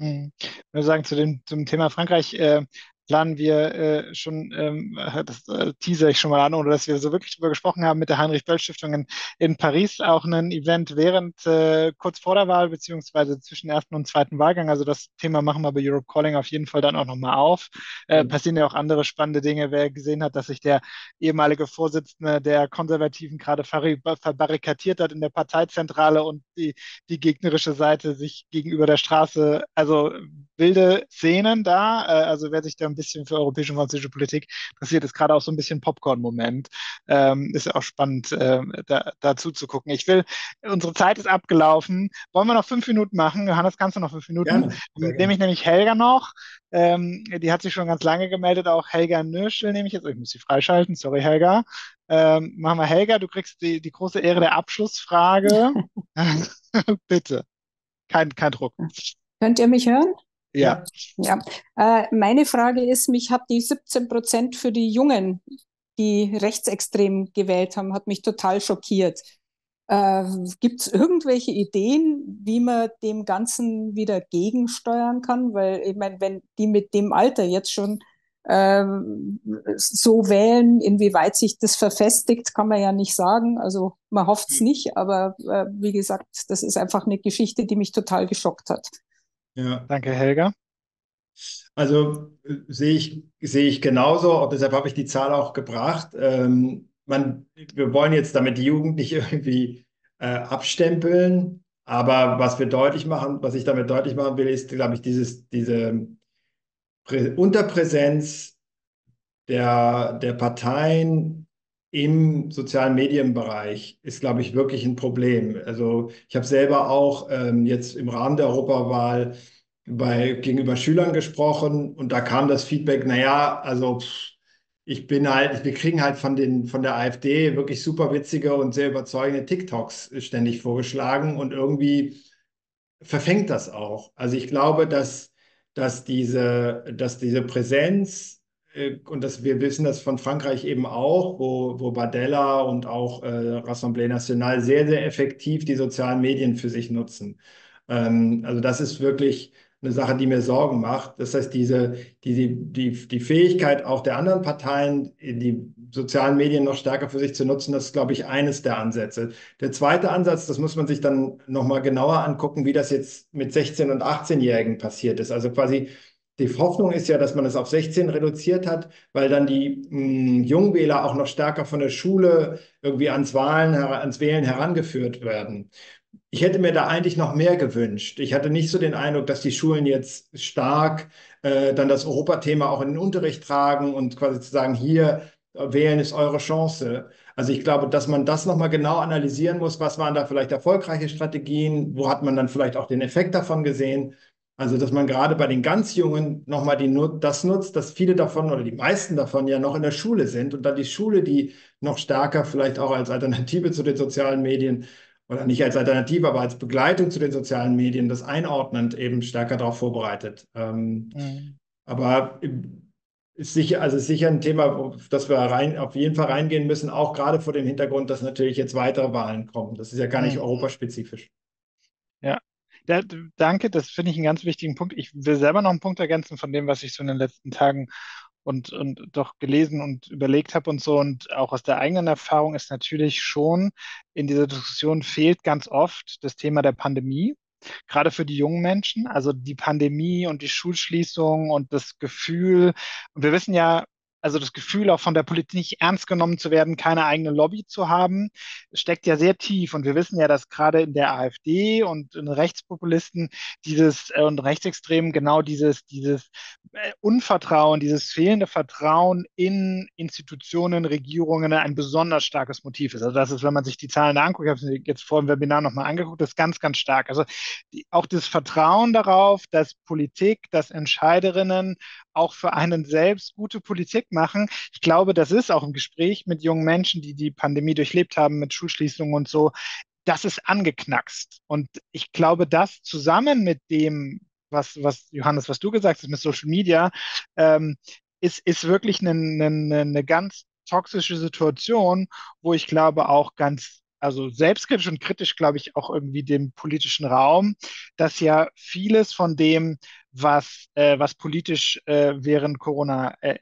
Ich würde sagen, zu dem, zum Thema Frankreich äh, planen wir äh, schon, ähm, das äh, teaser ich schon mal an, ohne dass wir so wirklich drüber gesprochen haben, mit der Heinrich-Böll-Stiftung in, in Paris auch ein Event während, äh, kurz vor der Wahl, beziehungsweise zwischen ersten und zweiten Wahlgang. Also das Thema machen wir bei Europe Calling auf jeden Fall dann auch nochmal auf. Äh, passieren ja auch andere spannende Dinge. Wer gesehen hat, dass sich der ehemalige Vorsitzende der Konservativen gerade verbarrikadiert hat in der Parteizentrale und die, die gegnerische Seite sich gegenüber der Straße, also wilde Szenen da. Äh, also wer sich da ein bisschen für europäische und französische Politik interessiert, ist gerade auch so ein bisschen Popcorn-Moment. Ähm, ist ja auch spannend, äh, da, dazu zu gucken. Ich will, unsere Zeit ist abgelaufen. Wollen wir noch fünf Minuten machen? Johannes, kannst du noch fünf Minuten? Ja, nehme ich nämlich Helga noch. Ähm, die hat sich schon ganz lange gemeldet. Auch Helga Nürschel nehme ich jetzt. Oh, ich muss sie freischalten. Sorry, Helga. Ähm, machen wir Helga. Du kriegst die, die große Ehre der Abschlussfrage. Bitte. Kein, kein Druck. Könnt ihr mich hören? Ja. Ja. Äh, meine Frage ist, mich hat die siebzehn Prozent für die Jungen, die rechtsextrem gewählt haben, hat mich total schockiert. Äh, gibt es irgendwelche Ideen, wie man dem Ganzen wieder gegensteuern kann? Weil ich meine, wenn die mit dem Alter jetzt schon äh, so wählen, inwieweit sich das verfestigt, kann man ja nicht sagen. Also man hofft es nicht, aber äh, wie gesagt, das ist einfach eine Geschichte, die mich total geschockt hat. Ja. Danke, Helga. Also äh, sehe ich, sehe ich genauso, und deshalb habe ich die Zahl auch gebracht. Ähm, man, wir wollen jetzt damit die Jugend nicht irgendwie äh, abstempeln, aber was wir deutlich machen, was ich damit deutlich machen will, ist, glaube ich, dieses, diese Prä- Unterpräsenz der, der Parteien im sozialen Medienbereich ist, glaube ich, wirklich ein Problem. Also ich habe selber auch ähm, jetzt im Rahmen der Europawahl bei, gegenüber Schülern gesprochen, und da kam das Feedback, naja, also pff, ich bin halt, wir kriegen halt von, den, von der AfD wirklich super witzige und sehr überzeugende TikToks ständig vorgeschlagen, und irgendwie verfängt das auch. Also ich glaube, dass, dass, diese, dass diese Präsenz, und das, wir wissen das von Frankreich eben auch, wo, wo Bardella und auch äh, Rassemblement National sehr, sehr effektiv die sozialen Medien für sich nutzen. Ähm, also das ist wirklich eine Sache, die mir Sorgen macht. Das heißt, diese, die, die, die Fähigkeit auch der anderen Parteien, die sozialen Medien noch stärker für sich zu nutzen, das ist, glaube ich, eines der Ansätze. Der zweite Ansatz, das muss man sich dann nochmal genauer angucken, wie das jetzt mit sechzehn- und achtzehnjährigen passiert ist. Also quasi die Hoffnung ist ja, dass man das auf sechzehn reduziert hat, weil dann die mh, Jungwähler auch noch stärker von der Schule irgendwie ans, Wahlen, her- ans Wählen herangeführt werden. Ich hätte mir da eigentlich noch mehr gewünscht. Ich hatte nicht so den Eindruck, dass die Schulen jetzt stark äh, dann das Europathema auch in den Unterricht tragen und quasi zu sagen, hier, wählen ist eure Chance. Also ich glaube, dass man das nochmal genau analysieren muss, was waren da vielleicht erfolgreiche Strategien, wo hat man dann vielleicht auch den Effekt davon gesehen. Also, dass man gerade bei den ganz Jungen nochmal die, das nutzt, dass viele davon oder die meisten davon ja noch in der Schule sind, und dann die Schule, die noch stärker vielleicht auch als Alternative zu den sozialen Medien oder nicht als Alternative, aber als Begleitung zu den sozialen Medien, das einordnend eben stärker darauf vorbereitet. Ähm, mhm. Aber ist sicher, also ist sicher ein Thema, das wir rein, auf jeden Fall reingehen müssen, auch gerade vor dem Hintergrund, dass natürlich jetzt weitere Wahlen kommen. Das ist ja gar nicht mhm. europaspezifisch. Ja. Ja, danke, das finde ich einen ganz wichtigen Punkt. Ich will selber noch einen Punkt ergänzen von dem, was ich so in den letzten Tagen und, und doch gelesen und überlegt habe und so. Und auch aus der eigenen Erfahrung ist natürlich schon, in dieser Diskussion fehlt ganz oft das Thema der Pandemie, gerade für die jungen Menschen. Also die Pandemie und die Schulschließung und das Gefühl, und wir wissen ja, also das Gefühl, auch von der Politik nicht ernst genommen zu werden, keine eigene Lobby zu haben, steckt ja sehr tief. Und wir wissen ja, dass gerade in der AfD und in Rechtspopulisten dieses äh, und Rechtsextremen genau dieses, dieses Unvertrauen, dieses fehlende Vertrauen in Institutionen, Regierungen ein besonders starkes Motiv ist. Also das ist, wenn man sich die Zahlen anguckt, ich habe es jetzt vor dem Webinar nochmal angeguckt, das ist ganz, ganz stark. Also die, auch das Vertrauen darauf, dass Politik, dass Entscheiderinnen auch für einen selbst gute Politik machen. Ich glaube, das ist auch im Gespräch mit jungen Menschen, die die Pandemie durchlebt haben, mit Schulschließungen und so, das ist angeknackst. Und ich glaube, das zusammen mit dem, was, was Johannes, was du gesagt hast, mit Social Media, ähm, ist, ist wirklich eine, eine, eine ganz toxische Situation, wo ich glaube auch ganz, also selbstkritisch und kritisch, glaube ich, auch irgendwie dem politischen Raum, dass ja vieles von dem, was, äh, was politisch äh, während Corona äh,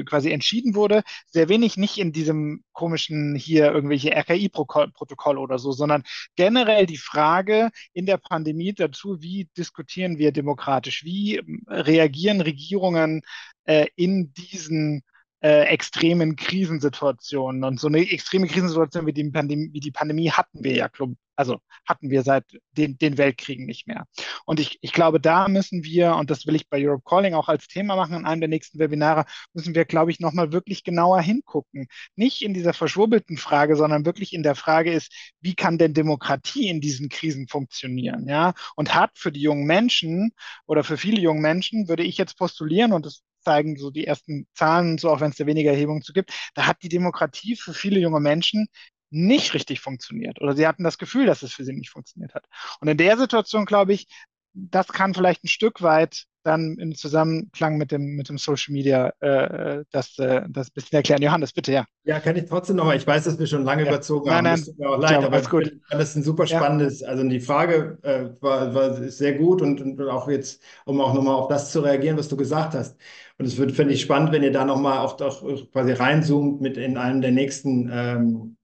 äh, quasi entschieden wurde, sehr wenig nicht in diesem komischen hier irgendwelche R K I-Protokoll oder so, sondern generell die Frage in der Pandemie dazu, wie diskutieren wir demokratisch, wie reagieren Regierungen äh, in diesen äh, extremen Krisensituationen. Und so eine extreme Krisensituation wie die Pandemie, wie die Pandemie hatten wir ja, also hatten wir seit den, den Weltkriegen nicht mehr. Und ich, ich glaube, da müssen wir, und das will ich bei Europe Calling auch als Thema machen in einem der nächsten Webinare, müssen wir, glaube ich, nochmal wirklich genauer hingucken. Nicht in dieser verschwurbelten Frage, sondern wirklich in der Frage ist, wie kann denn Demokratie in diesen Krisen funktionieren? Ja? Und hat für die jungen Menschen oder für viele junge Menschen, würde ich jetzt postulieren, und das zeigen so die ersten Zahlen, so auch wenn es da weniger Erhebungen zu gibt, da hat die Demokratie für viele junge Menschen nicht richtig funktioniert oder sie hatten das Gefühl, dass es für sie nicht funktioniert hat. Und in der Situation, glaube ich, das kann vielleicht ein Stück weit dann im Zusammenklang mit dem, mit dem Social Media äh, das, äh, das ein bisschen erklären. Johannes, bitte, ja. Ja, kann ich trotzdem noch, ich weiß, dass wir schon lange ja. überzogen nein, haben, nein, das tut mir auch leid, ja, aber gut. Ich finde, das ist ein super spannendes, ja. also die Frage äh, war, war ist sehr gut und, und auch jetzt, um auch nochmal auf das zu reagieren, was du gesagt hast. Und es wird, finde ich, spannend, wenn ihr da nochmal auch, auch quasi reinzoomt mit in einem der nächsten ähm,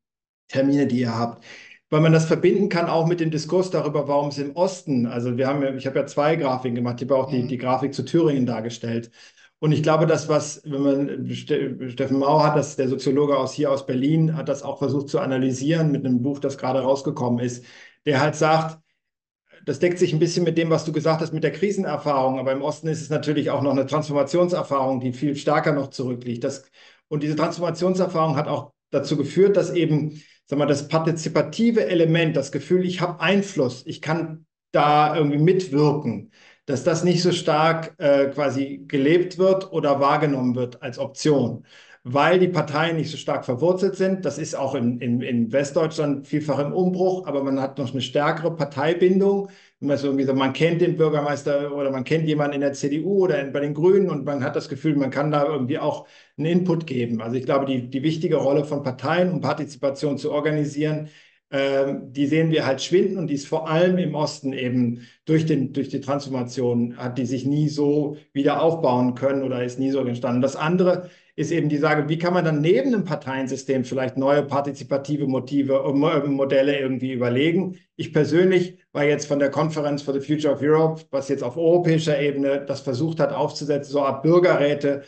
Termine, die ihr habt. Weil man das verbinden kann auch mit dem Diskurs darüber, warum es im Osten, also wir haben ja, ich habe ja zwei Grafiken gemacht, ich habe auch die, die Grafik zu Thüringen dargestellt. Und ich glaube, das, was, wenn man, Steffen Mau hat das, der Soziologe aus hier aus Berlin, hat das auch versucht zu analysieren mit einem Buch, das gerade rausgekommen ist, der halt sagt, das deckt sich ein bisschen mit dem, was du gesagt hast, mit der Krisenerfahrung, aber im Osten ist es natürlich auch noch eine Transformationserfahrung, die viel stärker noch zurückliegt. Das, und diese Transformationserfahrung hat auch dazu geführt, dass eben, sag mal, das partizipative Element, das Gefühl, ich habe Einfluss, ich kann da irgendwie mitwirken, dass das nicht so stark äh, quasi gelebt wird oder wahrgenommen wird als Option, weil die Parteien nicht so stark verwurzelt sind. Das ist auch in, in, in Westdeutschland vielfach im Umbruch, aber man hat noch eine stärkere Parteibindung. Also irgendwie so, man kennt den Bürgermeister oder man kennt jemanden in der C D U oder in, bei den Grünen und man hat das Gefühl, man kann da irgendwie auch einen Input geben. Also ich glaube, die, die wichtige Rolle von Parteien, um Partizipation zu organisieren, äh, die sehen wir halt schwinden und die ist vor allem im Osten eben durch, den, durch die Transformation, hat die sich nie so wieder aufbauen können oder ist nie so entstanden. Das andere ist eben die Frage, wie kann man dann neben dem Parteiensystem vielleicht neue partizipative Motive, Modelle irgendwie überlegen. Ich persönlich war jetzt von der Konferenz for the Future of Europe, was jetzt auf europäischer Ebene das versucht hat aufzusetzen, so eine Art Bürgerräte,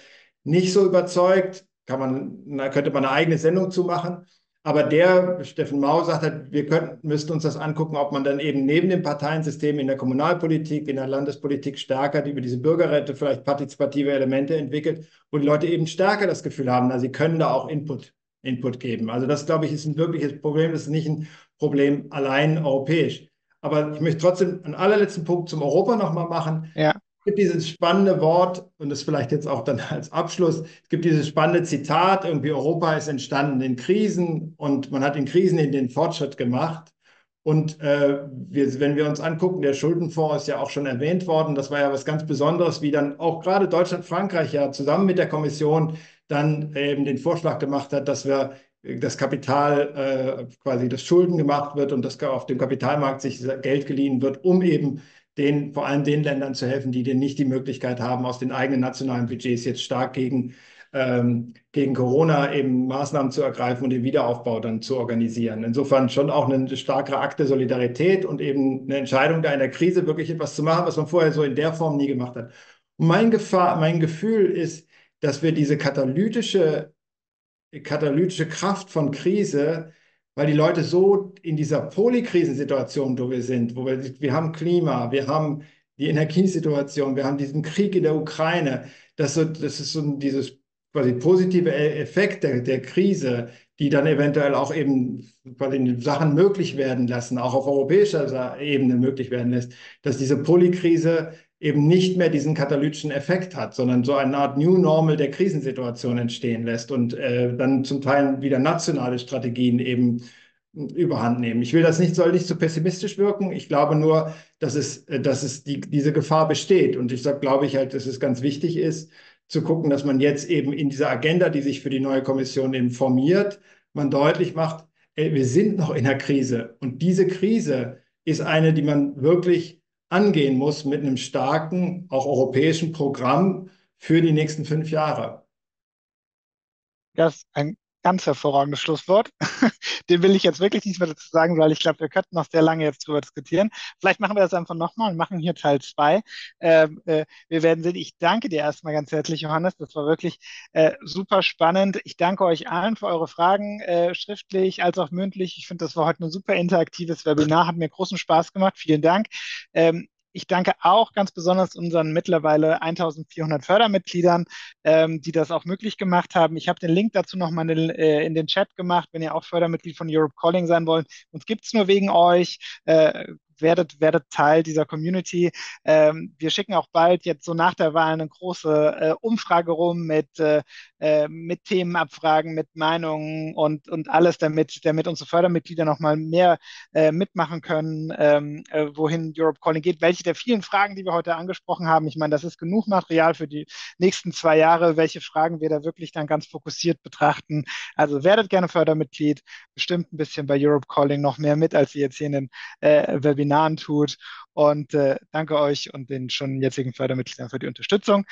nicht so überzeugt. Kann man, da könnte man eine eigene Sendung zu machen. Aber der, Steffen Mau, sagt halt, wir könnten, müssten uns das angucken, ob man dann eben neben dem Parteiensystem in der Kommunalpolitik, in der Landespolitik stärker über diese Bürgerräte vielleicht partizipative Elemente entwickelt, wo die Leute eben stärker das Gefühl haben, na, sie können da auch Input, Input geben. Also das, glaube ich, ist ein wirkliches Problem. Das ist nicht ein Problem allein europäisch. Aber ich möchte trotzdem einen allerletzten Punkt zum Europa nochmal machen. Ja. Es gibt dieses spannende Wort, und das vielleicht jetzt auch dann als Abschluss, es gibt dieses spannende Zitat, irgendwie Europa ist entstanden in Krisen und man hat in Krisen in den Fortschritt gemacht. Und äh, wir, wenn wir uns angucken, der Schuldenfonds ist ja auch schon erwähnt worden, das war ja was ganz Besonderes, wie dann auch gerade Deutschland, Frankreich ja zusammen mit der Kommission dann eben den Vorschlag gemacht hat, dass wir das Kapital äh, quasi das Schulden gemacht wird und dass auf dem Kapitalmarkt sich Geld geliehen wird, um eben Den, vor allem den Ländern zu helfen, die denen nicht die Möglichkeit haben, aus den eigenen nationalen Budgets jetzt stark gegen, ähm, gegen Corona eben Maßnahmen zu ergreifen und den Wiederaufbau dann zu organisieren. Insofern schon auch eine starke Akt der Solidarität und eben eine Entscheidung, da in der Krise wirklich etwas zu machen, was man vorher so in der Form nie gemacht hat. Und mein, Gefahr, mein Gefühl ist, dass wir diese katalytische, katalytische Kraft von Krise, weil die Leute so in dieser Polykrisensituation, wo wir sind, wo wir, wir haben Klima, wir haben die Energiesituation, wir haben diesen Krieg in der Ukraine, das, so, das ist so dieses quasi positive Effekt der, der Krise, die dann eventuell auch eben quasi Sachen möglich werden lassen, auch auf europäischer Ebene möglich werden lässt, dass diese Polykrise eben nicht mehr diesen katalytischen Effekt hat, sondern so eine Art New Normal der Krisensituation entstehen lässt und äh, dann zum Teil wieder nationale Strategien eben überhand nehmen. Ich will das nicht, soll nicht so pessimistisch wirken. Ich glaube nur, dass es, dass es die, diese Gefahr besteht. Und ich sag, glaube ich halt, dass es ganz wichtig ist, zu gucken, dass man jetzt eben in dieser Agenda, die sich für die neue Kommission eben formiert, man deutlich macht, ey, wir sind noch in der Krise. Und diese Krise ist eine, die man wirklich angehen muss mit einem starken, auch europäischen Programm für die nächsten fünf Jahre. Das ist ein Ganz hervorragendes Schlusswort. Dem will ich jetzt wirklich nichts mehr dazu sagen, weil ich glaube, wir könnten noch sehr lange jetzt drüber diskutieren. Vielleicht machen wir das einfach nochmal und machen hier Teil zwei. Ähm, äh, wir werden sehen. Ich danke dir erstmal ganz herzlich, Johannes. Das war wirklich äh, super spannend. Ich danke euch allen für eure Fragen, äh, schriftlich als auch mündlich. Ich finde, das war heute ein super interaktives Webinar. Hat mir großen Spaß gemacht. Vielen Dank. Ähm, Ich danke auch ganz besonders unseren mittlerweile eintausendvierhundert Fördermitgliedern, ähm, die das auch möglich gemacht haben. Ich habe den Link dazu nochmal in, den, äh, in den Chat gemacht, wenn ihr auch Fördermitglied von Europe Calling sein wollt. Uns gibt es nur wegen euch. Äh, werdet, werdet Teil dieser Community. Ähm, wir schicken auch bald jetzt so nach der Wahl eine große äh, Umfrage rum mit, äh, äh, mit Themenabfragen, mit Meinungen und, und alles, damit, damit unsere Fördermitglieder nochmal mehr äh, mitmachen können, ähm, äh, wohin Europe Calling geht, welche der vielen Fragen, die wir heute angesprochen haben. Ich meine, das ist genug Material für die nächsten zwei Jahre, welche Fragen wir da wirklich dann ganz fokussiert betrachten. Also werdet gerne Fördermitglied, bestimmt ein bisschen bei Europe Calling noch mehr mit, als ihr jetzt hier in den äh, Webinaren tut. Und äh, danke euch und den schon jetzigen Fördermitgliedern für die Unterstützung.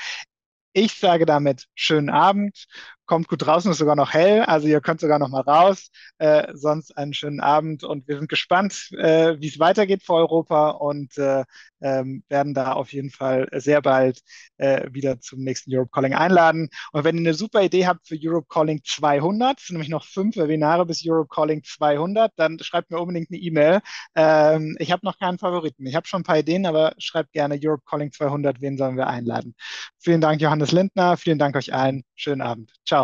Ich sage damit schönen Abend. Kommt gut draußen, ist sogar noch hell, also ihr könnt sogar noch mal raus. Äh, sonst einen schönen Abend und wir sind gespannt, äh, wie es weitergeht für Europa und äh, ähm, werden da auf jeden Fall sehr bald äh, wieder zum nächsten Europe Calling einladen. Und wenn ihr eine super Idee habt für Europe Calling zweihundert, sind nämlich noch fünf Webinare bis Europe Calling zweihundert, dann schreibt mir unbedingt eine E-Mail. Ähm, ich habe noch keinen Favoriten. Ich habe schon ein paar Ideen, aber schreibt gerne Europe Calling zweihundert, wen sollen wir einladen. Vielen Dank, Johannes Lindner. Vielen Dank euch allen. Schönen Abend. Ciao.